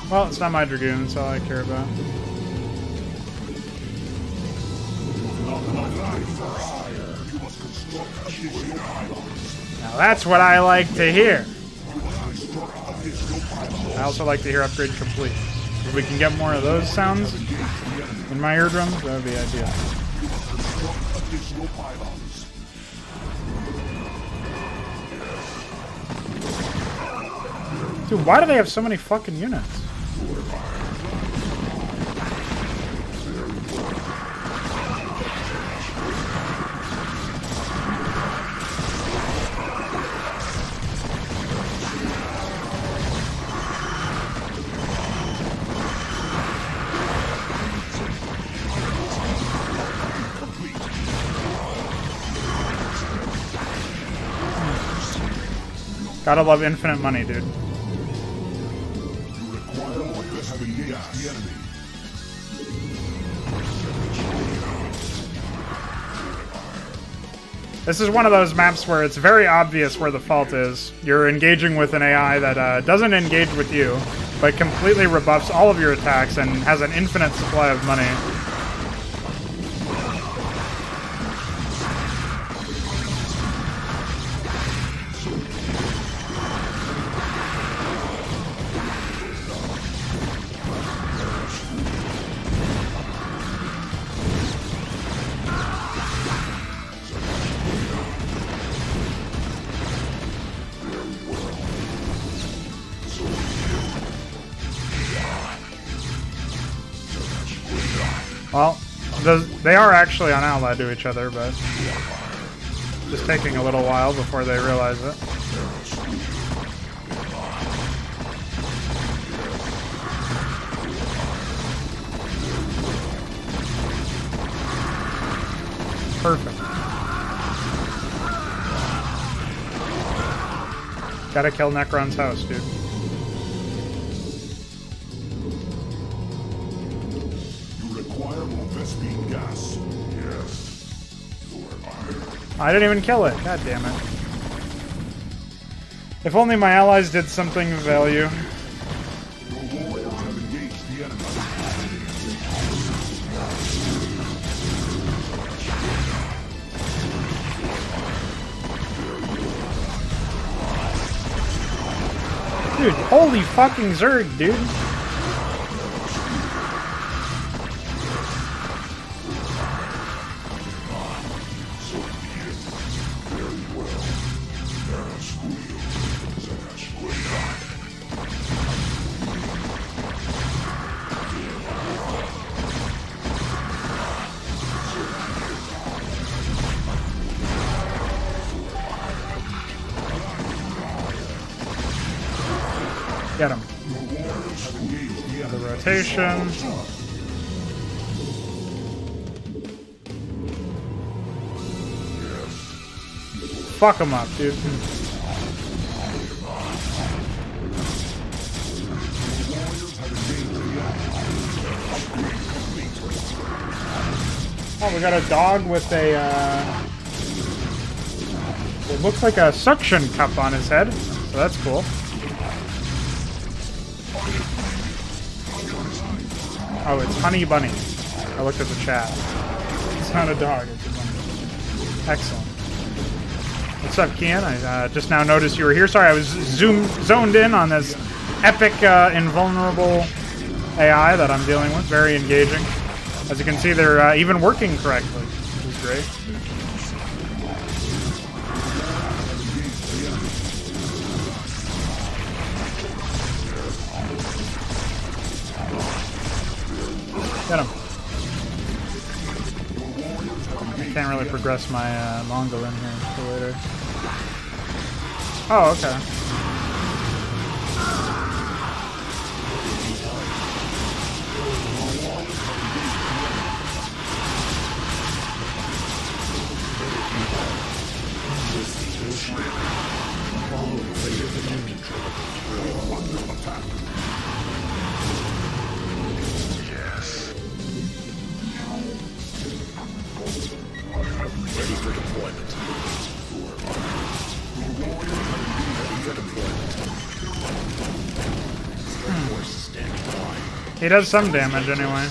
Well, it's not my Dragoon, that's all I care about. Now that's what I like to hear. I also like to hear upgrade complete. If we can get more of those sounds in my eardrums, that would be ideal. Dude, why do they have so many fucking units? Gotta love infinite money, dude. This is one of those maps where it's very obvious where the fault is. You're engaging with an AI that doesn't engage with you, but completely rebuffs all of your attacks and has an infinite supply of money. Well, they are actually on Alnai to each other, but just taking a little while before they realize it. Perfect. Gotta kill Necron's house, dude. I didn't even kill it. God damn it. If only my allies did something of value. Dude, holy fucking Zerg, dude. Get him. The rotation. Fuck him up, dude. Oh, we got a dog with a, it looks like a suction cup on his head, so that's cool. Oh, it's Honey Bunny. I looked at the chat. It's not a dog, it's a bunny. Excellent. What's up, Kian? I just now noticed you were here. Sorry, I was zoned in on this epic, invulnerable AI that I'm dealing with. Very engaging. As you can see, they're even working correctly, which is great. Get him. I can't really progress my Mongol in here until later. Oh, okay. Yes. Ready for deployment. He does some damage anyway.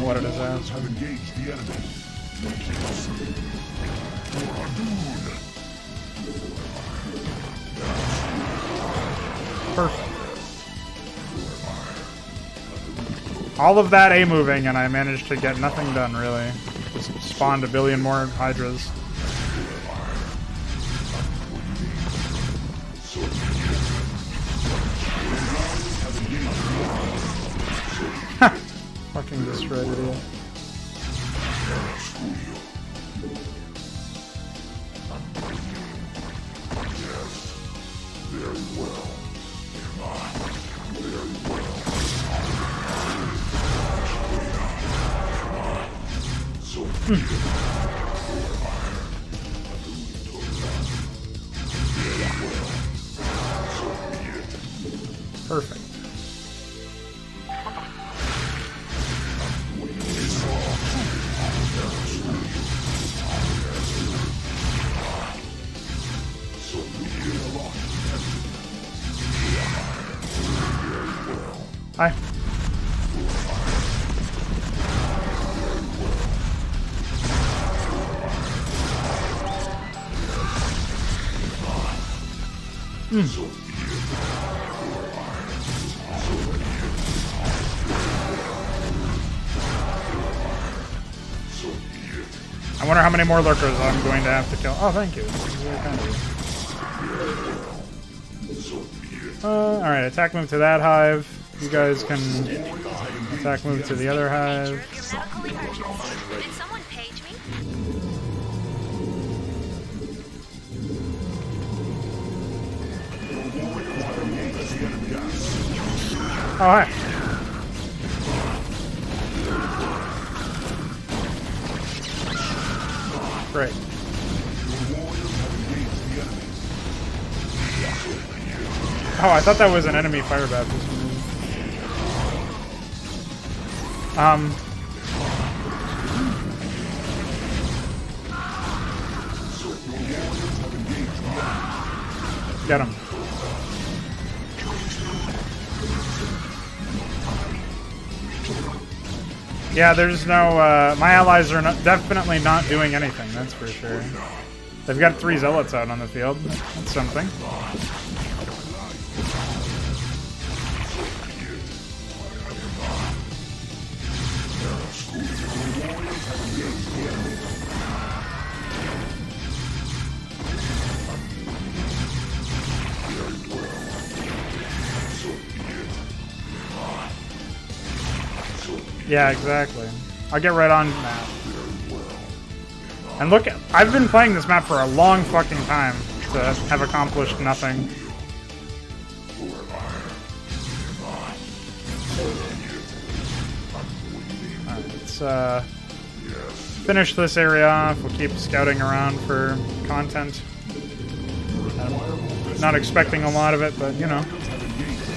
What a disaster. Perfect. All of that A-moving and I managed to get nothing done, really. Just spawned a billion more Hydras. Fucking destroyed it all. Perfect. Hi. I wonder how many more lurkers I'm going to have to kill. Oh, thank you. Alright, attack move to that hive. You guys can attack move to the other hive. Did someone page me? Oh, hi. Great. Oh, I thought that was an enemy fire baptism. Get him. Yeah, there's no, my allies are definitely not doing anything, that's for sure. They've got 3 zealots out on the field. That's something. Yeah, exactly. I'll get right on that. And look, I've been playing this map for a long fucking time to have accomplished nothing. Alright, let's finish this area off. We'll keep scouting around for content. I'm not expecting a lot of it, but you know,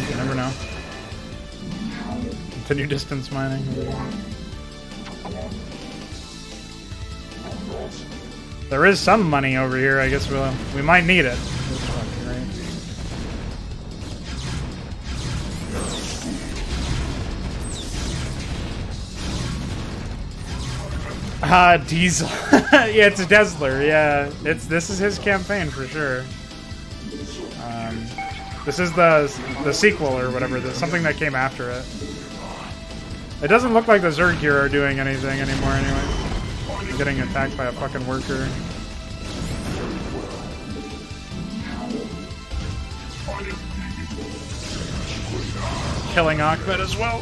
you never know. Continue distance mining. There is some money over here. I guess we might need it. Ah, Diesel. Yeah, it's Desler. Yeah, this is his campaign for sure. This is the sequel or whatever. There's something that came after it. It doesn't look like the Zerg gear are doing anything anymore. Anyway. Getting attacked by a fucking worker. Killing Achmed as well.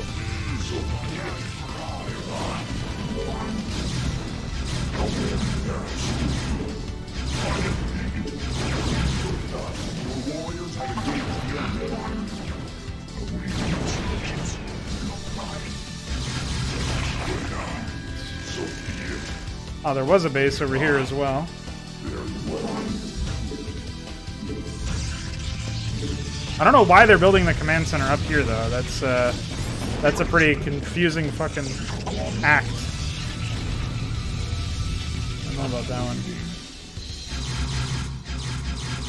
Oh, there was a base over here as well. I don't know why they're building the command center up here, though. That's a pretty confusing fucking act. I don't know about that one.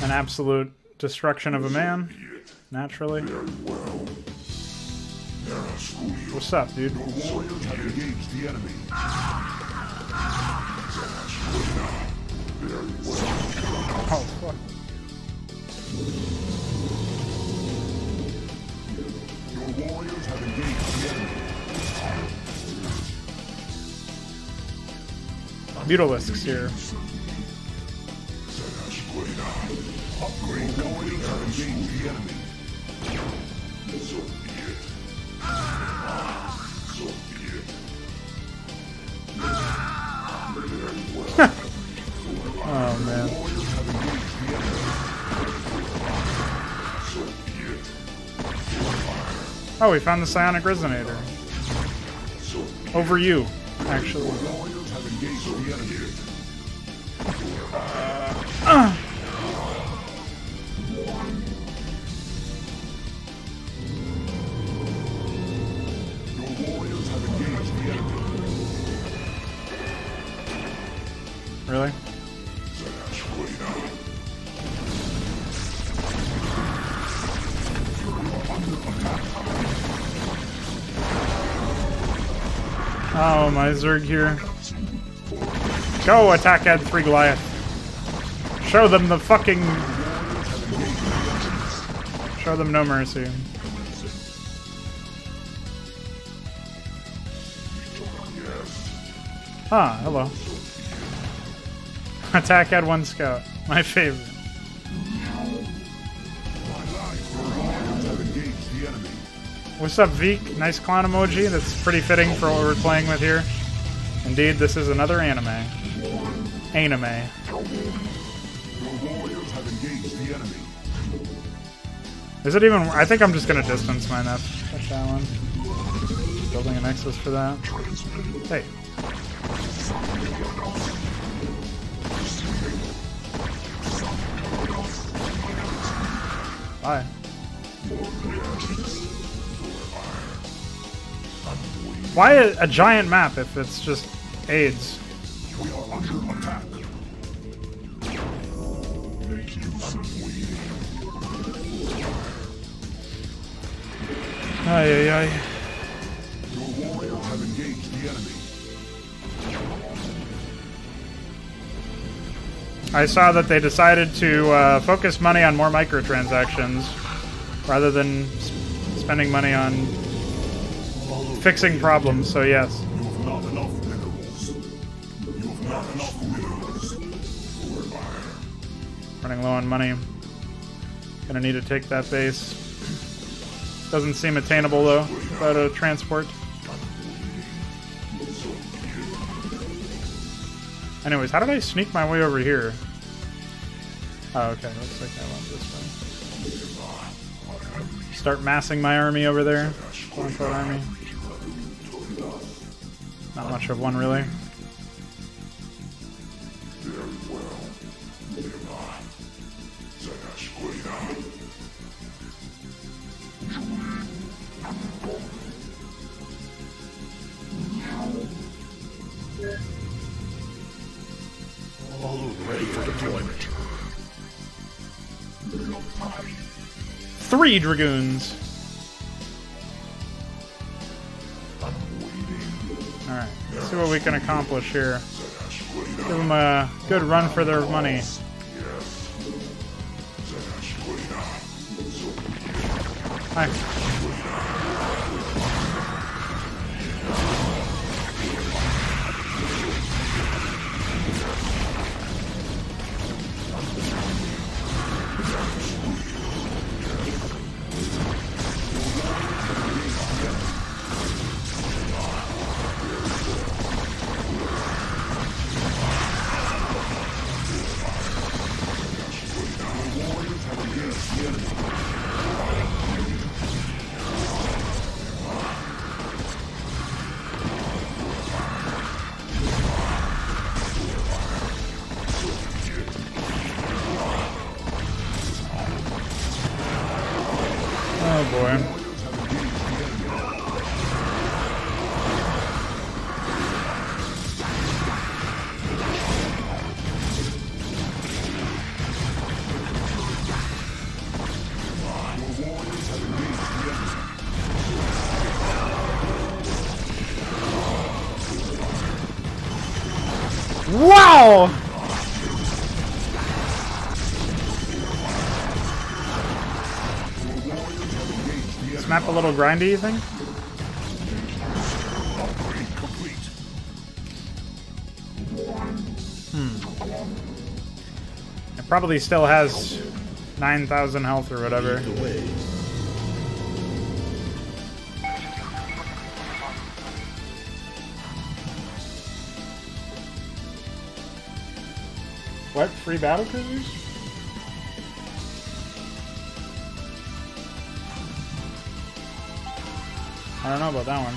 An absolute destruction of a man, naturally. What's up, dude? Oh, fuck. Your warriors have engaged the enemy. Mutalisks here. Upgrade warriors have engaged the enemy. So be it. So be it. Oh man. Oh, we found the psionic resonator. Over you, actually. Really? Oh, my Zerg here. Go attack at 3 Goliath. Show them the fucking... Show them no mercy. Ah, hello. Attack at 1 scout. My favorite. What's up, Veek? Nice clown emoji. That's pretty fitting for what we're playing with here. Indeed, this is another anime. Anime. Is it even... I think I'm just going to distance mine up. Touch that one. Building a nexus for that. Hey. Bye. Why a giant map if it's just AIDS? We are under attack. Make use of waiting. Ay, ay, ay. Your warriors have engaged the enemy. I saw that they decided to focus money on more microtransactions rather than spending money on fixing problems, so yes. You have not enough minerals. You have not enough minerals. Running low on money. Gonna need to take that base. Doesn't seem attainable though, without a transport. Anyways, how did I sneak my way over here? Oh, okay. Looks like I went this way. Start massing my army over there. Quote-unquote army. Not much of one, really. All ready for deployment. 3 dragoons. Alright, let's see what we can accomplish here. Give them a good run for their money. Hi. Wow! Is map a little grindy, you think? Hmm. It probably still has 9,000 health or whatever. What? Free battle cruisers? I don't know about that one.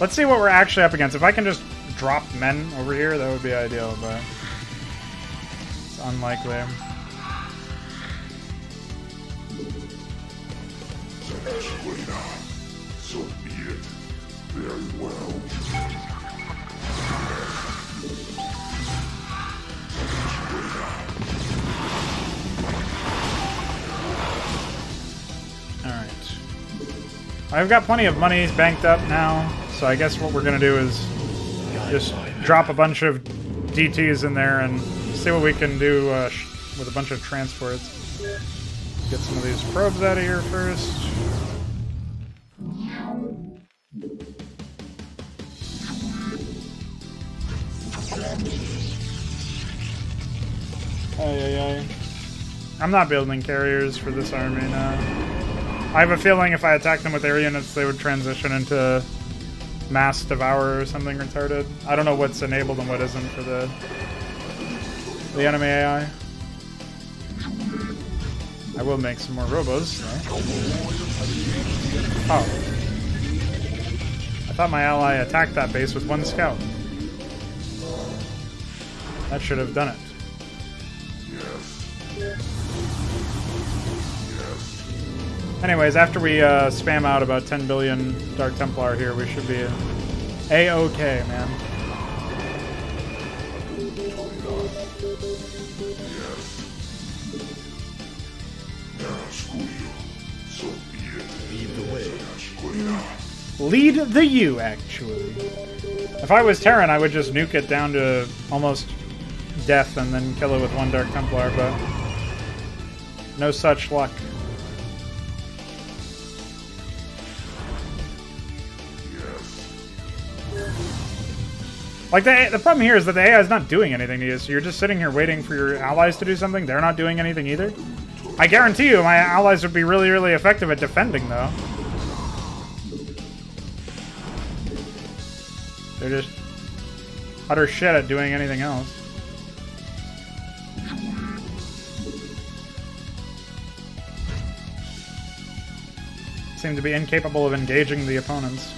Let's see what we're actually up against. If I can just drop men over here, that would be ideal, but it's unlikely. So be it. Very well. I've got plenty of money banked up now, so I guess what we're going to do is just drop a bunch of DTs in there and see what we can do with a bunch of transports. Get some of these probes out of here first. Ay, ay, ay. I'm not building carriers for this army now. I have a feeling if I attacked them with air units, they would transition into mass devourer or something retarded. I don't know what's enabled and what isn't for the enemy AI. I will make some more robos. Right? Oh. I thought my ally attacked that base with one scout. That should have done it. Anyways, after we spam out about 10 billion Dark Templar here, we should be A-okay, man. Lead the way. Lead the U, actually. If I was Terran, I would just nuke it down to almost death and then kill it with one Dark Templar, but no such luck. Like, the problem here is that the AI is not doing anything to you, so you're just sitting here waiting for your allies to do something. They're not doing anything either. I guarantee you my allies would be really, really effective at defending, though. They're just utter shit at doing anything else. Seem to be incapable of engaging the opponents.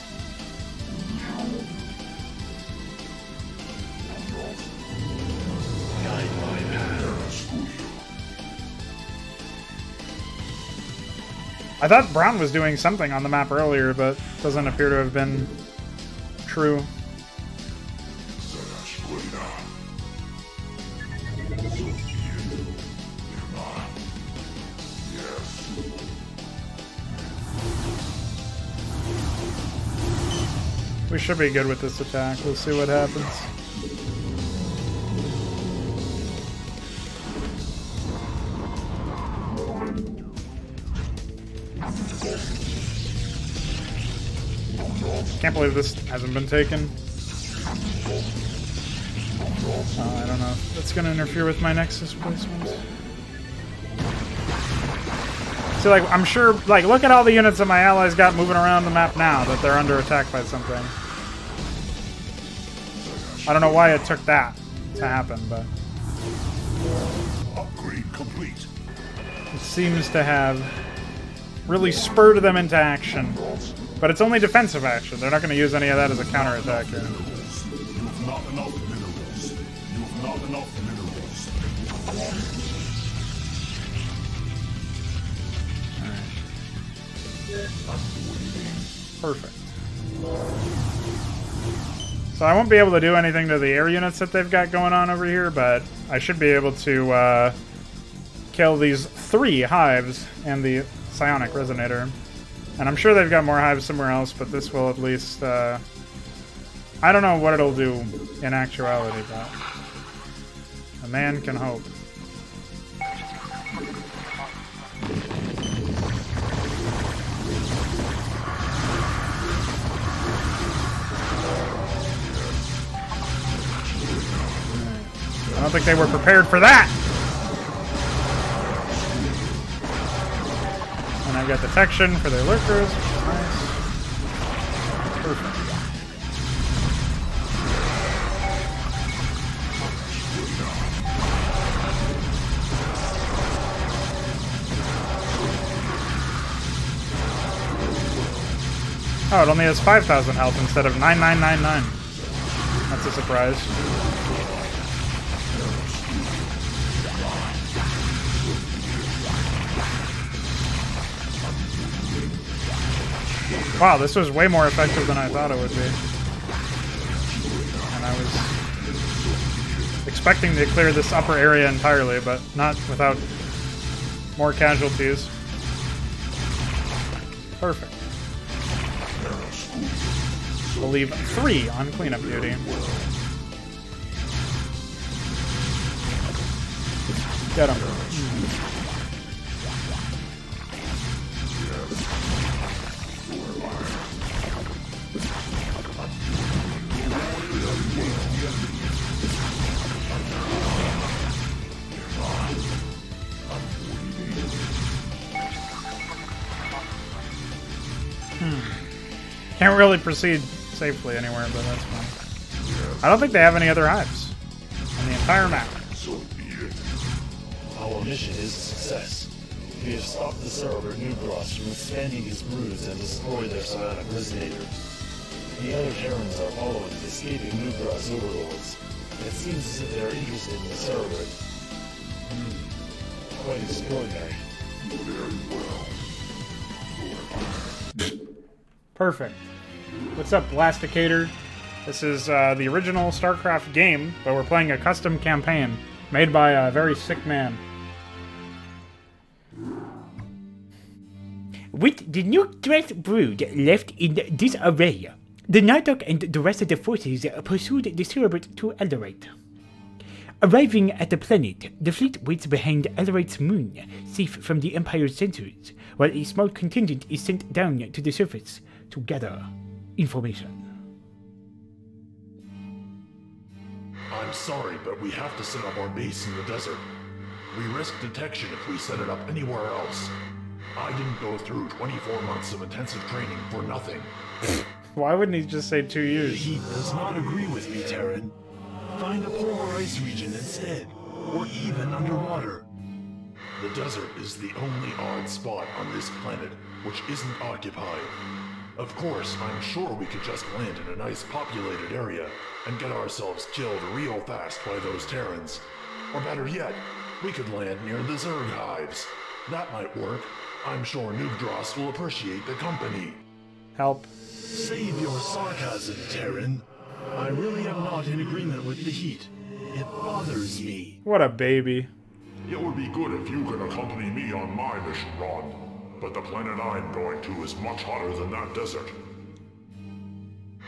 I thought Brown was doing something on the map earlier, but doesn't appear to have been true. We should be good with this attack. We'll see what happens. Can't believe this hasn't been taken. I don't know if that's going to interfere with my Nexus placements. See, like, I'm sure, like, look at all the units that my allies got moving around the map now that they're under attack by something. I don't know why it took that to happen, but... Upgrade complete. It seems to have really spurred them into action. But it's only defensive action. They're not going to use any of that as a counterattack. You have not enough minerals. You have not enough minerals. Perfect. So I won't be able to do anything to the air units that they've got going on over here, but I should be able to kill these three hives and the psionic resonator. And I'm sure they've got more hives somewhere else, but this will at least, I don't know what it'll do in actuality, but a man can hope. I don't think they were prepared for that! I've got detection for their lurkers. Nice. Perfect. Oh, it only has 5,000 health instead of 9,999. That's a surprise. Wow, this was way more effective than I thought it would be. And I was expecting to clear this upper area entirely, but not without more casualties. Perfect. We'll leave 3 on cleanup duty. Get him. Can't really proceed safely anywhere, but that's fine. I don't think they have any other hives on the entire map. Our mission is a success. We have stopped the Emperor Nugdras from expanding his broods and destroyed their psionic resonator. The other Terrans are following and escaping Nugdras overlords. It seems as if they are interested in the Emperor. Quite extraordinary. Very well. Perfect. What's up, Blasticator? This is the original StarCraft game, but we're playing a custom campaign made by a very sick man. With the Nugdras brood left in disarray, the Nartok and the rest of the forces pursued the Serebith to Alorite. Arriving at the planet, the fleet waits behind Alorite's moon, safe from the Empire's sensors, while a small contingent is sent down to the surface to gather information. I'm sorry, but we have to set up our base in the desert. We risk detection if we set it up anywhere else. I didn't go through 24 months of intensive training for nothing. Why wouldn't he just say 2 years? He does not agree with me, Terran. Find a polar ice region instead, or even underwater. The desert is the only odd spot on this planet which isn't occupied. Of course, I'm sure we could just land in a nice populated area and get ourselves killed real fast by those Terrans. Or better yet, we could land near the Zerg hives. That might work. I'm sure Nugdras will appreciate the company. Help. Save your sarcasm, Terran. I really am not in agreement with the heat. It bothers me. What a baby. It would be good if you could accompany me on my mission, Ron. But the planet I'm going to is much hotter than that desert.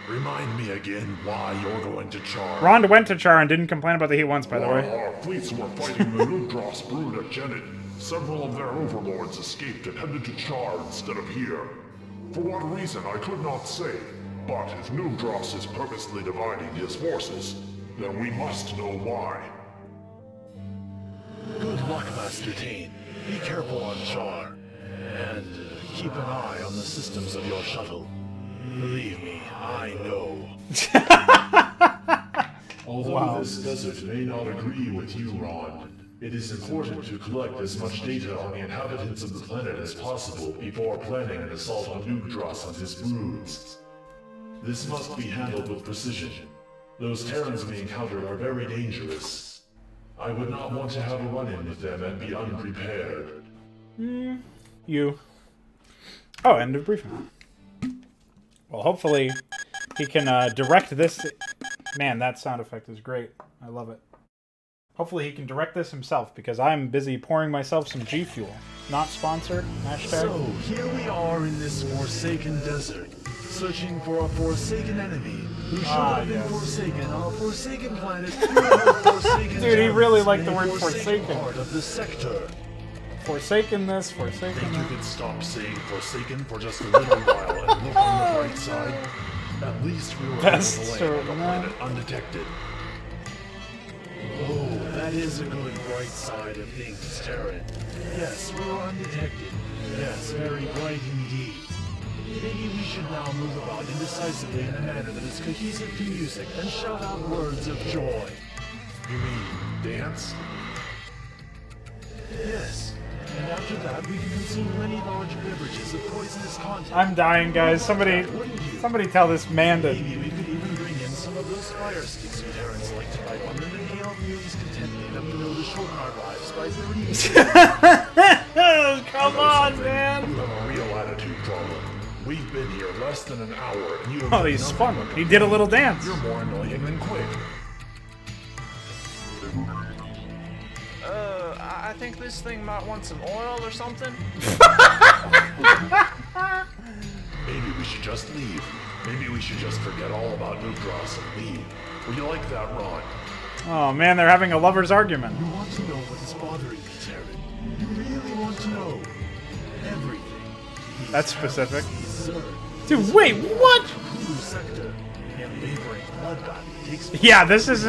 Remind me again why you're going to Char. Ron went to Char and didn't complain about the heat once, by the way. While our fleets were fighting the Nugdras brood at Genid, several of their overlords escaped and headed to Char instead of here. For what reason, I could not say. But if Nugdras is purposely dividing his forces, then we must know why. Good luck, Master Tain. Be careful on Char. And keep an eye on the systems of your shuttle. Believe me, I know. Although this desert may not agree with you, Ron, it is important to collect as much data on the inhabitants of the planet as possible before planning an assault on Nugdras and his broods. This must be handled with precision. Those Terrans we encounter are very dangerous. I would not want to have a run-in with them and be unprepared. Oh, end of briefing. Well, hopefully he can direct this. Man, that sound effect is great. I love it. Hopefully he can direct this himself, because I'm busy pouring myself some G Fuel. Not sponsored, hashtag. So, here we are in this forsaken desert, searching for a forsaken enemy who should have been forsaken on a forsaken planet. Dude, he really liked the word forsaken. Part of the sector. Forsakenness, forsaken. Think you could stop saying forsaken for just a little while and look on the right side? At least we were able to land undetected. Oh, that is a good bright side of things, Terran. Yes, we were undetected. Yes, very bright indeed. Maybe we should now move about indecisively in a manner that is cohesive to music and shout out words of joy. You mean dance? Yes. And after that, we can consume many large beverages of poisonous content. I'm dying, guys. Somebody tell this man to... Maybe we could even bring in some of those fire sticks you Terrans like to light on them and hail Mule's contentment up below to shorten our lives by 30 minutes. Come on, man! You have a real attitude problem. We've been here less than an hour, and you have... Oh, he's spun. He did a little dance. You're more annoying than quick. I think this thing might want some oil or something. Maybe we should just leave. Maybe we should just forget all about Nugdras and leave. Would you like that, Ron? Oh man, they're having a lover's argument. You want to know what is bothering me, Terran. You really want to know everything. That's specific. Dude, wait, what? Yeah, this is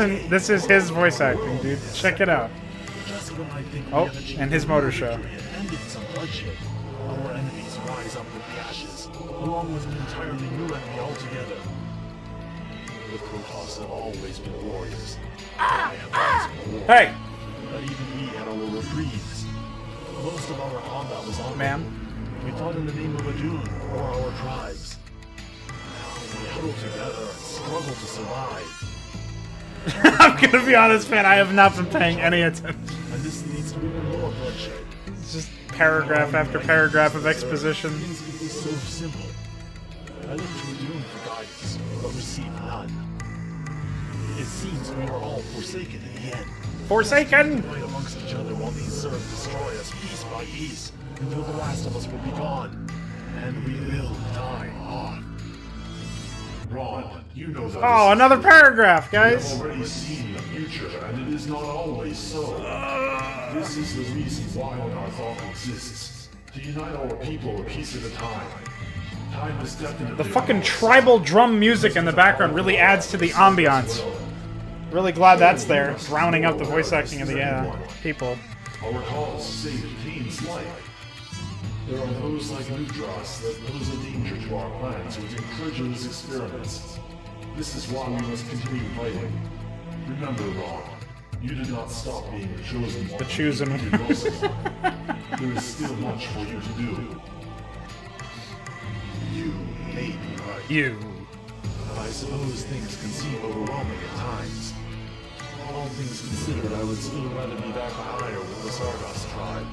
his voice acting, dude. Check it out. Oh, and his motor show. Our enemies rise up with the ashes, along with an entirely new enemy altogether. The Protoss have always been warriors. Hey! But even we had our reprieves. Most of our combat was on man. We fought in the name of a dune or our tribes. Now we huddle together and struggle to survive. I'm gonna be honest, man, I have not been paying any attention. And this needs to be more bloodshed. It's just paragraph after paragraph of exposition. It's so simple. I looked to the Doom for guidance, but received none. It seems we are all forsaken in the end. Forsaken! Fight amongst each other while these Zerg destroy us piece by piece, until the last of us will be gone. And we will die hard. Ron, you know that. Oh, another paragraph, guys. We have already seen the future, and it is not always so. This is the reason why Nartok exists. To unite our people a piece at a time. Time is definitely... The fucking tribal drum music in the background really adds to the ambiance. Really glad that's there, drowning out the voice acting of the people. Our cause saved Kane's life. There are those like Nugdras that pose a danger to our plans with incredulous experiments. This is why we must continue fighting. Remember, Ron, you did not stop being the chosen one. The chosen one. There is still much for you to do. You may be right. You. I suppose things can seem overwhelming at times. All things considered, I would still rather be back higher with the Sardos tribe.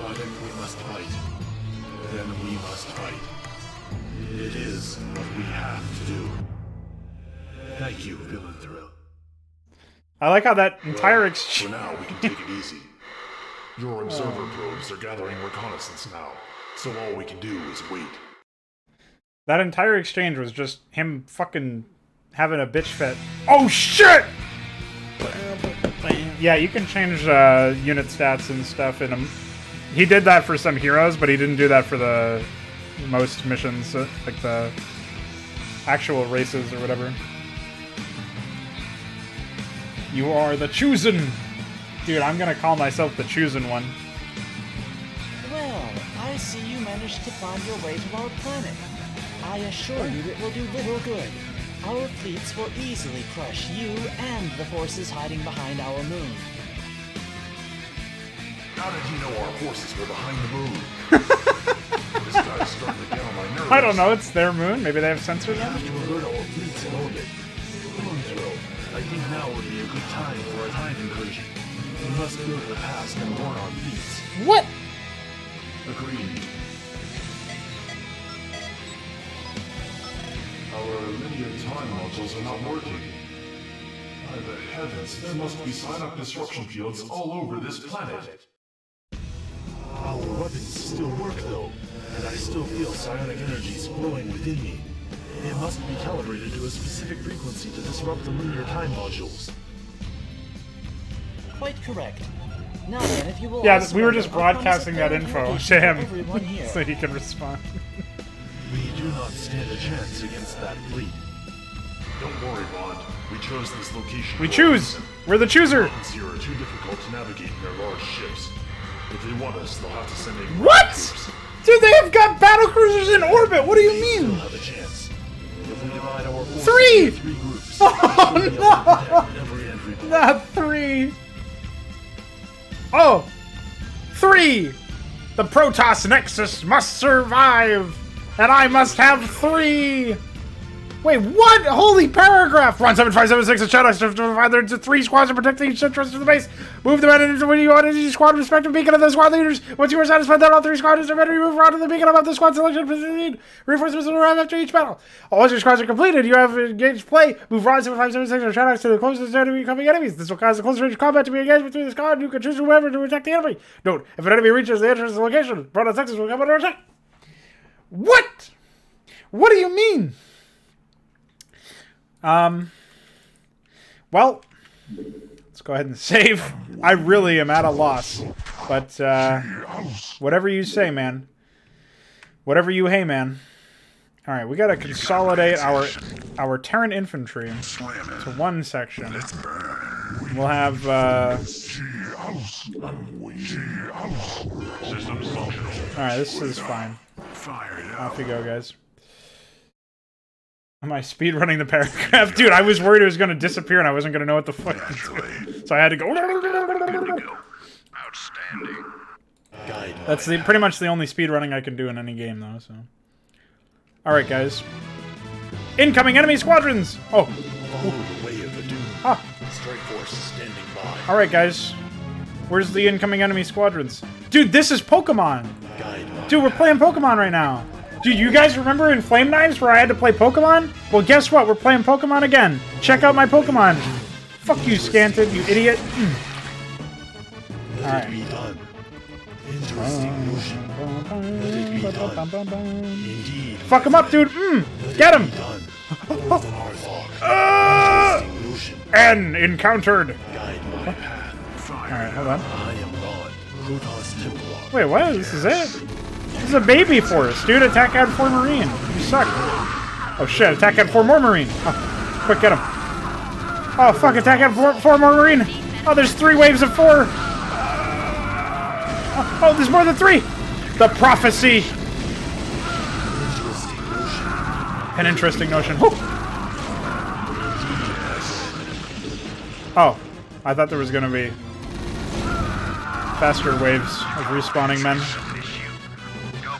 But then we must fight. Then we must fight. It is what we have to do. Thank you, Villain Thrill. I like how that entire exchange... For now, we can take it easy. Your observer probes are gathering reconnaissance now, so all we can do is wait. That entire exchange was just him fucking having a bitch fit. Oh shit! Yeah, you can change unit stats and stuff in him. He did that for some heroes, but he didn't do that for the most missions, like the actual races or whatever. You are the chosen! Dude, I'm gonna call myself the chosen one. Well, I see you managed to find your way to our planet. I assure you it will do little good. Our fleets will easily crush you and the forces hiding behind our moon. How did you know our forces were behind the moon? This guy's starting to get on my nerves. I don't know, it's their moon. Maybe they have sensors on it. You alert our fleets in orbit. I think now would be a good time for a time incursion. We must go to the past and warn our fleets. What? Agreed. Our linear time modules are not working. By the heavens, there must be psionic disruption fields all over this planet. Our weapons still work though, and I still feel psionic energies flowing within me. It must be calibrated to a specific frequency to disrupt the linear time modules. Quite correct. Now then, if you will... Yeah, we were just broadcasting that info to him so he can respond. We do not stand a chance against that fleet. Don't worry, Bond. We chose this location. We choose! We're the chooser! ...are too difficult to navigate in their large ships. If they want us, they'll have to send in... What?! Dude, they have got battlecruisers in orbit! What do you mean? They still have a chance. Three groups. Oh no! Not three! Oh! Three! The Protoss Nexus must survive! And I must have three! Wait, what? Holy paragraph! 17576 and Shadox shift to three squads are protecting each shift to the base. Move the men into when you want each squad respective beacon of the squad leaders. Once you are satisfied that all three squads are better, you move around to the beacon about the squad selection position. Reinforcements will arrive after each battle. All your squads are completed. You have engaged play. Move 17576 and Shadox to the closest enemy coming enemies. This will cause a close range combat to be engaged between the squad. You can choose whoever to attack the enemy. Note, if an enemy reaches the entrance location, Protoss Nexus will come under attack. What? What do you mean? Well, let's go ahead and save. I really am at a loss, but, whatever you say, man. Whatever you hey, man. Alright, we gotta consolidate our Terran infantry to one section. We'll have, alright, this is fine. Off you go, guys. Am I speedrunning the paragraph? Dude, I was worried it was going to disappear and I wasn't going to know what the fuck to do. So I had to go... Outstanding. That's pretty much the only speedrunning I can do in any game, though, so... Alright, guys. Incoming enemy squadrons! Oh. Ah. Alright, guys. Where's the incoming enemy squadrons? Dude, this is Pokemon! Dude, we're playing Pokemon right now! Dude, you guys remember in Flame Knives where I had to play Pokemon? Well, guess what? We're playing Pokemon again. Check out my Pokemon. Fuck you, Scanted, you idiot. Alright. Fuck him up, dude. Get him. N encountered. Alright, hold on. Wait, what? This is it? This is a baby forest, dude. Attack out 4 Marine. You suck. Oh shit, attack out 4 more Marine. Oh, quick, get him. Oh fuck, attack out 4 more Marine. Oh, there's 3 waves of 4. Oh, oh, there's more than 3. The prophecy. An interesting notion. Oh. Oh, I thought there was going to be faster waves of respawning men.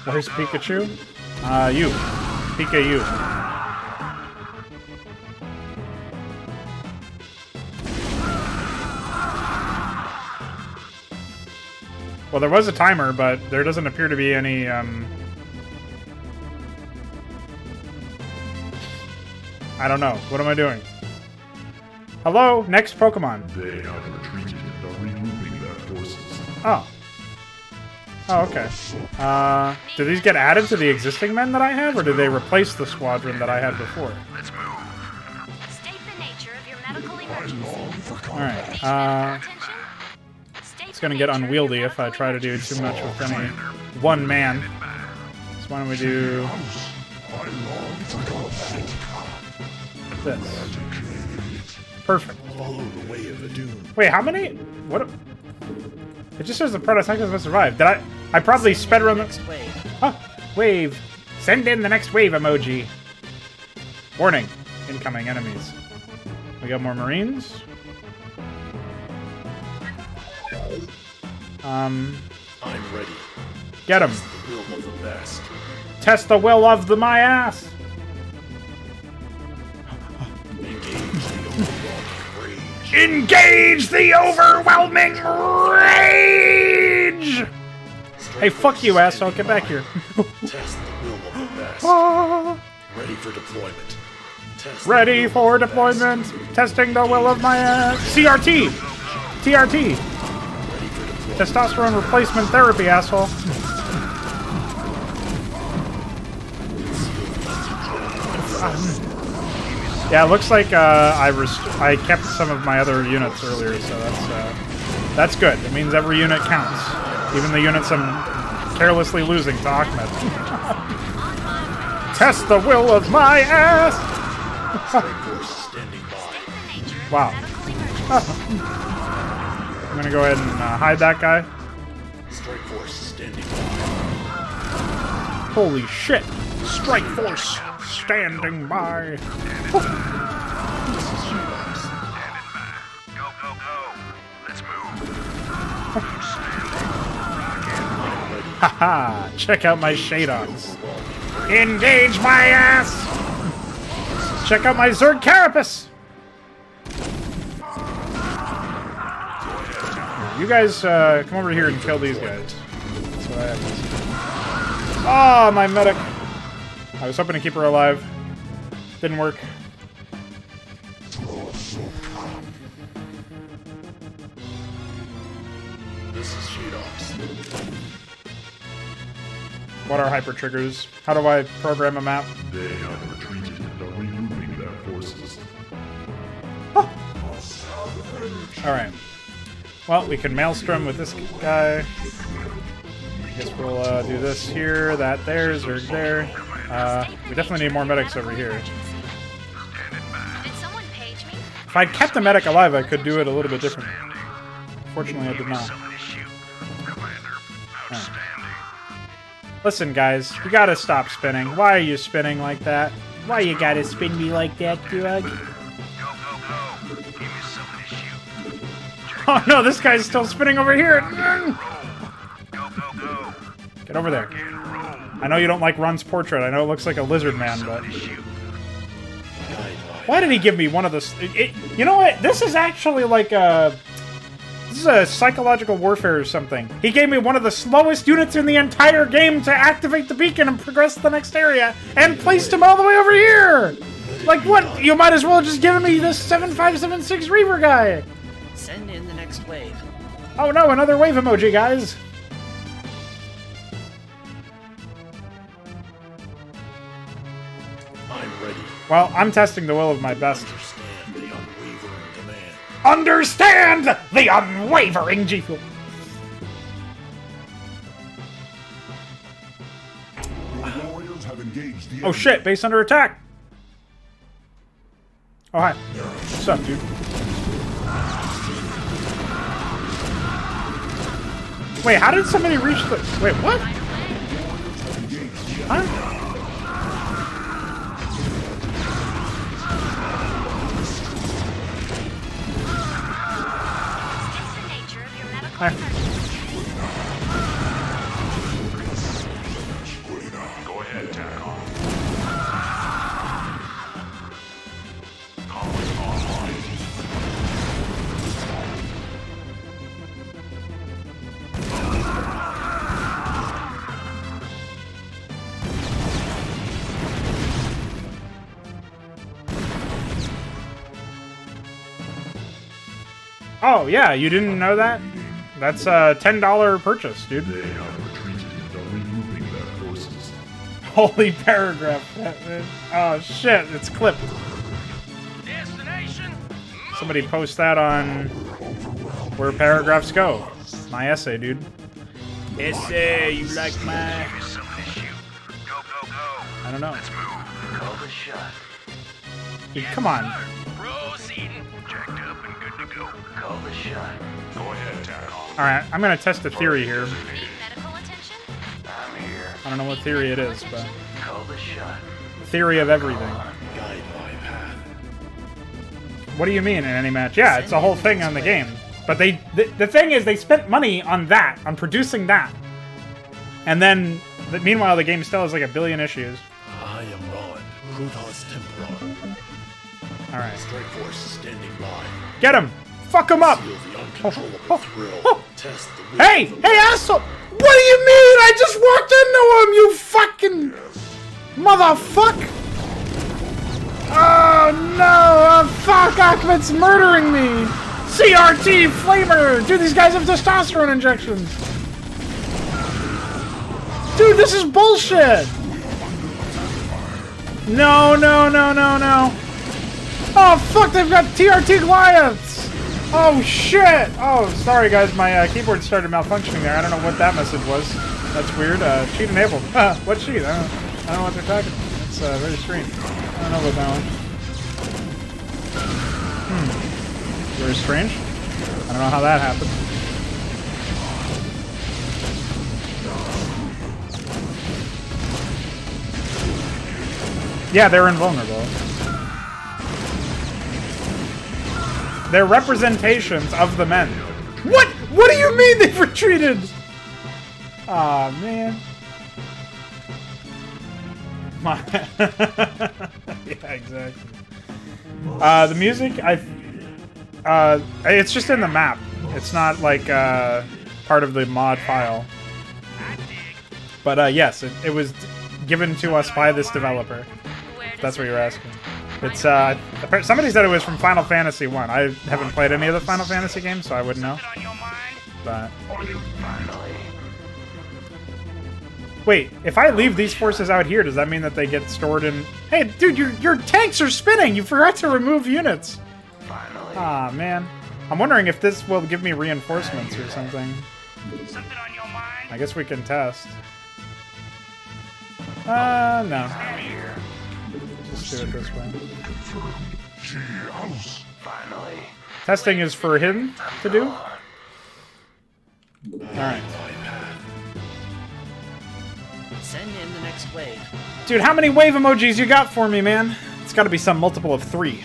Where's Pikachu? You. Pikachu. Well, there was a timer, but there doesn't appear to be any, I don't know. What am I doing? Hello? Next Pokemon. They have retreated and are regrouping their forces. Oh. Oh, okay. Do these get added to the existing men that I have, or do they replace the squadron that I had before? Let's move. State the nature of your medical emergency. Alright, it's gonna get unwieldy if I try to do too much with any one man. So why don't we do this. Perfect. Wait, how many? What? It just says the protagonist must survive. Did I probably sped around the next wave. Oh, wave. Send in the next wave emoji. Warning. Incoming enemies. We got more Marines. I'm ready. Get him. Test the will of the best. Test the will of the my ass. Engage the overwhelming rage! Hey, fuck you, asshole. Get back here. Test the will of the best. Ready for deployment. Ready for deployment. Testing the will of my ass. CRT! TRT! Testosterone replacement therapy, asshole. Yeah, it looks like I kept some of my other units earlier, so that's good. It means every unit counts, even the units I'm carelessly losing to Ahmed. Test the will of my ass! Wow. I'm gonna go ahead and hide that guy. Holy shit! Strike force standing by. Go, go, go. Let's move. Haha, check out my Shadox. Engage my ass! Check out my Zerg Carapace! You guys come over here and kill these guys. That's what I have. Oh, my medic! I was hoping to keep her alive. Didn't work. This is Shadox. What are hyper triggers? How do I program a map? They have retreated and are regrouping their forces. Oh. Alright. Well, we can maelstrom with this guy. I guess we'll do this here, that there, Zerg there. We definitely need more medics over here. If I kept the medic alive, I could do it a little bit differently. Fortunately, I did not. Right. Listen, guys, you gotta stop spinning. Why are you spinning like that? Why you gotta spin me like that, dude? Oh no, this guy's still spinning over here! Get over there. I know you don't like Ron's portrait. I know it looks like a lizard man, but why did he give me one of those? You know what? This is actually like a psychological warfare or something. He gave me one of the slowest units in the entire game to activate the beacon and progress to the next area, and placed him all the way over here. Like what? You might as well have just given me this 7576 Reaver guy. Send in the next wave. Oh no! Another wave emoji, guys. Well, I'm testing the will of my best. Understand the unwavering command. Understand the unwavering G Fuel. Oh shit, base under attack. Oh hi. What's up, dude? Wait, how did somebody reach the... Wait, what? Huh? Clear. Go ahead, tack on. Oh, yeah, you didn't know that? That's a $10 purchase, dude. They have retreated and are regrouping their forces. Holy paragraph. Oh, shit, it's clipped. Destination. Somebody post that on where paragraphs go. My essay, dude. Essay, you like my... Go, go, go. I don't know. Let's move. Call the shot. Dude, come on. Call the shot. Go ahead, Tackle. Alright, I'm gonna test a theory here. I'm here. I don't know what theory it is, but... Call the shot. Theory of everything. Guide my path. What do you mean in any match? Yeah, it's a whole thing on the game. But they... The thing is, they spent money on that, on producing that. And then, meanwhile, the game still has like a billion issues. I am Ron, Krutos Temporal. Alright. Strike force standing by. Get him! Fuck him up! Hey! Hey, asshole! What do you mean? I just walked into him, you fucking... Motherfuck! Oh, no! Oh, fuck! Ahmed's murdering me! CRT flavor! Dude, these guys have testosterone injections! Dude, this is bullshit! No, no, no, no, no! Oh, fuck! They've got TRT Goliaths! Oh shit! Oh, sorry guys, my keyboard started malfunctioning there. I don't know what that message was. That's weird. Cheat enabled. What cheat? I don't know what they're talking about. It's very strange. I don't know about that one. Hmm. Very strange. I don't know how that happened. Yeah, they're invulnerable. They're representations of the men. What? What do you mean they've retreated? Aw, man. My yeah, exactly. The music, it's just in the map. It's not like part of the mod file. But yes, it was given to us by this developer. That's what you're asking. It's somebody said it was from Final Fantasy 1. I haven't played any of the Final Fantasy games, so I wouldn't know. But wait, if I leave these forces out here, does that mean that they get stored in? Hey, dude, your tanks are spinning. You forgot to remove units. Ah, man. I'm wondering if this will give me reinforcements or something. I guess we can test. No. Let's do it this way. Finally. Testing is for him to do? Alright. Send in the next wave. Dude, how many wave emojis you got for me, man? It's gotta be some multiple of 3.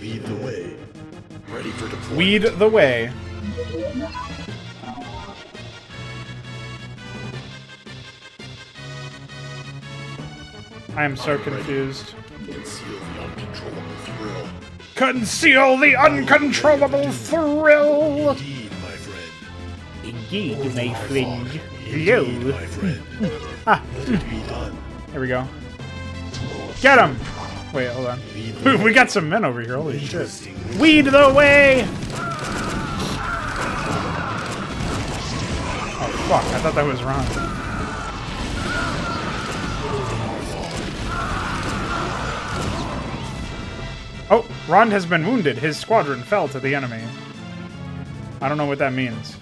Lead the way. Ready for deployment. Lead the way. I am so confused. Conceal the uncontrollable thrill! Indeed, my friend. Indeed, my friend. Indeed, my friend. Ah. Here we go. Get him! Wait, hold on. Ooh, we got some men over here, holy shit. Lead the way! Oh, fuck, I thought that was wrong. Oh, Ron has been wounded. His squadron fell to the enemy. I don't know what that means.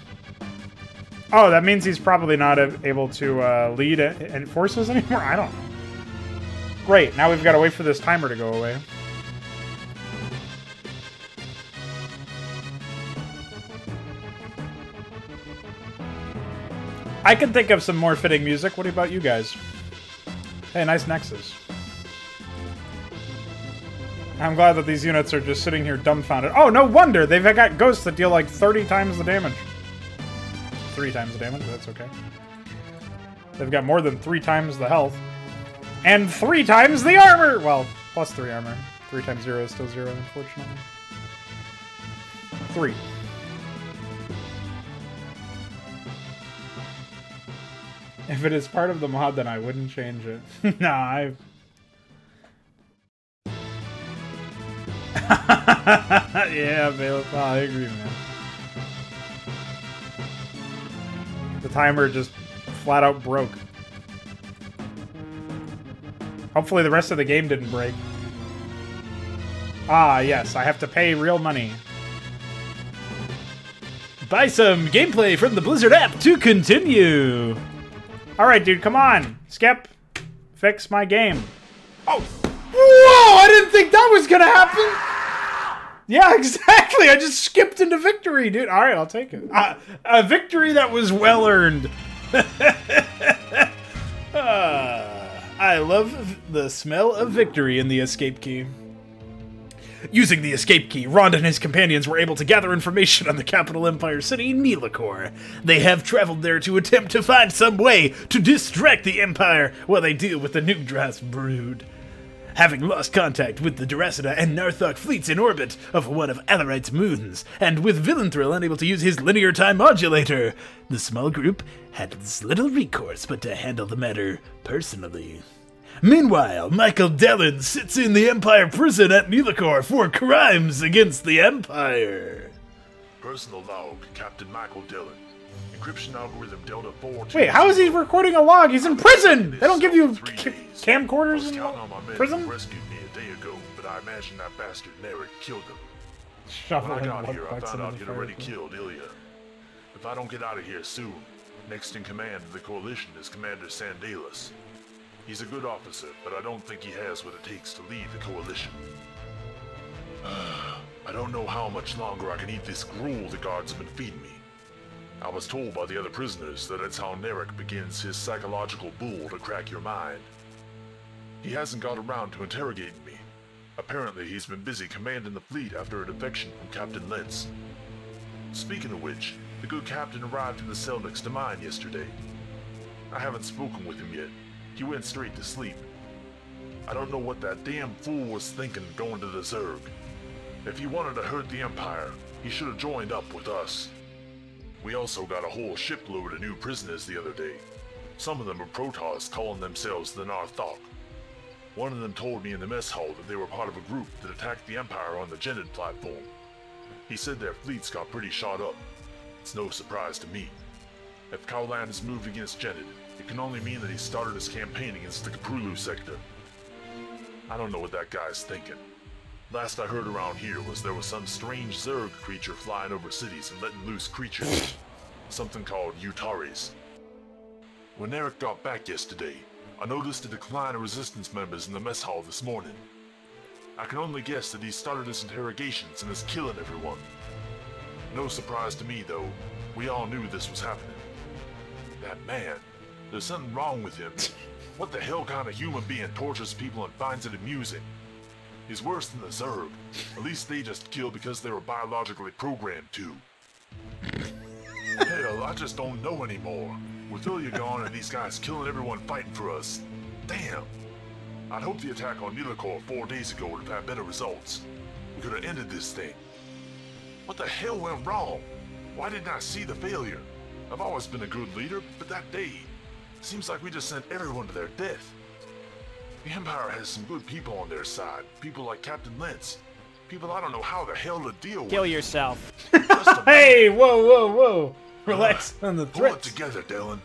Oh, that means he's probably not able to lead forces anymore? I don't know. Great, now we've got to wait for this timer to go away. I can think of some more fitting music. What about you guys? Hey, nice nexus. I'm glad that these units are just sitting here dumbfounded. Oh, no wonder! They've got ghosts that deal like 30 times the damage. 3 times the damage, but that's okay. They've got more than 3 times the health. And 3 times the armor! Well, plus 3 armor. 3 times 0 is still 0, unfortunately. 3. If it is part of the mod, then I wouldn't change it. Nah, yeah, Bailiff, oh, I agree, man. The timer just flat out broke. Hopefully the rest of the game didn't break. Ah, yes, I have to pay real money. Buy some gameplay from the Blizzard app to continue! Alright, dude, come on! Skip! Fix my game. Oh! Whoa! I didn't think that was gonna happen! Yeah, exactly! I just skipped into victory, dude! Alright, I'll take it. A victory that was well-earned! I love the smell of victory in the escape key. Using the escape key, Ron and his companions were able to gather information on the capital Empire city, Nulacor. They have traveled there to attempt to find some way to distract the Empire while they deal with the Nugdras brood. Having lost contact with the Durazida and Nartok fleets in orbit of one of Alorite's moons, and with Villanthrill unable to use his linear time modulator, the small group had little recourse but to handle the matter personally. Meanwhile, Michael Dillon sits in the Empire prison at Nulacor for crimes against the Empire. Personal log, Captain Michael Dillon. Encryption algorithm Delta 4. Wait, how is he recording a log? He's in prison! They don't give you camcorders in prison? Rescued me a day ago, but I imagine that bastard Narek killed him. When I got here, I found out you'd already killed Ilya. If I don't get out of here soon, next in command of the Coalition is Commander Sandalis. He's a good officer, but I don't think he has what it takes to lead the Coalition. I don't know how much longer I can eat this gruel the guards have been feeding me. I was told by the other prisoners that it's how Narek begins his psychological bull to crack your mind. He hasn't got around to interrogating me. Apparently he's been busy commanding the fleet after a defection from Captain Lentz. Speaking of which, the good captain arrived in the cell next to mine yesterday. I haven't spoken with him yet. He went straight to sleep. I don't know what that damn fool was thinking going to the Zerg. If he wanted to hurt the Empire, he should have joined up with us. We also got a whole shipload of new prisoners the other day. Some of them are Protoss calling themselves the Nartok. One of them told me in the mess hall that they were part of a group that attacked the Empire on the Genid platform. He said their fleets got pretty shot up. It's no surprise to me. If Kaolan has moved against Genid, it can only mean that he started his campaign against the Kaprulu sector. I don't know what that guy's thinking. Last I heard around here was there was some strange Zerg creature flying over cities and letting loose creatures. Something called Utaris. When Narek got back yesterday, I noticed a decline of resistance members in the mess hall this morning. I can only guess that he started his interrogations and is killing everyone. No surprise to me though, we all knew this was happening. That man. There's something wrong with him. What the hell kind of human being tortures people and finds it amusing? He's worse than the Zerg. At least they just kill because they were biologically programmed to. Hell, I just don't know anymore. With Ilya gone and these guys killing everyone fighting for us. Damn. I'd hoped the attack on Nulacor 4 days ago would have had better results. We could have ended this thing. What the hell went wrong? Why didn't I see the failure? I've always been a good leader, but that day... Seems like we just sent everyone to their death. The Empire has some good people on their side. People like Captain Lentz. People I don't know how the hell to deal with. Kill yourself. Hey, whoa, whoa, whoa. Relax on the threat. Pull it together, Dillon.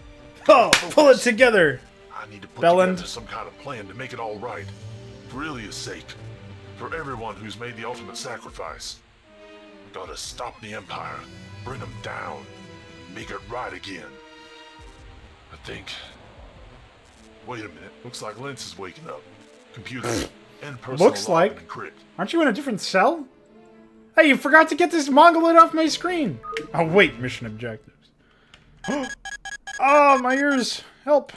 Oh, pull it together. I need to put together some kind of plan to make it all right. For Ilya's sake. For everyone who's made the ultimate sacrifice. Gotta stop the Empire. Bring them down. Make it right again. I think. Wait a minute. Looks like Lentz is waking up. Computer and personal. Looks like. Aren't you in a different cell? Hey, you forgot to get this mongoloid off my screen. Oh wait, mission objectives. Oh, my ears. Help.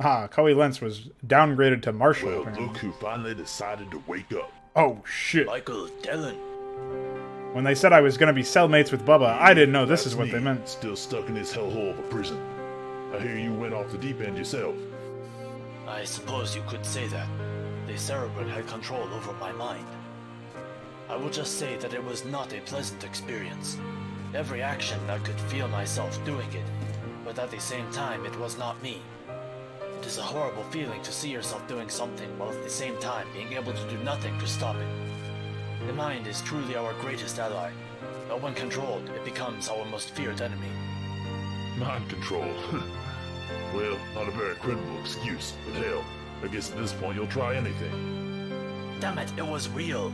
Ah, Koei Lance was downgraded to Marshal. Well, apparently. Look who finally decided to wake up. Oh, shit. Michael Dillon. When they said I was going to be cellmates with Bubba, I didn't know this is what they meant. Still stuck in this hellhole of a prison. I hear you went off the deep end yourself. I suppose you could say that. The Cerebrate had control over my mind. I will just say that it was not a pleasant experience. Every action I could feel myself doing it, but at the same time it was not me. It is a horrible feeling to see yourself doing something while at the same time being able to do nothing to stop it. The mind is truly our greatest ally, but when controlled, it becomes our most feared enemy. Mind control? Well, not a very credible excuse, but hell, I guess at this point you'll try anything. Damn it, it was real!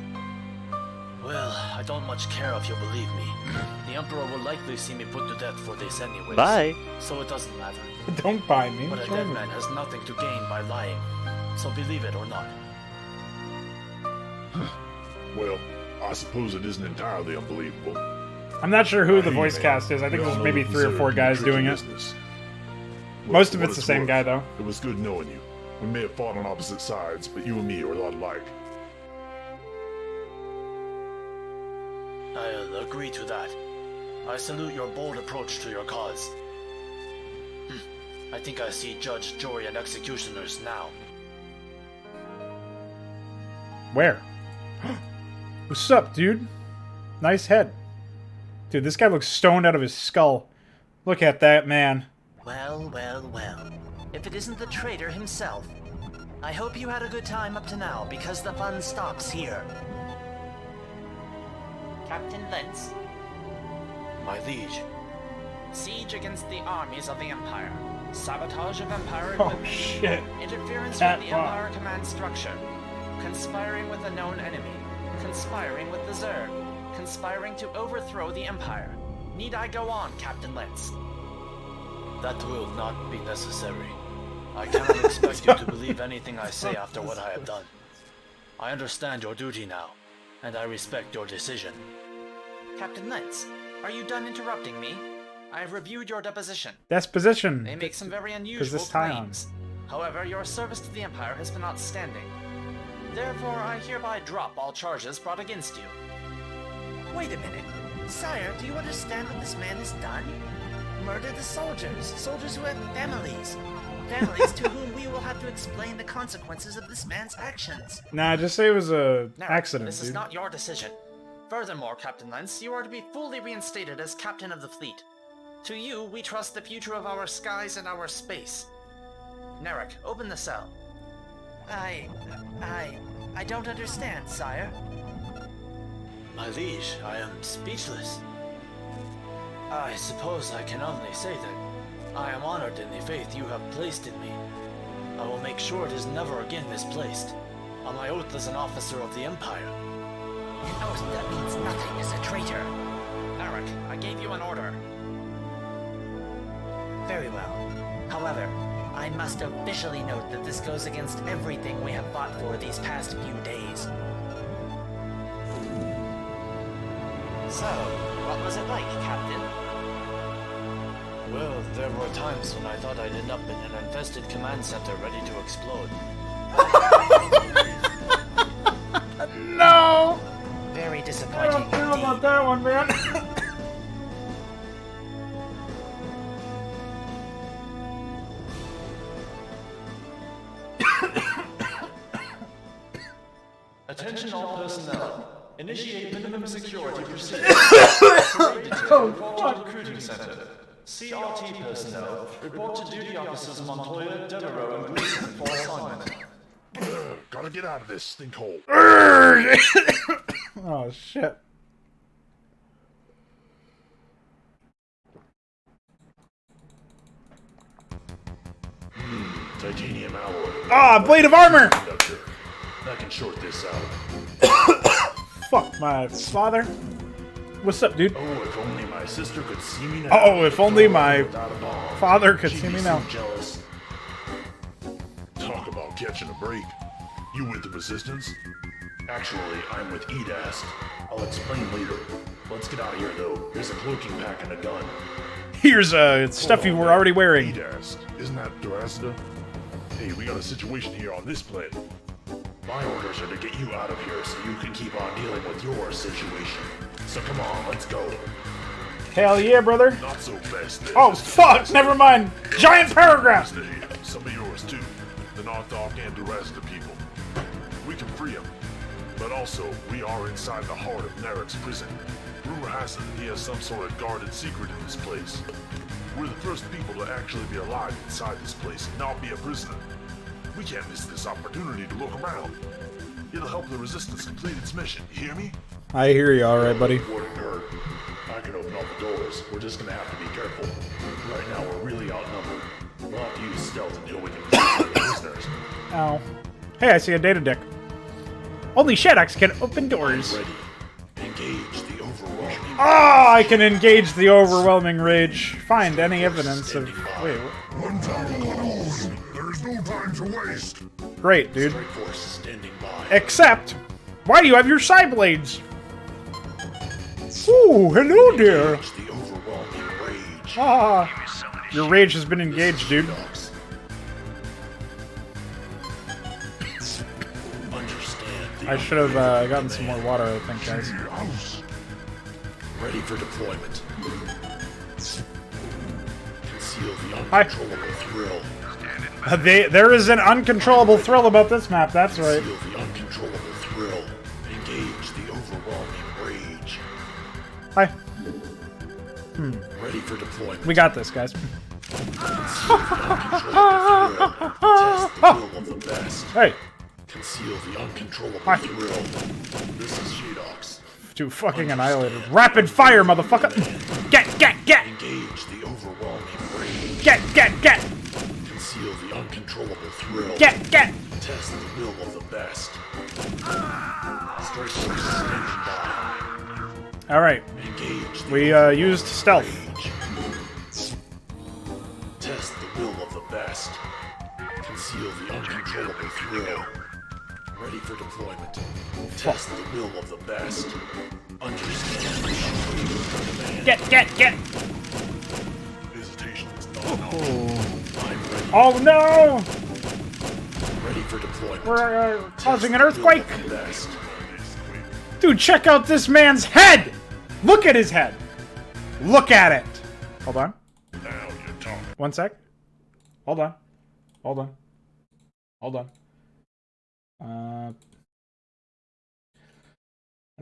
Well, I don't much care if you believe me. The Emperor will likely see me put to death for this anyways. Bye! So it doesn't matter. Don't buy me. But a dead man has nothing to gain by lying. So believe it or not. Well, I suppose it isn't entirely unbelievable. I'm not sure who the voice cast is. I think there's maybe 3 or 4 guys doing it. Most of it's the same guy, though. It was good knowing you. We may have fought on opposite sides, but you and me are a lot alike. I'll agree to that. I salute your bold approach to your cause. I think I see judge, jury, and executioners now. Where? What's up, dude? Nice head. Dude, this guy looks stoned out of his skull. Look at that man. Well, well, well. If it isn't the traitor himself. I hope you had a good time up to now, because the fun stops here. Captain Lentz. My liege. Siege against the armies of the Empire. Sabotage of Empire equipment. Oh, shit. Interference with the Empire command structure. Conspiring with a known enemy. Conspiring with the Zerg. Conspiring to overthrow the Empire. Need I go on, Captain Lentz? That will not be necessary. I cannot expect you to believe anything I say after what I have done. I understand your duty now, and I respect your decision. Captain Lentz, are you done interrupting me? I have reviewed your deposition. Deposition. They make some very unusual claims. However, your service to the Empire has been outstanding. Therefore, I hereby drop all charges brought against you. Wait a minute. Sire, do you understand what this man has done? Murder the soldiers. Soldiers who have families. Families to whom we will have to explain the consequences of this man's actions. Nah, just say it was an accident, dude. This is not your decision. Furthermore, Captain Lentz, you are to be fully reinstated as captain of the fleet. To you, we trust the future of our skies and our space. Narek, open the cell. I don't understand, sire. My liege, I am speechless. I suppose I can only say that I am honored in the faith you have placed in me. I will make sure it is never again misplaced. On my oath as an officer of the Empire. An oath that means nothing as a traitor. Narek, I gave you an order. Very well. However, I must officially note that this goes against everything we have fought for these past few days. So, what was it like, Captain? Well, there were times when I thought I'd end up in an infested command center ready to explode. No! Very disappointing. I don't care about that one, man. Attention all personnel. Initiate minimum security procedures. Oh, fuck. Recruiting center. CRT personnel, report to duty officers Montoya, Devereaux, and Gleason for assignment. Gotta get out of this stinkhole. Oh, shit. Titanium alloy. Ah, blade of armor! I can short this out. Fuck my father. What's up, dude? Oh, if only my sister could see me now. Oh, if only my father could see me now. Jealous. Talk about catching a break. You with the Resistance? Actually, I'm with E.D.A.S.T. I'll explain later. Let's get out of here, though. Here's a cloaking pack and a gun. Here's stuff you were already wearing. E.D.A.S.T. Isn't that Durazida? Hey, we got a situation here on this planet. My orders are to get you out of here so you can keep on dealing with your situation. So come on, let's go. Hell yeah, brother. Not so fast. Oh, fuck! Never mind! Giant paragraph! Some of yours, too. The Nartok and Durazida people. We can free them. But also, we are inside the heart of Narek's prison. Rumor has it that he has some sort of guarded secret in this place. We're the first people to actually be alive inside this place and not be a prisoner. We can't miss this opportunity to look around. It'll help the Resistance complete its mission. You hear me? I hear you, alright, buddy. What a nerd. I can open all the doors. We're just gonna have to be careful. Right now, we're really outnumbered. We'll have to use stealth until we can find the prisoners. Ow. Hey, I see a data deck. Only Shadox can open doors. Ready. Engage the overwhelming. Ah, I can engage the overwhelming rage. Find any evidence of. Wait. There's no time to waste. Great, dude. Except, why do you have your side blades? Ooh, hello there. Ah, your rage has been engaged, dude. I should have gotten some more water, I think, guys. Ready for deployment. Conceal the uncontrollable thrill. There is an uncontrollable thrill about this map, that's right. Conceal the uncontrollable thrill. Engage the overwhelming rage. Hi. Ready for deployment. We got this, guys. Conceal the uncontrollable thrill. Test the will of the best. Hey. Conceal the uncontrollable thrill. This is Shadox. Dude, fucking annihilated. Rapid fire, motherfucker! Get! Engage the overwhelming rage. Get! Conceal the uncontrollable thrill. Get! Test the will of the best. Alright. We, used stealth. Rage. Test the will of the best. Conceal the uncontrollable thrill. Ready for deployment. Test the will of the best. Understand the command. Get! Visitation is not ready. Oh no! Ready for deployment. We're causing an earthquake! Dude, check out this man's head! Look at his head! Look at it! Hold on. Now you're talking. One sec. Hold on. How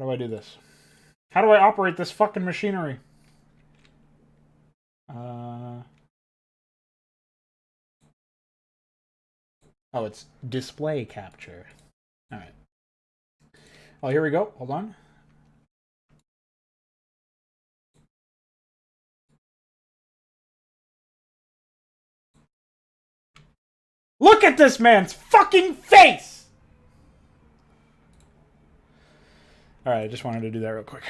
do I do this? How do I operate this fucking machinery? Oh, it's display capture. Alright. Oh, here we go. Hold on. Look at this man's fucking face! Alright, I just wanted to do that real quick.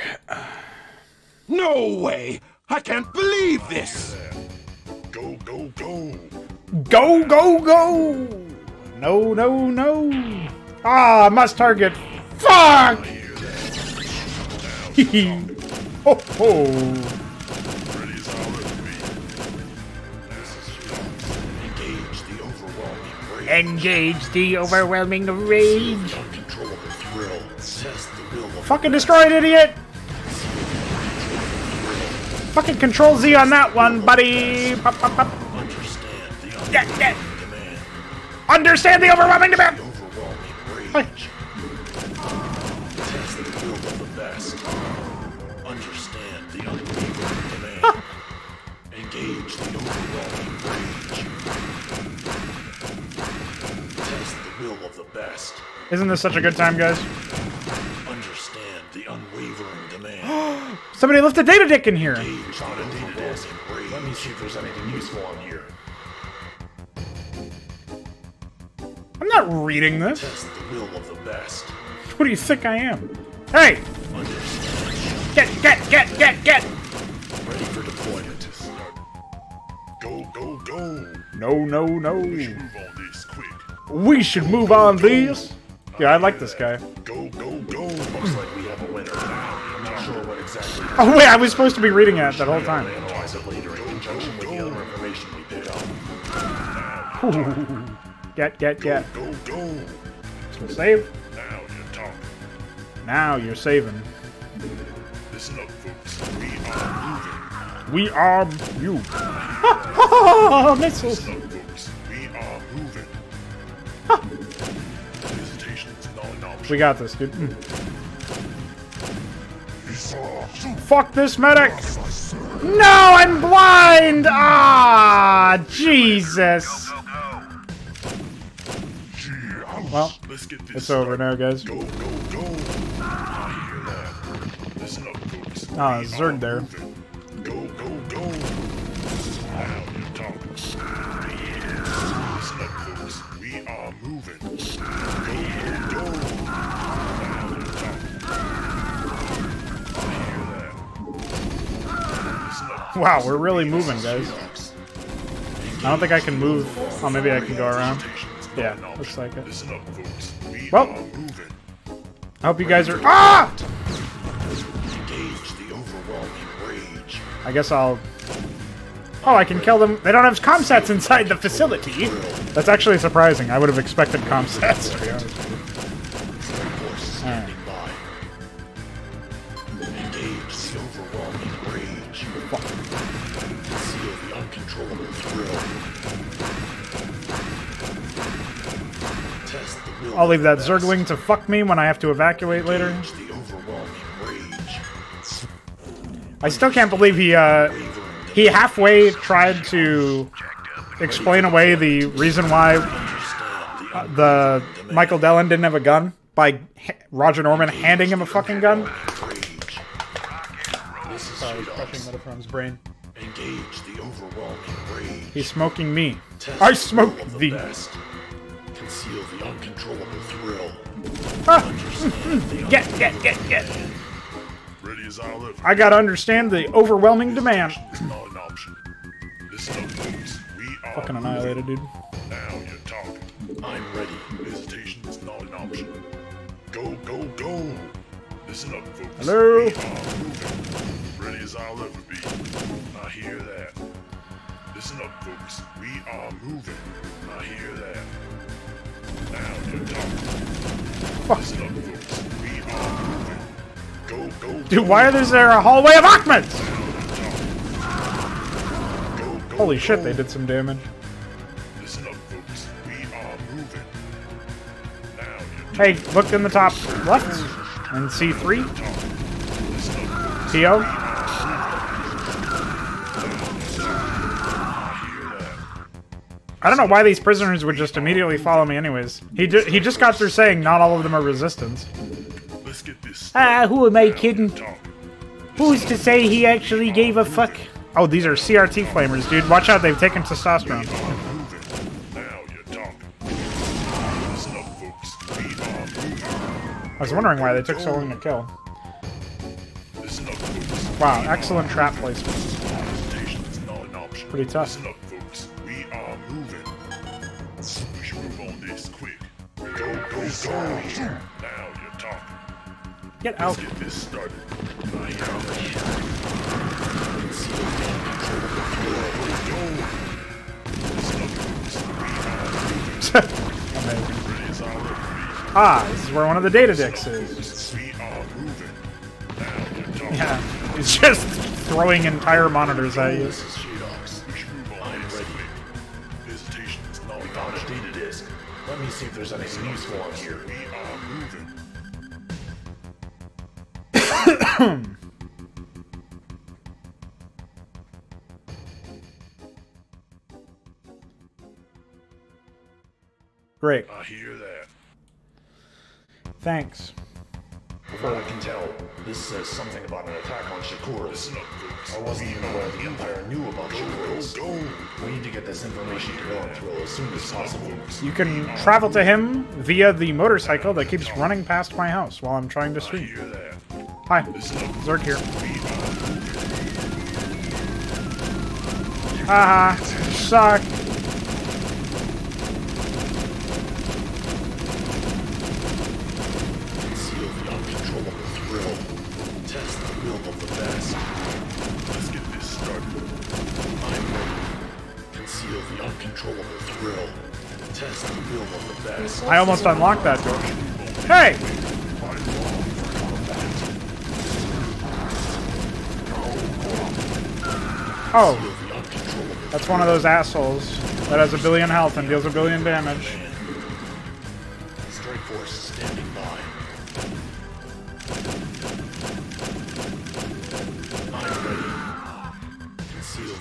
No way! I can't believe this! Go! Go! No! Ah, must target! Fuck! Ho! Engage the overwhelming rage! Fucking destroyed, idiot! Fucking control Z on that one, buddy! Pop. Understand the overwhelming demand. Understand the overwhelming demand! Test the will of the best. Understand the unwavering demand. Engage the overwhelming rage. Test the will of the best. Isn't this such a good time, guys? Understand the unwavering demand. Somebody left a data dick in here. Let me see if there's anything useful on here. I'm not reading this. Test the will of the best. What do you think I am? Hey! Understand. Get! Ready for deployment. Go! No. We should move on this quick. Yeah, I like this guy. Go! Looks like we have a winner. I'm not sure what exactly. Oh wait, I was supposed to be reading it that whole time. Analyze it later in conjunction with the other information we pick up. Get. Go. So save. Now you're talking. Now you're saving. Listen up, folks. We are moving. We are you. Missiles. Listen up, folks. We are moving. Visitation's not an option. We got this, dude. Fuck this medic! No, I'm blind! Ah, Jesus! Well, it's over now, guys. Ah, Zerg there. Wow, we're really moving, guys. I don't think I can move. Oh, maybe I can go around. Yeah, looks like it. Well, I hope you guys are... Ah! I guess I'll... Oh, I can kill them. They don't have comsats inside the facility. That's actually surprising. I would have expected comsats, to be honest. All right. I'll leave that Zergling to fuck me when I have to evacuate later. I still can't believe he halfway tried to explain away the reason why the Michael Dillon didn't have a gun by Roger Norman handing him a fucking gun. Sorry, crushing Metapron's brain. Engage the overwhelming rage. He's smoking me. I smoke thee. Conceal the uncontrollable thrill. Get. Ready as I live. I gotta understand the overwhelming demand. Not an option. Fucking annihilated, dude. Now you're talking. I'm ready. Hesitation is not an option. Go. Listen up, folks. Hello. Ready as I'll ever be. I hear that. Listen up, folks. We are moving. I hear that. Now you're talking. Listen up, folks. We are moving. Go. Dude, why is there a hallway of Achmeds? Holy shit, they did some damage. Listen up, folks. We are moving. Now you're talking. Hey, look in the top left. And C3? TO? I don't know why these prisoners would just immediately follow me anyways. He just got through saying not all of them are resistance. Ah, who am I kidding? Who's to say he actually gave a fuck? Oh, these are CRT flamers, dude. Watch out, they've taken testosterone. I was wondering why they took so long to kill. Wow, excellent trap placement. Pretty tough. Get out. Amazing. Ah, this is where one of the data dicks is. Yeah, he's just throwing entire monitors at you. Let me see if there's anything useful on here. Great. I hear that. Thanks. From what I can tell, this says something about an attack on Shakuras. I wasn't even aware the Empire knew about Shakuras. We need to get this information to Nulacor as soon as possible. You can travel to him via the motorcycle that keeps running past my house while I'm trying to stream. Hi, Zerg here. Haha, suck. Controllable thrill. I almost unlocked that door. Hey! Oh. That's one of those assholes that has 1 billion health and deals 1 billion damage. Strike force standing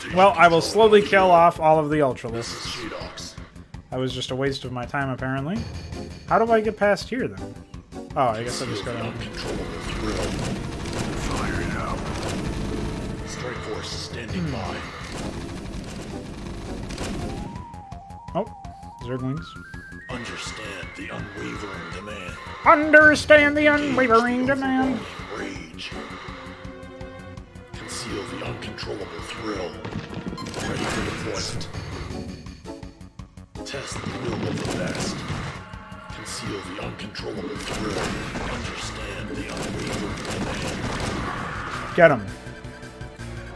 by. Well, I will slowly kill off all of the Ultralists. That was just a waste of my time, apparently. How do I get past here, then? Oh, I guess I just gotta... Oh, Zerglings. Understand the unwavering demand. Understand the unwavering demand. Rage. Conceal the uncontrollable thrill. Ready for deployment. Test the will of the best. Conceal the uncontrollable thrill. Understand the unwavering demand. Get him.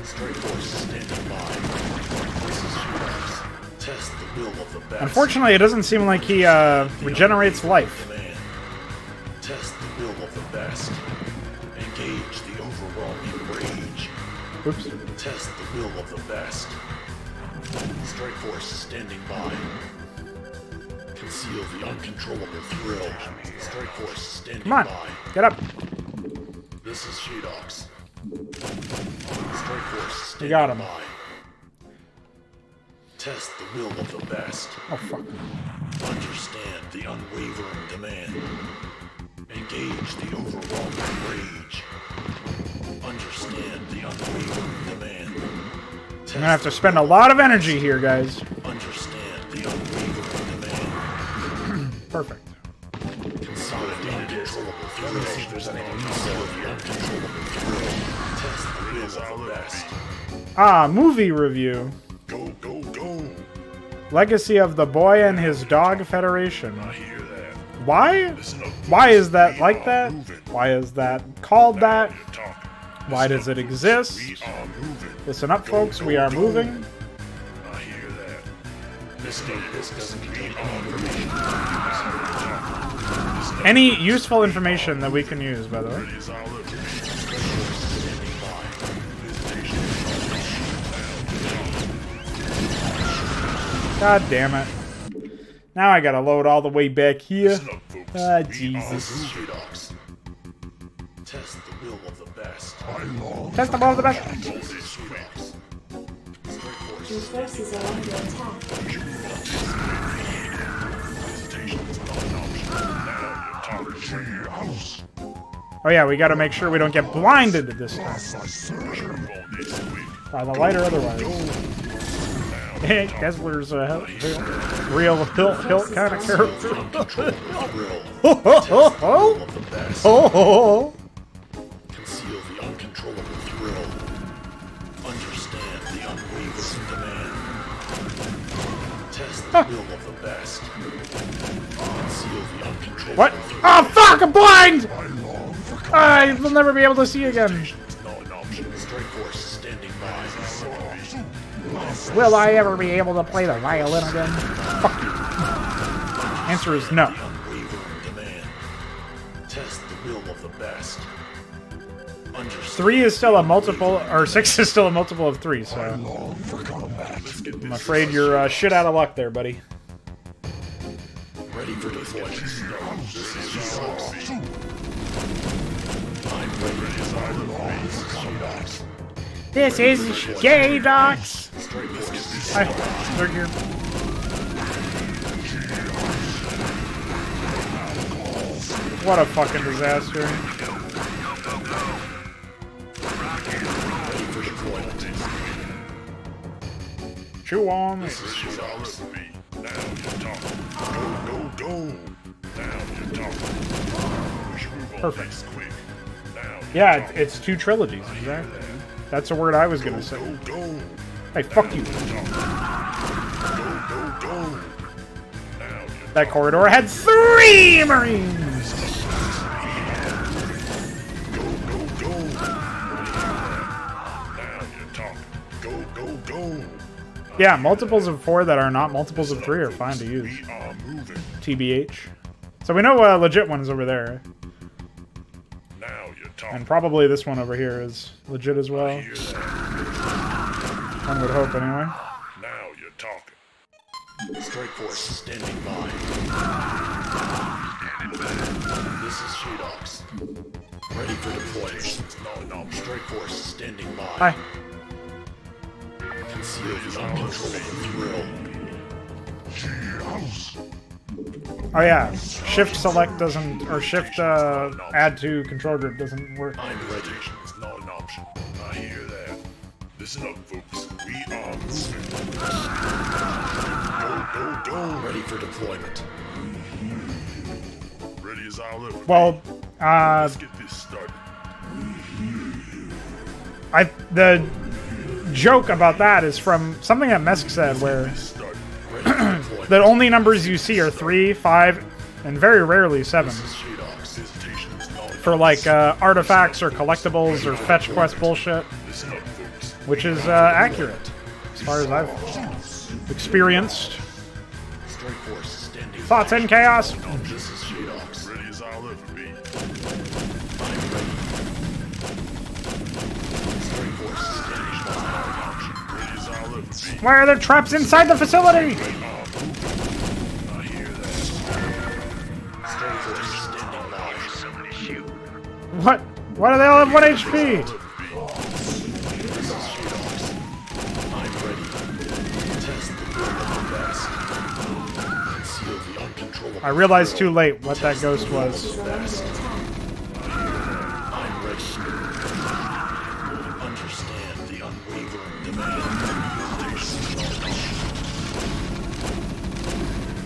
Straight force standing by. This is Shadox. Test the will of the best. Unfortunately, it doesn't seem like he regenerates life. Test the will of the best. Engage the overwhelming rage. Oops. Test the will of the best. Strike force standing by. Conceal the uncontrollable thrill. Strike force standing by. Come on, get up. This is Shadox. Strike force standing. You got him. By. Test the will of the best. Oh fuck. Understand the unwavering demand. Engage the overwhelming rage. Understand the unwavering demand. Test. I'm gonna have to spend a lot of energy here, guys. Understand the unwavering demand. Perfect. Consolidated is. Let's see if there's anything else. Uncontrollable thrill. Test the will of the best. Ah, movie review. Go, go, go. Legacy of the Boy and His Dog Federation. I hear that. Why? Why is that like that? Why is that called that? Why does it exist? Listen up, folks. We are moving. I hear that. This doesn't contain all information. Any useful information that we can use, by the way. God damn it. Now I gotta load all the way back here. Ah, Jesus. Test the will of the best. Test the will of the best. Your forces are under attack. Oh yeah, we gotta make sure we don't get blinded at this time. By the light or otherwise. Hey, Desler's a real hilt kind of character. Ho ho ho ho! Ho ho! Conceal the uncontrollable thrill. Understand the unwavering demand. Test the will of the best. Conceal the uncontrollable. What? Oh fuck! I'm blind! I will never be able to see again. Will I ever be able to play the violin again? Fuck you. Answer is no. Test the will of the best. 3 is still a multiple, or 6 is still a multiple of 3, so... I'm afraid you're shit out of luck there, buddy. Ready for deployment. This is Shadox. Hi, they're here. What a fucking disaster! Chew on. This is Shadox. Now you talk. Go, go, go. Now you talk. Perfect. Yeah, it's 2 trilogies, exactly. That's a word I was gonna say. Hey, fuck you. That corridor had 3 Marines! Yeah, multiples of 4 that are not multiples of 3 are fine to use. TBH. So we know a legit one is over there. And probably this one over here is legit as well. One would hope, anyway. Now you're talking. Strike force standing by. This is Shadox. Ready for deployment. No, strike force standing by. Hi. Conceal your uncontrolled thrill. Oh yeah, shift select doesn't, or shift add to control group doesn't work. Radiation is not an option. I hear that. Listen up, folks. We are moving. Go. Ready for deployment. Ready as I'll ever be. Well, let's get this started. The joke about that is from something that Mesk said, where the only numbers you see are 3, 5, and very rarely 7. For like artifacts or collectibles or fetch quest bullshit. Which is accurate, as far as I've experienced. Thoughts in chaos? Why are there traps inside the facility? What? Why do they all have 1 HP? I realized too late what that ghost was.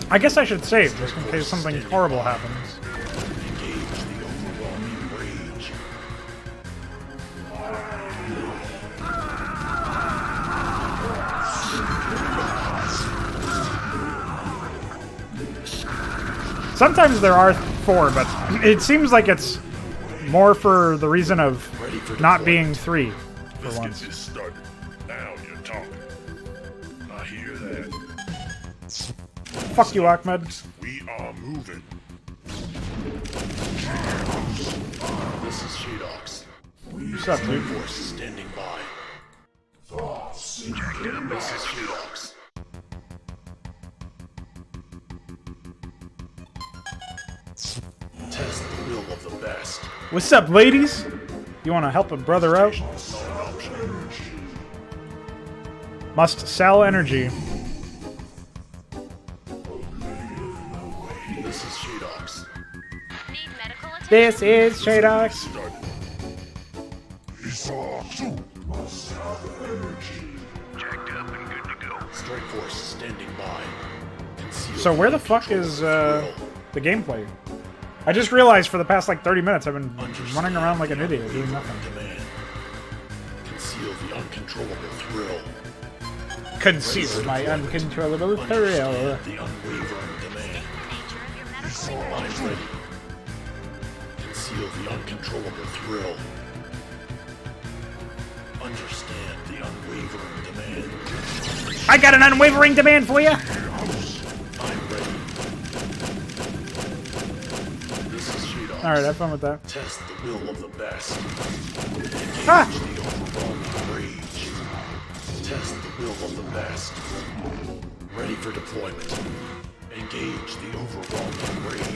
I guess I should save, just in case something horrible happens. Sometimes there are 4, but it seems like it's more for the reason of not being 3 for once. Let's get this started. Now you're talking. I hear that. Fuck you, Ahmed. We are moving. This is Shadox. What's up, dude? Force standing by. This is Shadox. Test the will of the best. What's up, ladies? You want to help a brother out? Must sell energy. This is Shadox. Need medical attention. This is Shadox. Jacked up and good to go. Strike force standing by. So where the fuck is the gameplay? I just realized for the past like 30 minutes I've been running around like an idiot doing nothing. Conceal the uncontrollable thrill. Conceal my uncontrollable thrill. The unwavering demand. I'm ready. Conceal the uncontrollable thrill. Understand the unwavering demand. I got an unwavering demand for you. Alright, have fun with that. Test the will of the best. Ah! Test the will of the best. Ready for deployment. Engage the overwhelming rage.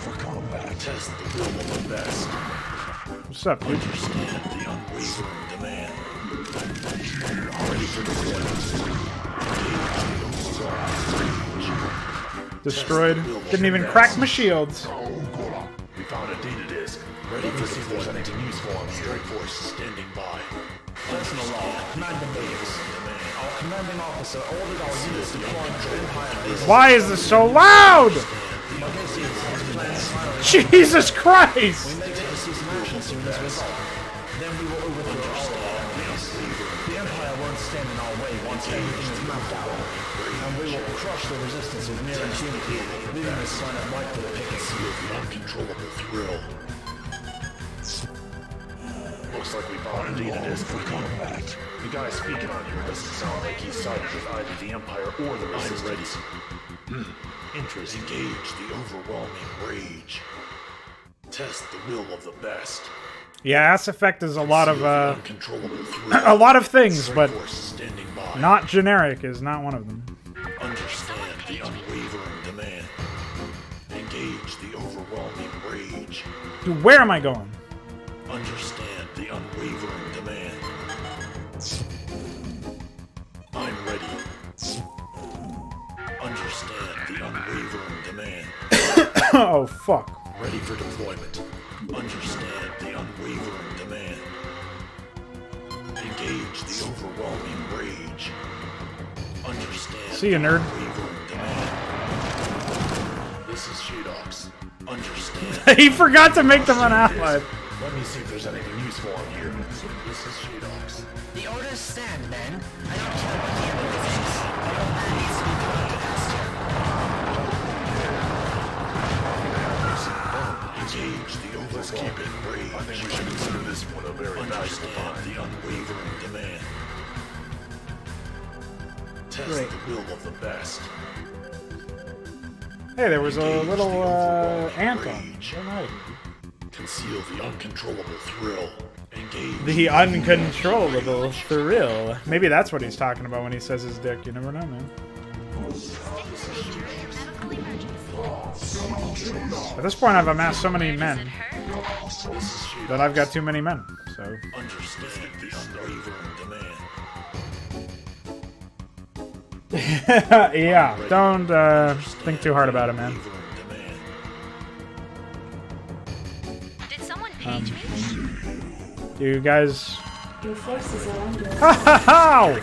For combat. Test the will of the best. What's up, dude? Understand the unwavering demand. Ready for deployment. Destroyed. Didn't even crack my shields. Found a data disk. Ready for see if there's anything useful on strike force standing by. Personal law, not debates. Our commanding officer ordered our units to deploy. Why is this so loud? Jesus Christ! We may take some action soon as result. Then we will overthrow the Empire won't stand in our way once everything is mapped out. And we will crush the resistance of mere impunity, leaving the son of Michael the uncontrollable thrill. Looks like we bought a data disk for combat. The guy speaking on here doesn't sound like he's sided with either the Empire or the Resistance. Interest. Engage the overwhelming rage. Test the will of the best. Yeah, Ass Effect is a lot of a lot of things, but Not Generic is not one of them. Understand the unwavering demand. Engage the overwhelming rage. Dude, where am I going? Understand the unwavering demand. I'm ready. Understand the unwavering demand. Oh fuck. Ready for deployment. Understand the unwavering demand. Engage the overwhelming rage. Understand. See you, nerd. This is Shadox. Understand. He forgot to make them an ally. Let me see if there's anything useful on here. This is Shadox. The orders stand, men. I don't care what the enemy thinks. The order needs to be played faster. Engage the overwhelming rage. I think we should consider this one a very valuable find. The unwavering demand. Test the will of the best. Hey, there was a little anthem. Conceal the uncontrollable thrill. Engage the uncontrollable thrill. Maybe that's what he's talking about when he says his dick. You never know, man. At this point, I've amassed so many men that I've got too many men. So. Understand the unwavering demand. Yeah, don't think too hard about it, man. You guys. Your forces are under. Hello!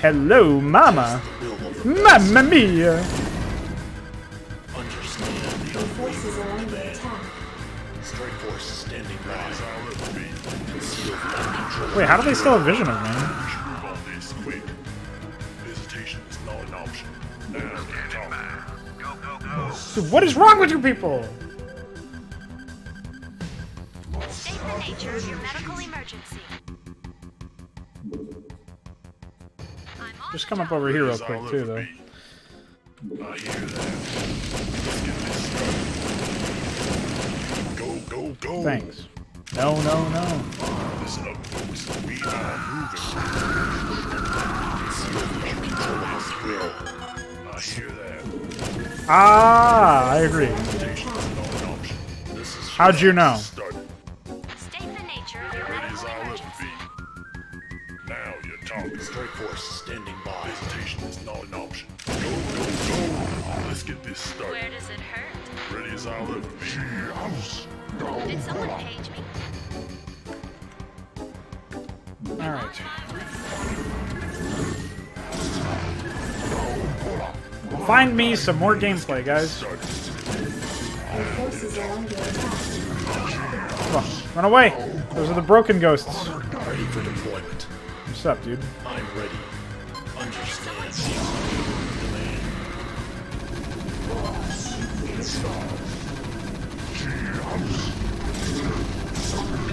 Hello, mama! Mamma mia! Understand the forces are under attack. Strike force standing by. Wait, how do they still have vision of me? Visitation is not an option. Dude, what is wrong with you people? State the nature of your medical emergency. Just come up over here real quick, too, though. I hear that. Go, go, go. Thanks. No, no, no. Listen up, folks. We are moving. I hear that. Ah, I agree. How'd you know? Strike force standing by. Hesitation is not an option. Go, go, go! Let's get this started. Where does it hurt? Ready as I'll ever be. Did someone page me? Alright. Find me some more gameplay, guys. Oh, run away! Those are the broken ghosts. Ready for deployment. What's up, dude? I'm ready. Understand the unwavering.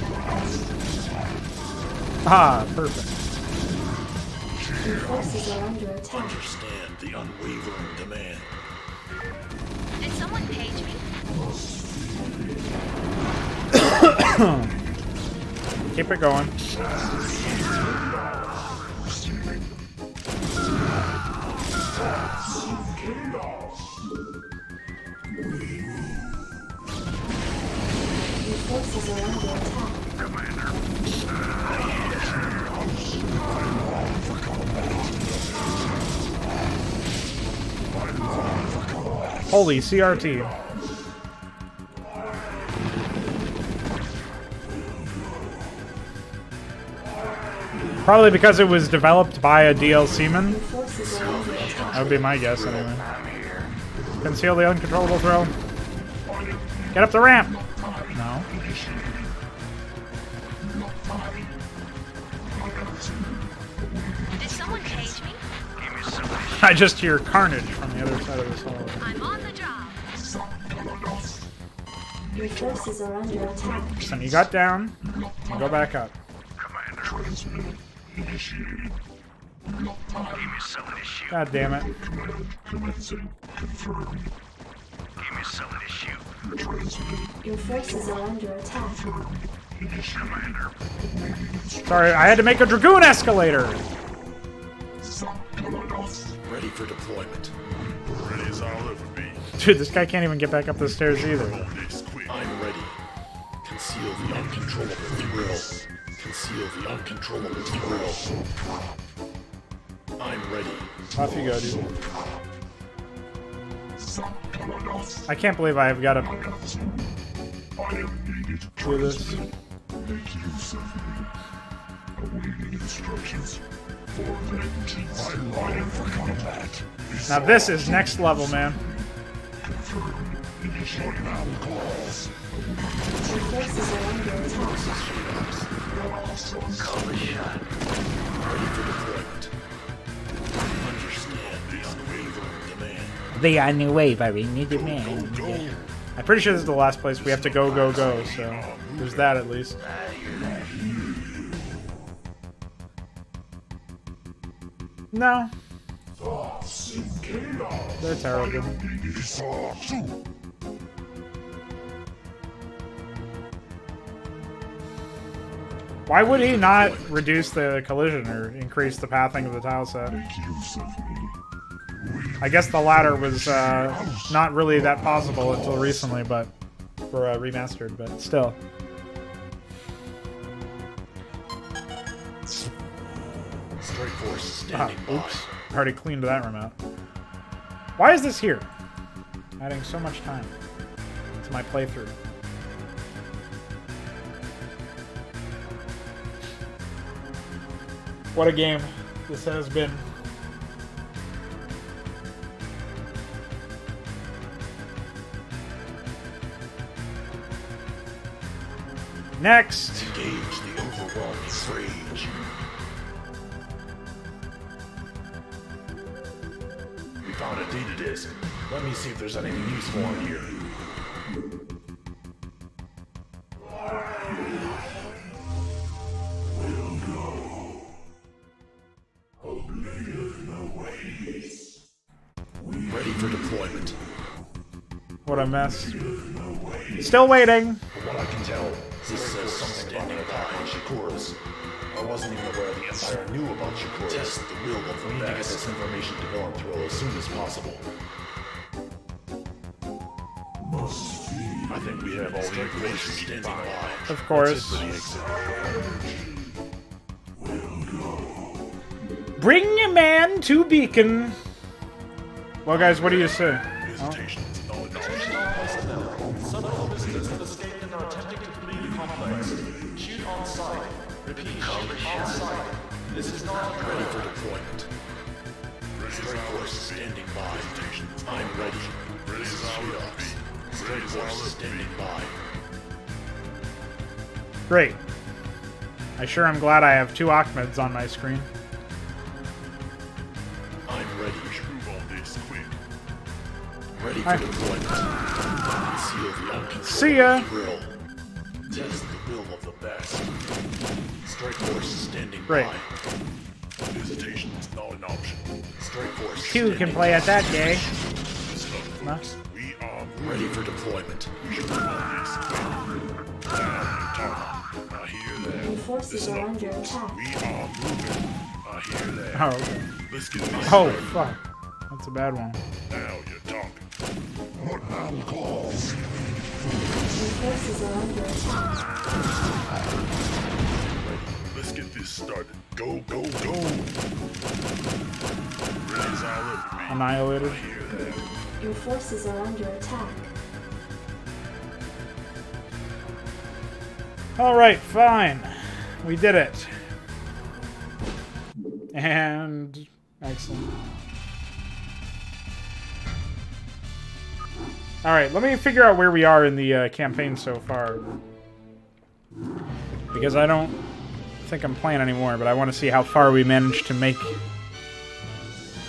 Ah, perfect. Understand the unwavering demand. Did someone page me? Keep it going. Holy CRT. Probably because it was developed by a DLC man. That would be my guess, anyway. Conceal the uncontrollable throw. Get up the ramp! No. Did someone cage me? I just hear carnage from the other side of this hallway. I'm on the job. Your forces are under attack. Son, you got down. Go back up. Commander transmit initiated. God damn it. Command commencing. Confirm. Game is still an issue. Transmit. Your forces are under attack. Confirm. Commander. Sorry, I had to make a Dragoon escalator! Ready for deployment. It is all over me. Dude, this guy can't even get back up the stairs either. I'm ready. Conceal the uncontrollable thrill. Conceal the uncontrollable thrill. I'm ready. Off you go, dude. I can't believe I have got a... I am needed to transmit. Make use of me. Awaiting instructions for vengeance. I'm lying for combat. Now this is next level, man. Confirm initial calls. Call a shot. Ready for deployment. Understand the unwavering demand. The unwavering demand. Yeah. I'm pretty sure this is the last place we have to go, go, so there's that at least. No. They're terrible. Why would he not reduce the collision or increase the pathing of the tile set? I guess the latter was not really that possible until recently, but for remastered, but still. Strike force standing by. Oops, already cleaned that room out. Why is this here? Adding so much time to my playthrough. What a game this has been. Next! Engage the overwhelming rage. We found a data disk. Let me see if there's anything useful on here. We'll go. Oblivion awaits. Ready for deployment. What a mess. Still waiting! From what I can tell, this says something about an attack on Shakuras. I wasn't even aware the Empire knew about Shakuras. Test the will of the need to get this information developed well as soon as possible. I think we have all the information standing by. Of course. Bring a man to beacon. Well, guys, what do you say? This is not ready for deployment. Strike force standing by. I'm ready. This is Shadox. Strike force standing by. Great. I sure am glad I have two Achmeds on my screen. I'm ready. Move all this quick. Ready for deployment. See ya. Test the will of the best. Strike force standing by. Visitation is not an option. Strike force. Two can play at that day. We are ready for deployment. I hear that. Your forces are under attack. We are moving. I hear that. Oh, okay. Let's get this. Oh, fuck. That's a bad one. Now you're talking. What I'm calls. Forces are under attack. Let's get this started. Go, go, go! Annihilated. Your forces are under attack. Alright, fine. We did it. And... excellent. Alright, let me figure out where we are in the campaign so far. Because I don't think I'm playing anymore, but I want to see how far we managed to make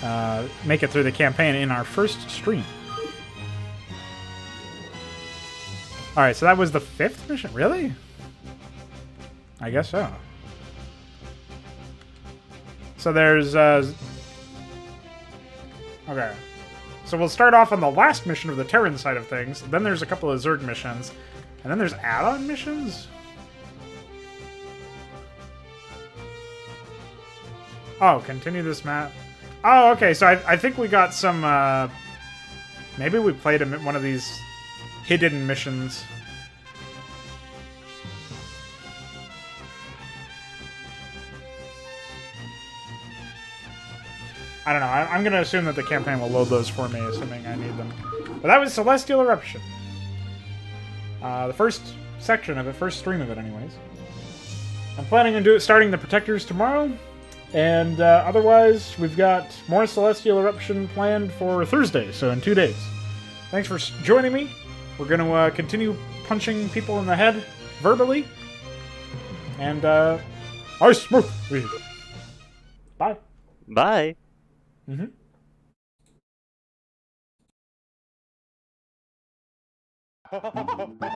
it through the campaign in our first stream. Alright, so that was the 5th mission? Really? I guess so. So there's... Okay. So we'll start off on the last mission of the Terran side of things, then there's a couple of Zerg missions, and then there's add-on missions? Oh, continue this map. Oh, okay, so I think we got some, Maybe we played one of these hidden missions. I don't know, I'm gonna assume that the campaign will load those for me, assuming I need them. But that was Celestial Irruption. The first section of it, first stream of it anyways. I'm planning on starting the Protectors tomorrow. And otherwise, we've got more Celestial Irruption planned for Thursday, so in 2 days. Thanks for joining me. We're going to continue punching people in the head, verbally. And, I smoke weed. Bye. Bye. Mm-hmm.